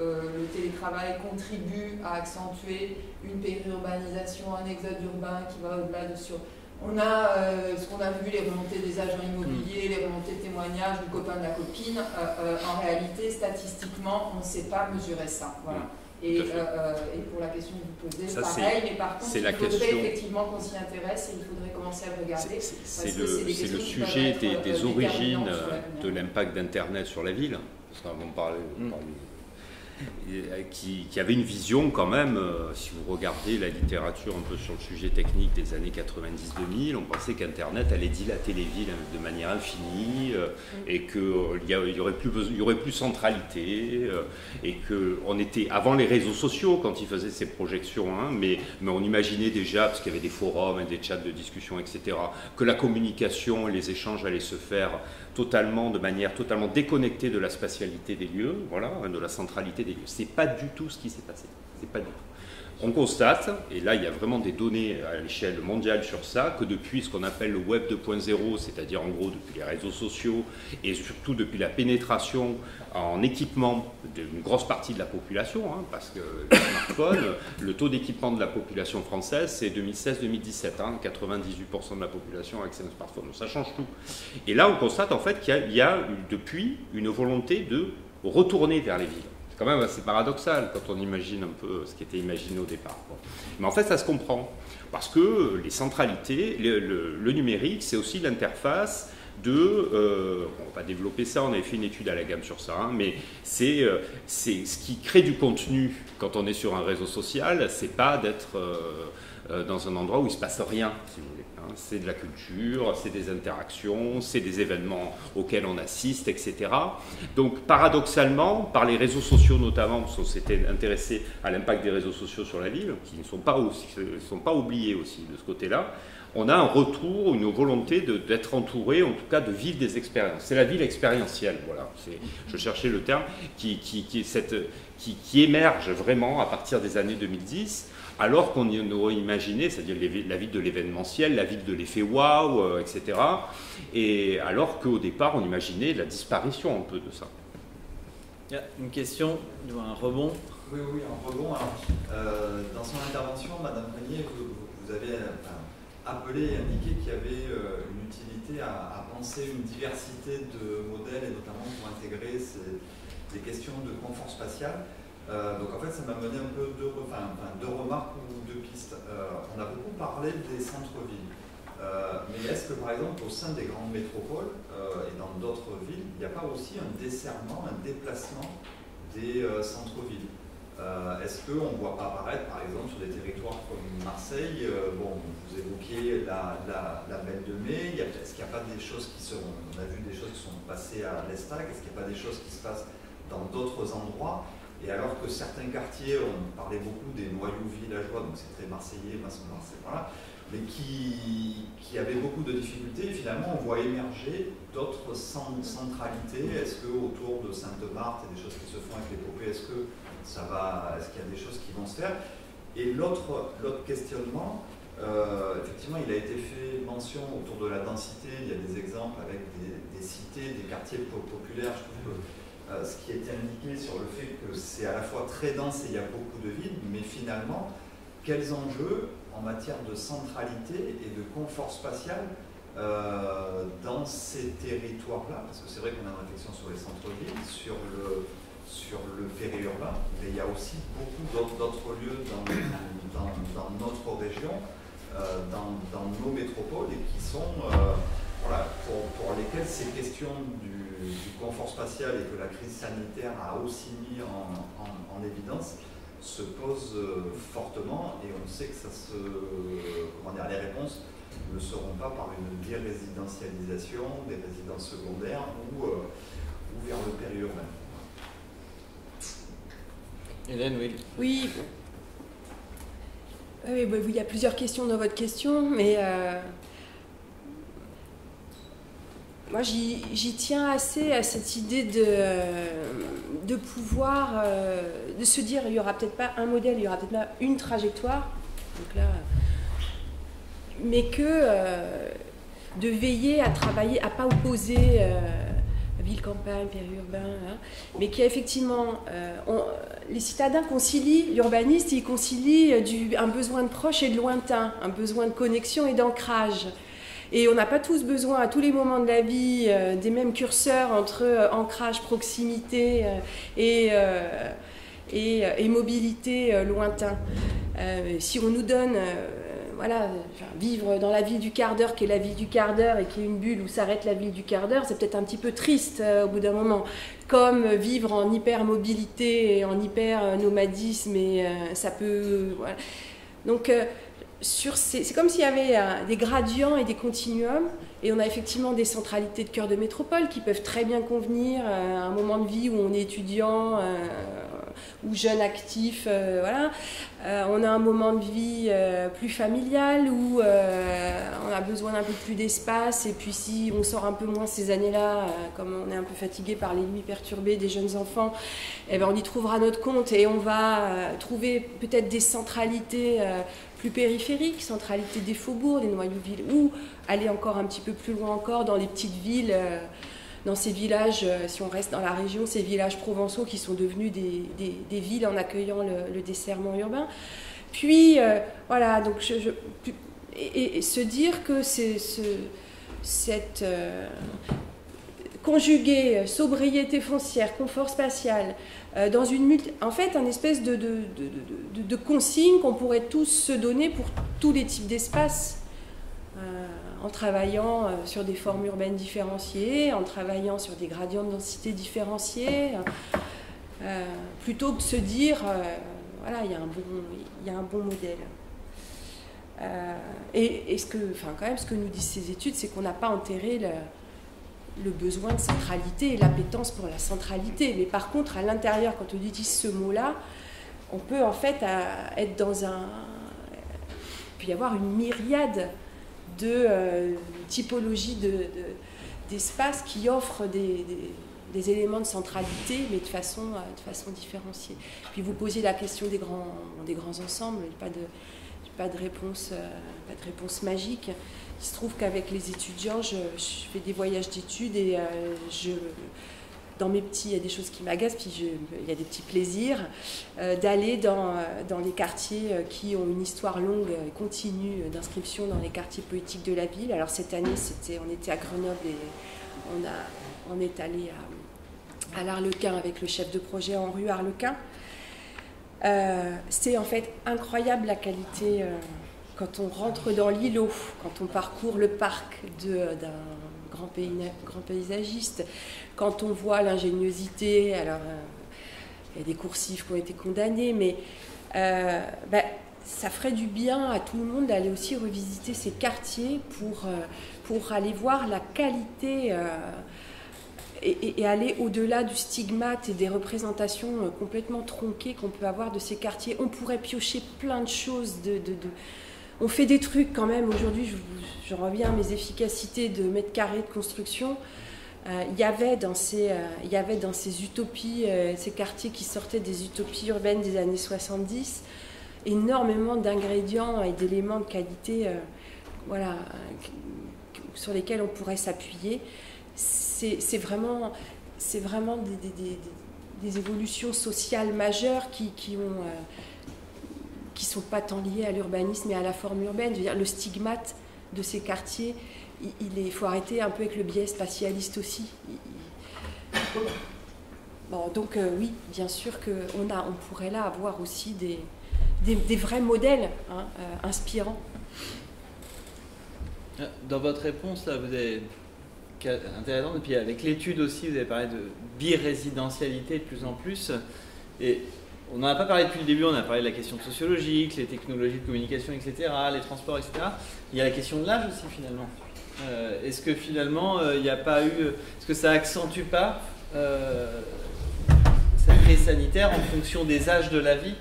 euh, le télétravail contribue à accentuer une périurbanisation, un exode urbain qui va au-delà de sur... On a euh, ce qu'on a vu, les remontées des agents immobiliers, les remontées de témoignages du copain de la copine. Euh, euh, en réalité, statistiquement, on ne sait pas mesurer ça. Voilà. Et, euh, et pour la question que vous posez, ça, pareil, mais par contre, il faudrait question... effectivement qu'on s'y intéresse et il faudrait commencer à regarder. C'est le, le sujet des, être, des euh, origines de l'impact d'Internet sur la ville, parce qu'on en parlait. Mm. Qui, qui avait une vision quand même, euh, si vous regardez la littérature un peu sur le sujet technique des années quatre-vingt-dix deux mille, on pensait qu'Internet allait dilater les villes de manière infinie euh, et qu'il euh, y aurait plus, y aurait plus centralité euh, et qu'on était avant les réseaux sociaux quand ils faisaient ces projections, hein, mais, mais on imaginait déjà, parce qu'il y avait des forums, des chats de discussion, et cetera, que la communication et les échanges allaient se faire totalement, de manière totalement déconnectée de la spatialité des lieux, voilà, de la centralité des lieux. C'est pas du tout ce qui s'est passé. C'est pas du tout. On constate, et là il y a vraiment des données à l'échelle mondiale sur ça, que depuis ce qu'on appelle le web deux point zéro, c'est-à-dire en gros depuis les réseaux sociaux et surtout depuis la pénétration en équipement d'une grosse partie de la population, hein, parce que le smartphone, le taux d'équipement de la population française c'est deux mille seize deux mille dix-sept, hein, quatre-vingt-dix-huit pour cent de la population a accès à un smartphone, donc ça change tout. Et là on constate en fait qu'il y, y a depuis une volonté de retourner vers les villes. Quand même, c'est paradoxal quand on imagine un peu ce qui était imaginé au départ. Bon. Mais en fait, ça se comprend. Parce que les centralités, le, le, le numérique, c'est aussi l'interface de... Euh, on va développer ça, on avait fait une étude à la gamme sur ça, hein, mais c'est euh, ce qui crée du contenu quand on est sur un réseau social, c'est pas d'être euh, dans un endroit où il se passe rien, si vous voulez. Hein. C'est de la culture, c'est des interactions, c'est des événements auxquels on assiste, et cetera. Donc paradoxalement, par les réseaux sociaux notamment, parce qu'on s'était intéressé à l'impact des réseaux sociaux sur la ville, qui ne sont pas, aussi, sont pas oubliés aussi de ce côté-là, on a un retour, une volonté d'être entouré, en tout cas de vivre des expériences. C'est la ville expérientielle, voilà. Je cherchais le terme, qui, qui, qui, cette, qui, qui émerge vraiment à partir des années deux mille dix, alors qu'on aurait imaginé, c'est-à-dire la ville de l'événementiel, la ville de l'effet waouh, et cetera. Et alors qu'au départ, on imaginait la disparition un peu de ça. Il y a une question, un rebond. Oui, oui, un rebond. Alors, euh, dans son intervention, Madame Reigner, vous, vous avez... Enfin, appelé et indiqué qu'il y avait euh, une utilité à, à penser une diversité de modèles et notamment pour intégrer ces, des questions de confort spatial. Euh, donc en fait, ça m'a mené un peu deux, enfin, deux remarques ou deux pistes. Euh, on a beaucoup parlé des centres-villes, euh, mais est-ce que par exemple au sein des grandes métropoles euh, et dans d'autres villes, il n'y a pas aussi un desserrement, un déplacement des euh, centres-villes? Euh, Est-ce qu'on ne voit pas apparaître, par exemple, sur des territoires comme Marseille, euh, bon, vous évoquiez la, la, la Belle-de-Mai, est-ce qu'il n'y a pas des choses qui seront, on a vu des choses qui sont passées à l'Estac, est-ce qu'il n'y a pas des choses qui se passent dans d'autres endroits? Et alors que certains quartiers, on parlait beaucoup des noyaux villageois, donc c'est très marseillais, maçon marseillais, voilà, mais qui, qui avaient beaucoup de difficultés, finalement on voit émerger d'autres centralités. Est-ce qu'autour de Sainte-Marthe, il y a des choses qui se font avec l'épopée, est-ce que ça va, est-ce qu'il y a des choses qui vont se faire? Et l'autre questionnement, euh, effectivement, il a été fait mention autour de la densité, il y a des exemples avec des, des cités, des quartiers populaires. Je trouve que euh, ce qui était indiqué sur le fait que c'est à la fois très dense et il y a beaucoup de vide, mais finalement, quels enjeux en matière de centralité et de confort spatial euh, dans ces territoires-là? Parce que c'est vrai qu'on a une réflexion sur les centres-villes, sur le... sur le périurbain, mais il y a aussi beaucoup d'autres lieux dans, dans, dans notre région, euh, dans, dans nos métropoles, et qui sont, euh, voilà, pour, pour lesquelles ces questions du, du confort spatial et que la crise sanitaire a aussi mis en, en, en évidence se posent euh, fortement, et on sait que ça se, comment dire, les réponses ne seront pas par une dérésidentialisation des résidences secondaires ou, euh, ou vers le périurbain. Hélène, oui. Oui. Oui, oui, il y a plusieurs questions dans votre question, mais euh, moi j'y tiens assez à cette idée de, de pouvoir, euh, de se dire il n'y aura peut-être pas un modèle, il n'y aura peut-être pas une trajectoire, donc là, mais que euh, de veiller à travailler, à ne pas opposer euh, ville-campagne, périurbain, hein, mais qu'il y a effectivement... Euh, on, les citadins concilient, l'urbaniste, il concilie du, un besoin de proche et de lointain, un besoin de connexion et d'ancrage. Et on n'a pas tous besoin, à tous les moments de la vie, euh, des mêmes curseurs entre euh, ancrage, proximité euh, et, euh, et, et mobilité euh, lointain. Euh, si on nous donne... Euh, Voilà, vivre dans la ville du quart d'heure qui est la ville du quart d'heure et qui est une bulle où s'arrête la ville du quart d'heure, c'est peut-être un petit peu triste euh, au bout d'un moment. Comme vivre en hyper-mobilité et en hyper-nomadisme, et euh, ça peut... Euh, voilà. Donc, euh, c'est comme s'il y avait euh, des gradients et des continuums, et on a effectivement des centralités de cœur de métropole qui peuvent très bien convenir euh, à un moment de vie où on est étudiant... Euh, ou jeunes actifs, euh, voilà. Euh, on a un moment de vie euh, plus familial où euh, on a besoin d'un peu plus d'espace, et puis si on sort un peu moins ces années-là, euh, comme on est un peu fatigué par les nuits perturbées des jeunes enfants, eh ben, on y trouvera notre compte et on va euh, trouver peut-être des centralités euh, plus périphériques, centralités des faubourgs, des noyaux villes, ou aller encore un petit peu plus loin encore dans les petites villes. Euh, Dans ces villages, si on reste dans la région, ces villages provençaux qui sont devenus des, des, des villes en accueillant le, le desserrement urbain. Puis, euh, voilà, donc je, je, et, et se dire que c'est, ce, cette euh, conjuguer sobriété foncière, confort spatial, euh, dans une en fait, un espèce de, de, de, de, de consigne qu'on pourrait tous se donner pour tous les types d'espaces. Euh, en travaillant sur des formes urbaines différenciées, en travaillant sur des gradients de densité différenciés, euh, plutôt que de se dire, euh, voilà, il y a un bon, il y a un bon modèle. Euh, et, et ce que, enfin, quand même, ce que nous disent ces études, c'est qu'on n'a pas enterré le, le besoin de centralité et l'appétence pour la centralité. Mais par contre, à l'intérieur, quand on utilise ce mot-là, on peut en fait à, être dans un... Il peut y avoir une myriade de euh, typologie d'espace de, de, qui offre des, des, des éléments de centralité, mais de façon, de façon différenciée. Puis vous posiez la question des grands, des grands ensembles, pas de, pas, de réponse, euh, pas de réponse magique. Il se trouve qu'avec les étudiants, je, je fais des voyages d'études et euh, je... Dans mes petits, il y a des choses qui m'agacent, puis je, il y a des petits plaisirs euh, d'aller dans, dans les quartiers qui ont une histoire longue et continue d'inscription dans les quartiers politiques de la ville. Alors cette année, c'était, on était à Grenoble et on, a, on est allé à, à l'Arlequin avec le chef de projet en rue Arlequin. Euh, c'est en fait incroyable la qualité euh, quand on rentre dans l'îlot, quand on parcourt le parc d'un... grand paysagiste, quand on voit l'ingéniosité, alors il euh, y a des coursifs qui ont été condamnés, mais euh, ben, ça ferait du bien à tout le monde d'aller aussi revisiter ces quartiers pour, euh, pour aller voir la qualité euh, et, et, et aller au-delà du stigmate et des représentations euh, complètement tronquées qu'on peut avoir de ces quartiers. On pourrait piocher plein de choses de... de, de On fait des trucs quand même. Aujourd'hui, je, je reviens à mes efficacités de mètres carrés de construction. Euh, il y avait dans ces, euh, il y avait dans ces utopies, euh, ces quartiers qui sortaient des utopies urbaines des années soixante-dix, énormément d'ingrédients et d'éléments de qualité euh, voilà, sur lesquels on pourrait s'appuyer. C'est vraiment, c'est vraiment des, des, des, des évolutions sociales majeures qui, qui ont... Euh, qui ne sont pas tant liés à l'urbanisme et à la forme urbaine. Je veux dire, le stigmate de ces quartiers, il, il est, faut arrêter un peu avec le biais spatialiste aussi. Il, il... Bon, donc euh, oui, bien sûr qu'on on pourrait là avoir aussi des, des, des vrais modèles hein, euh, inspirants. Dans votre réponse, là, vous avez... Intéressant, et puis avec l'étude aussi, vous avez parlé de birésidentialité de plus en plus. Et On n'en a pas parlé depuis le début, on a parlé de la question sociologique, les technologies de communication, et cetera, les transports, et cetera. Il y a la question de l'âge aussi, finalement. Euh, est-ce que finalement, il euh, n'y a pas eu... Est-ce que ça accentue pas euh, cette crise sanitaire en fonction des âges de la vie,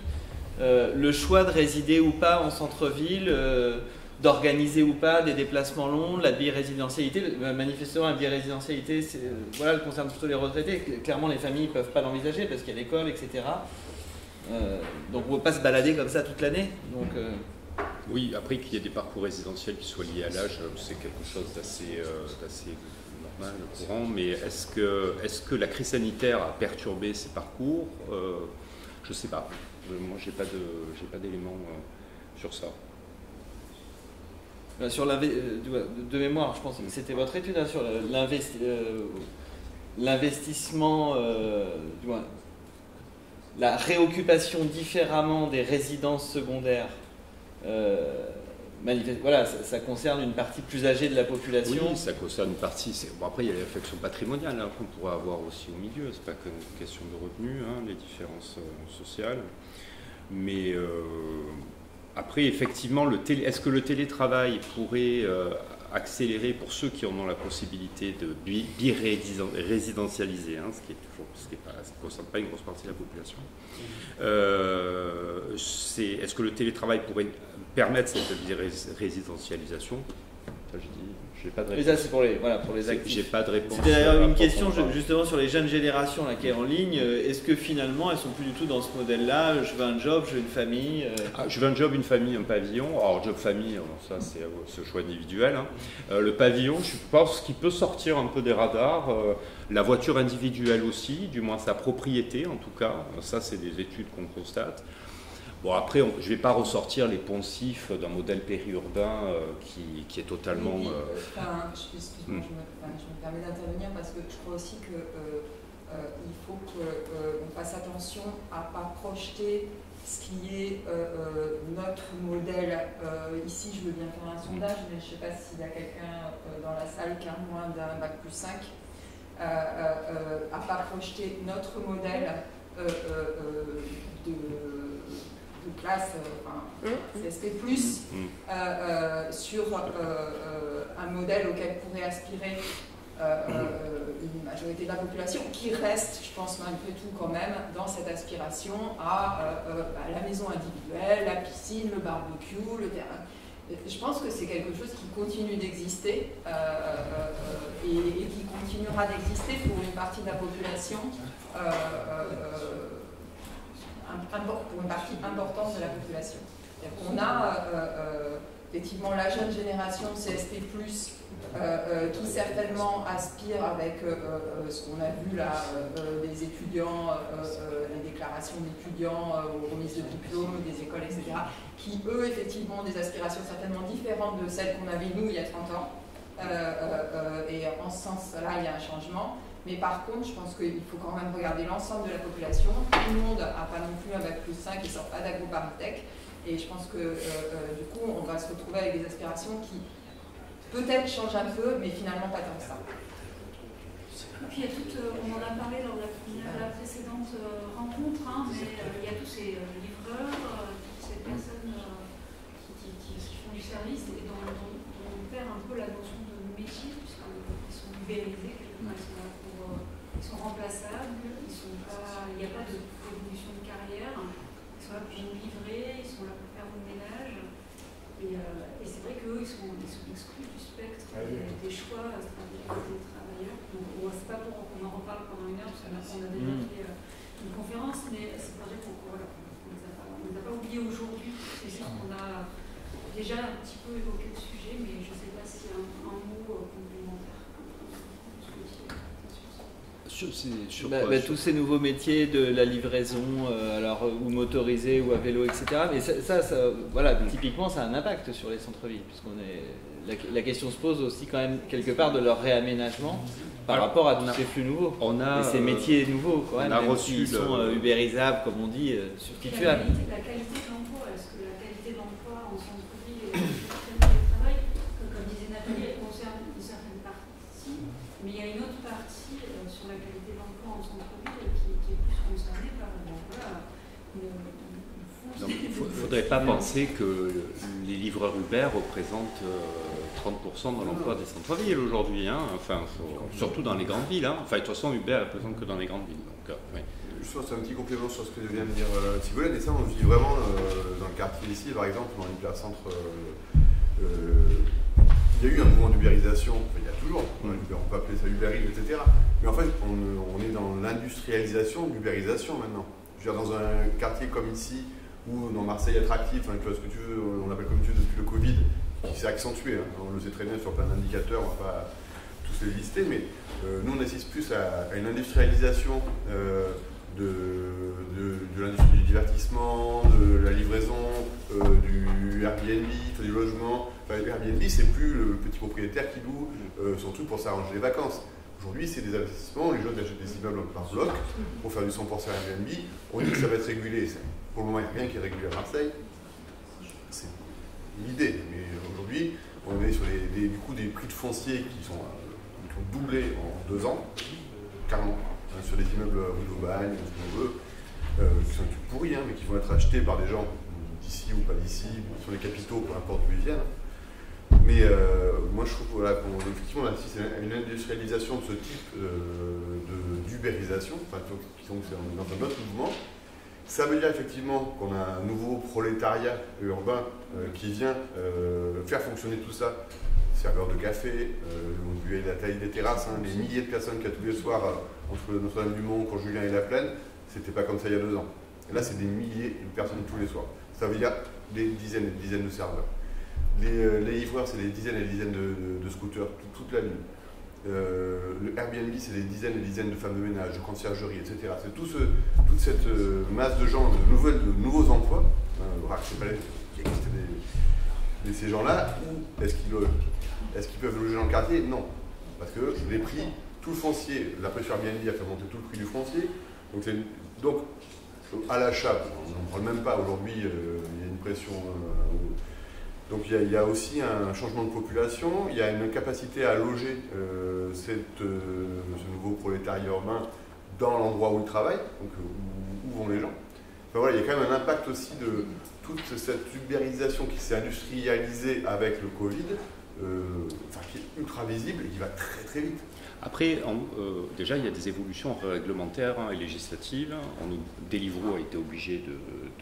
euh, le choix de résider ou pas en centre-ville, euh, d'organiser ou pas des déplacements longs, la birésidentialité. Manifestement, la birésidentialité, c'est, euh, voilà, elle concerne plutôt les retraités. Clairement, les familles ne peuvent pas l'envisager parce qu'il y a l'école, et cetera. Euh, donc on ne peut pas se balader comme ça toute l'année. Donc, euh... oui, après qu'il y ait des parcours résidentiels qui soient liés à l'âge, c'est quelque chose d'assez euh, normal, courant. Mais est-ce que, est-ce que la crise sanitaire a perturbé ces parcours? euh, Je ne sais pas. Moi, je n'ai pas d'éléments euh, sur ça. Sur la, de mémoire, je pense que c'était votre étude, hein, sur l'investissement, euh, euh, la réoccupation différemment des résidences secondaires. Euh, voilà, ça, ça concerne une partie plus âgée de la population. Oui, ça concerne une partie. Bon, après, il y a l'affection patrimoniale, hein, qu'on pourrait avoir aussi au milieu. C'est pas que une question de revenus, hein, les différences euh, sociales. Mais... Euh, Après, effectivement, le télé... est-ce que le télétravail pourrait euh, accélérer pour ceux qui en ont la possibilité de birésidentialiser, hein, ce qui ne concerne pas une grosse partie de la population. Euh, est-ce est que le télétravail pourrait permettre cette birésidentialisation? Je dis, j'ai pas de réponse. Mais ça, c'est pour les, voilà, pour les actifs. J'ai pas de réponse. C'était d'ailleurs une question justement sur les jeunes générations là, qui est en ligne. Est-ce que finalement elles sont plus du tout dans ce modèle-là? Je veux un job, je veux une famille. Euh... Ah, je veux un job, une famille, un pavillon. Alors job, famille, ça c'est ce choix individuel. Hein. Euh, le pavillon, je pense qu'il peut sortir un peu des radars. Euh, la voiture individuelle aussi, du moins sa propriété en tout cas. Ça c'est des études qu'on constate. Bon, après, on, je ne vais pas ressortir les poncifs d'un modèle périurbain euh, qui, qui est totalement... Oui, euh... enfin, excuse-moi, mm. je, enfin, je me permets d'intervenir parce que je crois aussi qu'il euh, euh, faut qu'on euh, fasse attention à ne pas projeter ce qui est euh, notre modèle. Euh, ici, je veux bien faire un sondage, mais je ne sais pas s'il y a quelqu'un euh, dans la salle qui a moins d'un bac plus cinq, euh, euh, à ne pas projeter notre modèle euh, euh, de... de classe, euh, enfin, C S P plus, mm. euh, euh, sur euh, euh, un modèle auquel pourrait aspirer euh, mm. euh, une majorité de la population, qui reste, je pense malgré tout quand même, dans cette aspiration à, euh, à la maison individuelle, la piscine, le barbecue, le terrain. Je pense que c'est quelque chose qui continue d'exister euh, euh, et, et qui continuera d'exister pour une partie de la population euh, euh, pour une partie importante de la population. On a euh, euh, effectivement la jeune génération C S P plus, euh, euh, qui certainement aspire avec euh, ce qu'on a vu là, euh, des étudiants, euh, euh, les déclarations d'étudiants euh, aux remises de diplômes, des écoles, et cetera, qui eux effectivement ont des aspirations certainement différentes de celles qu'on avait nous il y a trente ans. Euh, euh, et en ce sens-là, il y a un changement. Mais par contre, je pense qu'il faut quand même regarder l'ensemble de la population. Tout le monde n'a pas non plus un bac plus cinq, ils ne sortent pas d'agro-paritech. Et je pense que euh, euh, du coup, on va se retrouver avec des aspirations qui peut-être changent un peu, mais finalement pas tant que ça. Et puis il y a tout, euh, on en a parlé lors de la, de la précédente euh, rencontre, hein, mais euh, il y a tous ces euh, livreurs, euh, toutes ces personnes euh, qui, qui, qui font du service et dont, dont, dont on perd un peu la notion de métier, puisqu'ils sont libéralisés. Ils sont remplaçables, ils sont pas, il n'y a pas de évolution de carrière, ils sont là pour nous livrer, ils sont là pour faire le ménage. Et, euh, et c'est vrai qu'eux, ils sont, ils sont exclus du spectre des, des choix stratégiques des travailleurs. Donc, c'est pas bon qu'on en reparle pendant une heure, parce qu'on a déjà fait euh, une conférence, mais c'est vrai qu'on ne les a pas oubliés aujourd'hui. C'est juste qu'on a déjà un petit peu évoqué le sujet, mais je ne sais pas s'il y a un, un mot euh, complémentaire. Sur, sur bah, quoi, bah, sur... Tous ces nouveaux métiers de la livraison, euh, alors, ou motorisés ou à vélo, et cetera. Mais ça, ça, ça voilà, typiquement, ça a un impact sur les centres-villes, puisqu'on est la, la question se pose aussi quand même quelque part de leur réaménagement par alors, rapport à tous a, ces flux nouveaux. On a et ces métiers euh, nouveaux, quand même, on a même reçu ils le... sont euh, ubérisables, comme on dit, euh, substituables. La, la qualité de l'emploi, est-ce que la qualité de l'emploi en centre-ville et le travail, comme disait Nathalie, concerne une certaine partie, mais il y a une autre partie. La qualité d'emploi en centre-ville qui, qui est plus concernée par voilà, une n'aurait pas pensé que les livreurs Uber représentent trente pour cent de l'emploi des centres-villes aujourd'hui, hein. Enfin, surtout dans les grandes villes. Hein. Enfin, de toute façon, Uber ne représente que dans les grandes villes. Donc, euh, oui. Juste sur un petit complément sur ce que vient de dire euh, Sigolène, et ça, on vit vraiment euh, dans le quartier ici, par exemple, dans l'hypercentre. Euh, euh, il y a eu un mouvement d'ubérisation, enfin, il y a toujours, on peut appeler ça Uber Eats, et cetera. Mais en fait, on, on est dans l'industrialisation de l'ubérisation maintenant. Je veux dire, dans un quartier comme ici, ou dans Marseille attractif, hein, tu vois ce que tu veux, on l'appelle comme tu veux depuis le Covid, qui s'est accentué, hein, on le sait très bien sur plein d'indicateurs, on va pas tous les lister, mais euh, nous on assiste plus à, à une industrialisation euh, de, de, de l'industrie du divertissement, de la livraison, euh, du Airbnb, du logement. Enfin, Airbnb, c'est plus le petit propriétaire qui loue, euh, surtout pour s'arranger les vacances. Aujourd'hui, c'est des investissements, les jeunes achètent des immeubles par bloc pour faire du cent pour cent Airbnb. On dit que ça va être régulé. Pour le moment, il n'y a rien qui est régulé à Marseille. C'est l'idée. Mais aujourd'hui, on est sur les, des, du coup, des prix de fonciers qui sont, euh, qui ont doublé en deux ans, carrément, hein, sur des immeubles rue d'Aubagne, ce qu'on veut, euh, qui sont tout pourris, hein, mais qui vont être achetés par des gens d'ici ou pas d'ici, sur les capitaux, peu importe d'où ils viennent. Mais euh, moi je trouve voilà, qu'effectivement là, si c'est une industrialisation de ce type euh, d'ubérisation, enfin qui sont dans un autre mouvement, ça veut dire effectivement qu'on a un nouveau prolétariat urbain euh, qui vient euh, faire fonctionner tout ça. Serveurs de café, euh, on vu la taille des terrasses, hein, les milliers de personnes qu'il y a tous les soirs euh, entre Notre-Dame-du-Mont, Courjulien et La Plaine, c'était pas comme ça il y a deux ans. Et là c'est des milliers de personnes tous les soirs. Ça veut dire des dizaines et des dizaines de serveurs. Les, les livreurs, c'est des dizaines et des dizaines de, de, de scooters tout, toute la nuit. Euh, le Airbnb, c'est des dizaines et des dizaines de femmes de ménage, de conciergerie, et cetera. C'est tout ce, toute cette euh, masse de gens, de, nouvelles, de nouveaux emplois, euh, je ne sais pas qui existaient des, des, ces gens-là, ou est-ce qu'ils est-ce qu'ils peuvent loger dans le quartier? Non. Parce que les prix, tout le foncier, la pression Airbnb a fait monter tout le prix du foncier. Donc, donc à l'achat, on n'en parle même pas aujourd'hui, il euh, y a une pression. Euh, Donc il y, a, il y a aussi un changement de population, il y a une capacité à loger euh, cette, euh, ce nouveau prolétariat urbain dans l'endroit où ils travaillent, donc où, où vont les gens. Enfin, voilà, il y a quand même un impact aussi de toute cette ubérisation qui s'est industrialisée avec le Covid, euh, enfin, qui est ultra visible et qui va très très vite. Après, on, euh, déjà, il y a des évolutions réglementaires hein, et législatives. Deliveroo a été obligé de,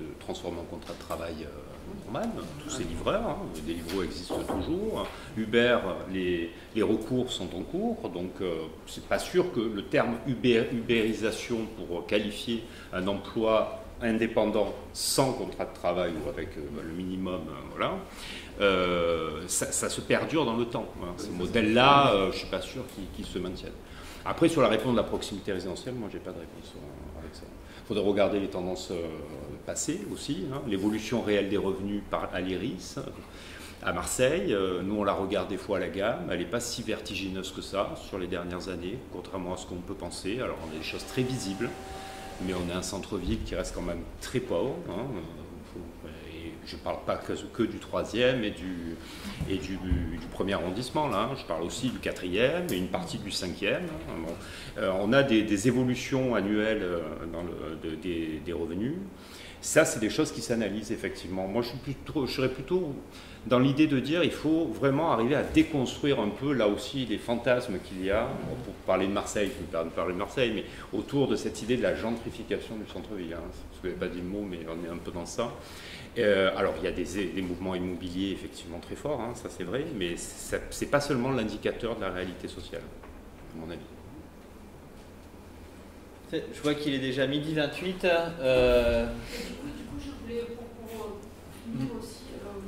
de transformer en contrat de travail euh, normal, tous ces livreurs, hein, des Deliveroo existent toujours. Uber, les, les recours sont en cours, donc euh, c'est pas sûr que le terme Uber, ubérisation pour qualifier un emploi indépendant sans contrat de travail ou avec euh, le minimum, euh, voilà, euh, ça, ça se perdure dans le temps. Hein. Ces modèles-là, euh, je suis pas sûr qu'ils qu'ils se maintiennent. Après, sur la réponse de la proximité résidentielle, moi j'ai pas de réponse avec ça. Il faudrait regarder les tendances euh, passées aussi, hein, l'évolution réelle des revenus par, à l'I R I S, à Marseille. Euh, nous, on la regarde des fois à la gamme, elle n'est pas si vertigineuse que ça sur les dernières années, contrairement à ce qu'on peut penser. Alors, on a des choses très visibles, mais on a un centre-ville qui reste quand même très pauvre. Hein, et je ne parle pas que, que du troisième et du, et du, du premier arrondissement, là. Hein, je parle aussi du quatrième et une partie du cinquième. Hein, bon. euh, on a des, des évolutions annuelles dans le, de, des, des revenus. Ça, c'est des choses qui s'analysent, effectivement. Moi, je, suis plutôt, je serais plutôt dans l'idée de dire qu'il faut vraiment arriver à déconstruire un peu, là aussi, les fantasmes qu'il y a, pour parler de Marseille, je ne vais pas parler de Marseille, mais autour de cette idée de la gentrification du centre-ville. Hein. Parce que je n'ai pas dit le mot, mais on est un peu dans ça. Euh, alors, il y a des, des mouvements immobiliers, effectivement, très forts, hein, ça c'est vrai, mais ce n'est pas seulement l'indicateur de la réalité sociale, à mon avis. Je vois qu'il est déjà midi vingt-huit. Euh... Du coup, je voulais pour finir aussi, euh,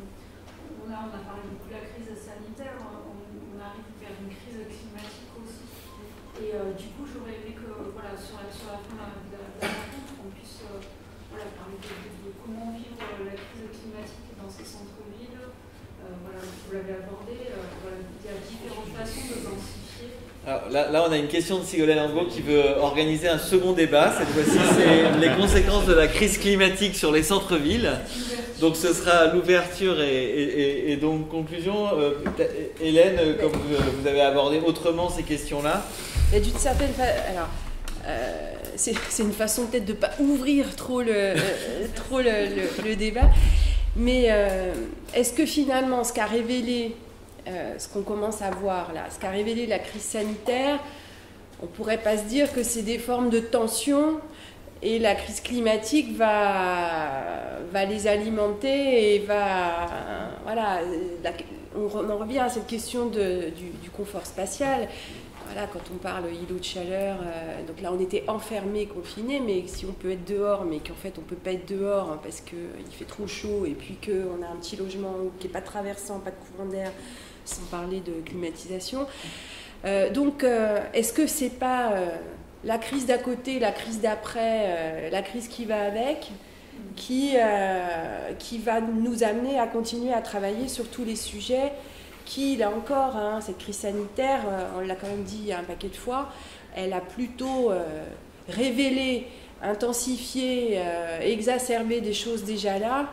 on, a, on a parlé beaucoup de la crise sanitaire, on, on arrive vers une crise climatique aussi. Et euh, du coup, j'aurais aimé que voilà, sur, la, sur la fin de la, de la rencontre, on puisse euh, voilà, parler de, de, de comment vivre la crise climatique dans ces centres-villes. Euh, voilà, vous l'avez abordé, euh, voilà, il y a différentes façons de densifier. Alors là, là, on a une question de Sigolène Langlois qui veut organiser un second débat. Cette fois-ci, c'est les conséquences de la crise climatique sur les centres-villes. Donc, ce sera l'ouverture et, et, et donc conclusion. Euh, Hélène, comme vous, vous avez abordé autrement ces questions-là. Et d'une certaine façon, alors, euh, c'est une façon peut-être de ne pas ouvrir trop le, euh, trop le, le, le débat. Mais euh, est-ce que finalement, ce qu'a révélé, euh, ce qu'on commence à voir là, ce qu'a révélé la crise sanitaire, on ne pourrait pas se dire que c'est des formes de tension et la crise climatique va, va les alimenter et va... Voilà, la, on en revient à cette question de, du, du confort spatial. Voilà, quand on parle îlot de chaleur, euh, donc là on était enfermés, confinés, mais si on peut être dehors, mais qu'en fait on peut pas être dehors hein, parce qu'il fait trop chaud et puis qu'on a un petit logement qui n'est pas traversant, pas de courant d'air, sans parler de climatisation. Euh, donc euh, est-ce que c'est pas euh, la crise d'à côté, la crise d'après, euh, la crise qui va avec, qui, euh, qui va nous amener à continuer à travailler sur tous les sujets qui, là encore, hein, cette crise sanitaire, on l'a quand même dit un paquet de fois, elle a plutôt euh, révélé, intensifié, euh, exacerbé des choses déjà là,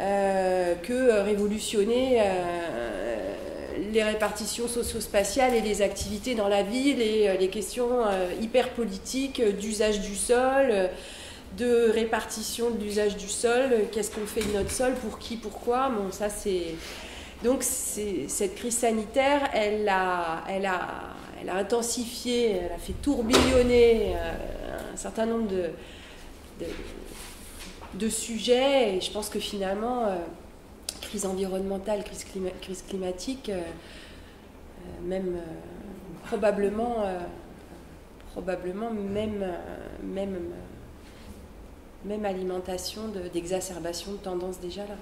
euh, que révolutionné euh, les répartitions socio-spatiales et les activités dans la ville et euh, les questions euh, hyper politiques d'usage du sol, euh, de répartition de l'usage du sol, euh, qu'est-ce qu'on fait de notre sol, pour qui, pourquoi, bon ça c'est... Donc cette crise sanitaire, elle a, elle, a, elle a intensifié, elle a fait tourbillonner euh, un certain nombre de, de, de sujets. Et je pense que finalement, euh, crise environnementale, crise, clima, crise climatique, euh, euh, même euh, probablement, euh, probablement même, euh, même, euh, même alimentation d'exacerbation de, de tendances déjà là.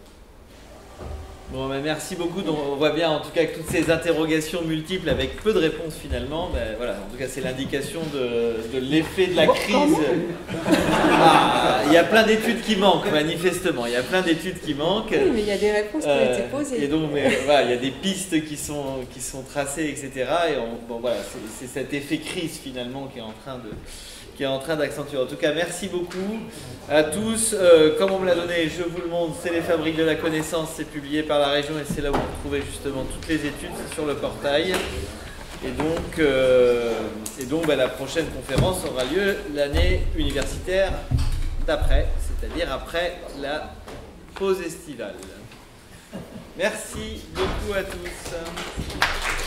Bon, bah merci beaucoup. Donc, on voit bien, en tout cas, que toutes ces interrogations multiples avec peu de réponses finalement, bah, voilà. En tout cas, c'est l'indication de, de l'effet de la crise. Ah, il y a plein d'études qui manquent, manifestement. Il y a plein d'études qui manquent. Oui, mais il y a des réponses qui ont été posées. Et donc, mais, voilà, il y a des pistes qui sont, qui sont tracées, et cetera. Et on, bon, voilà, c'est cet effet crise finalement qui est en train de... qui est en train d'accentuer. En tout cas, merci beaucoup à tous. Euh, comme on me l'a donné, je vous le montre, c'est les Fabriques de la Connaissance, c'est publié par la région et c'est là où vous trouvez justement toutes les études, c'est sur le portail. Et donc, euh, et donc bah, la prochaine conférence aura lieu l'année universitaire d'après, c'est-à-dire après la pause estivale. Merci beaucoup à tous.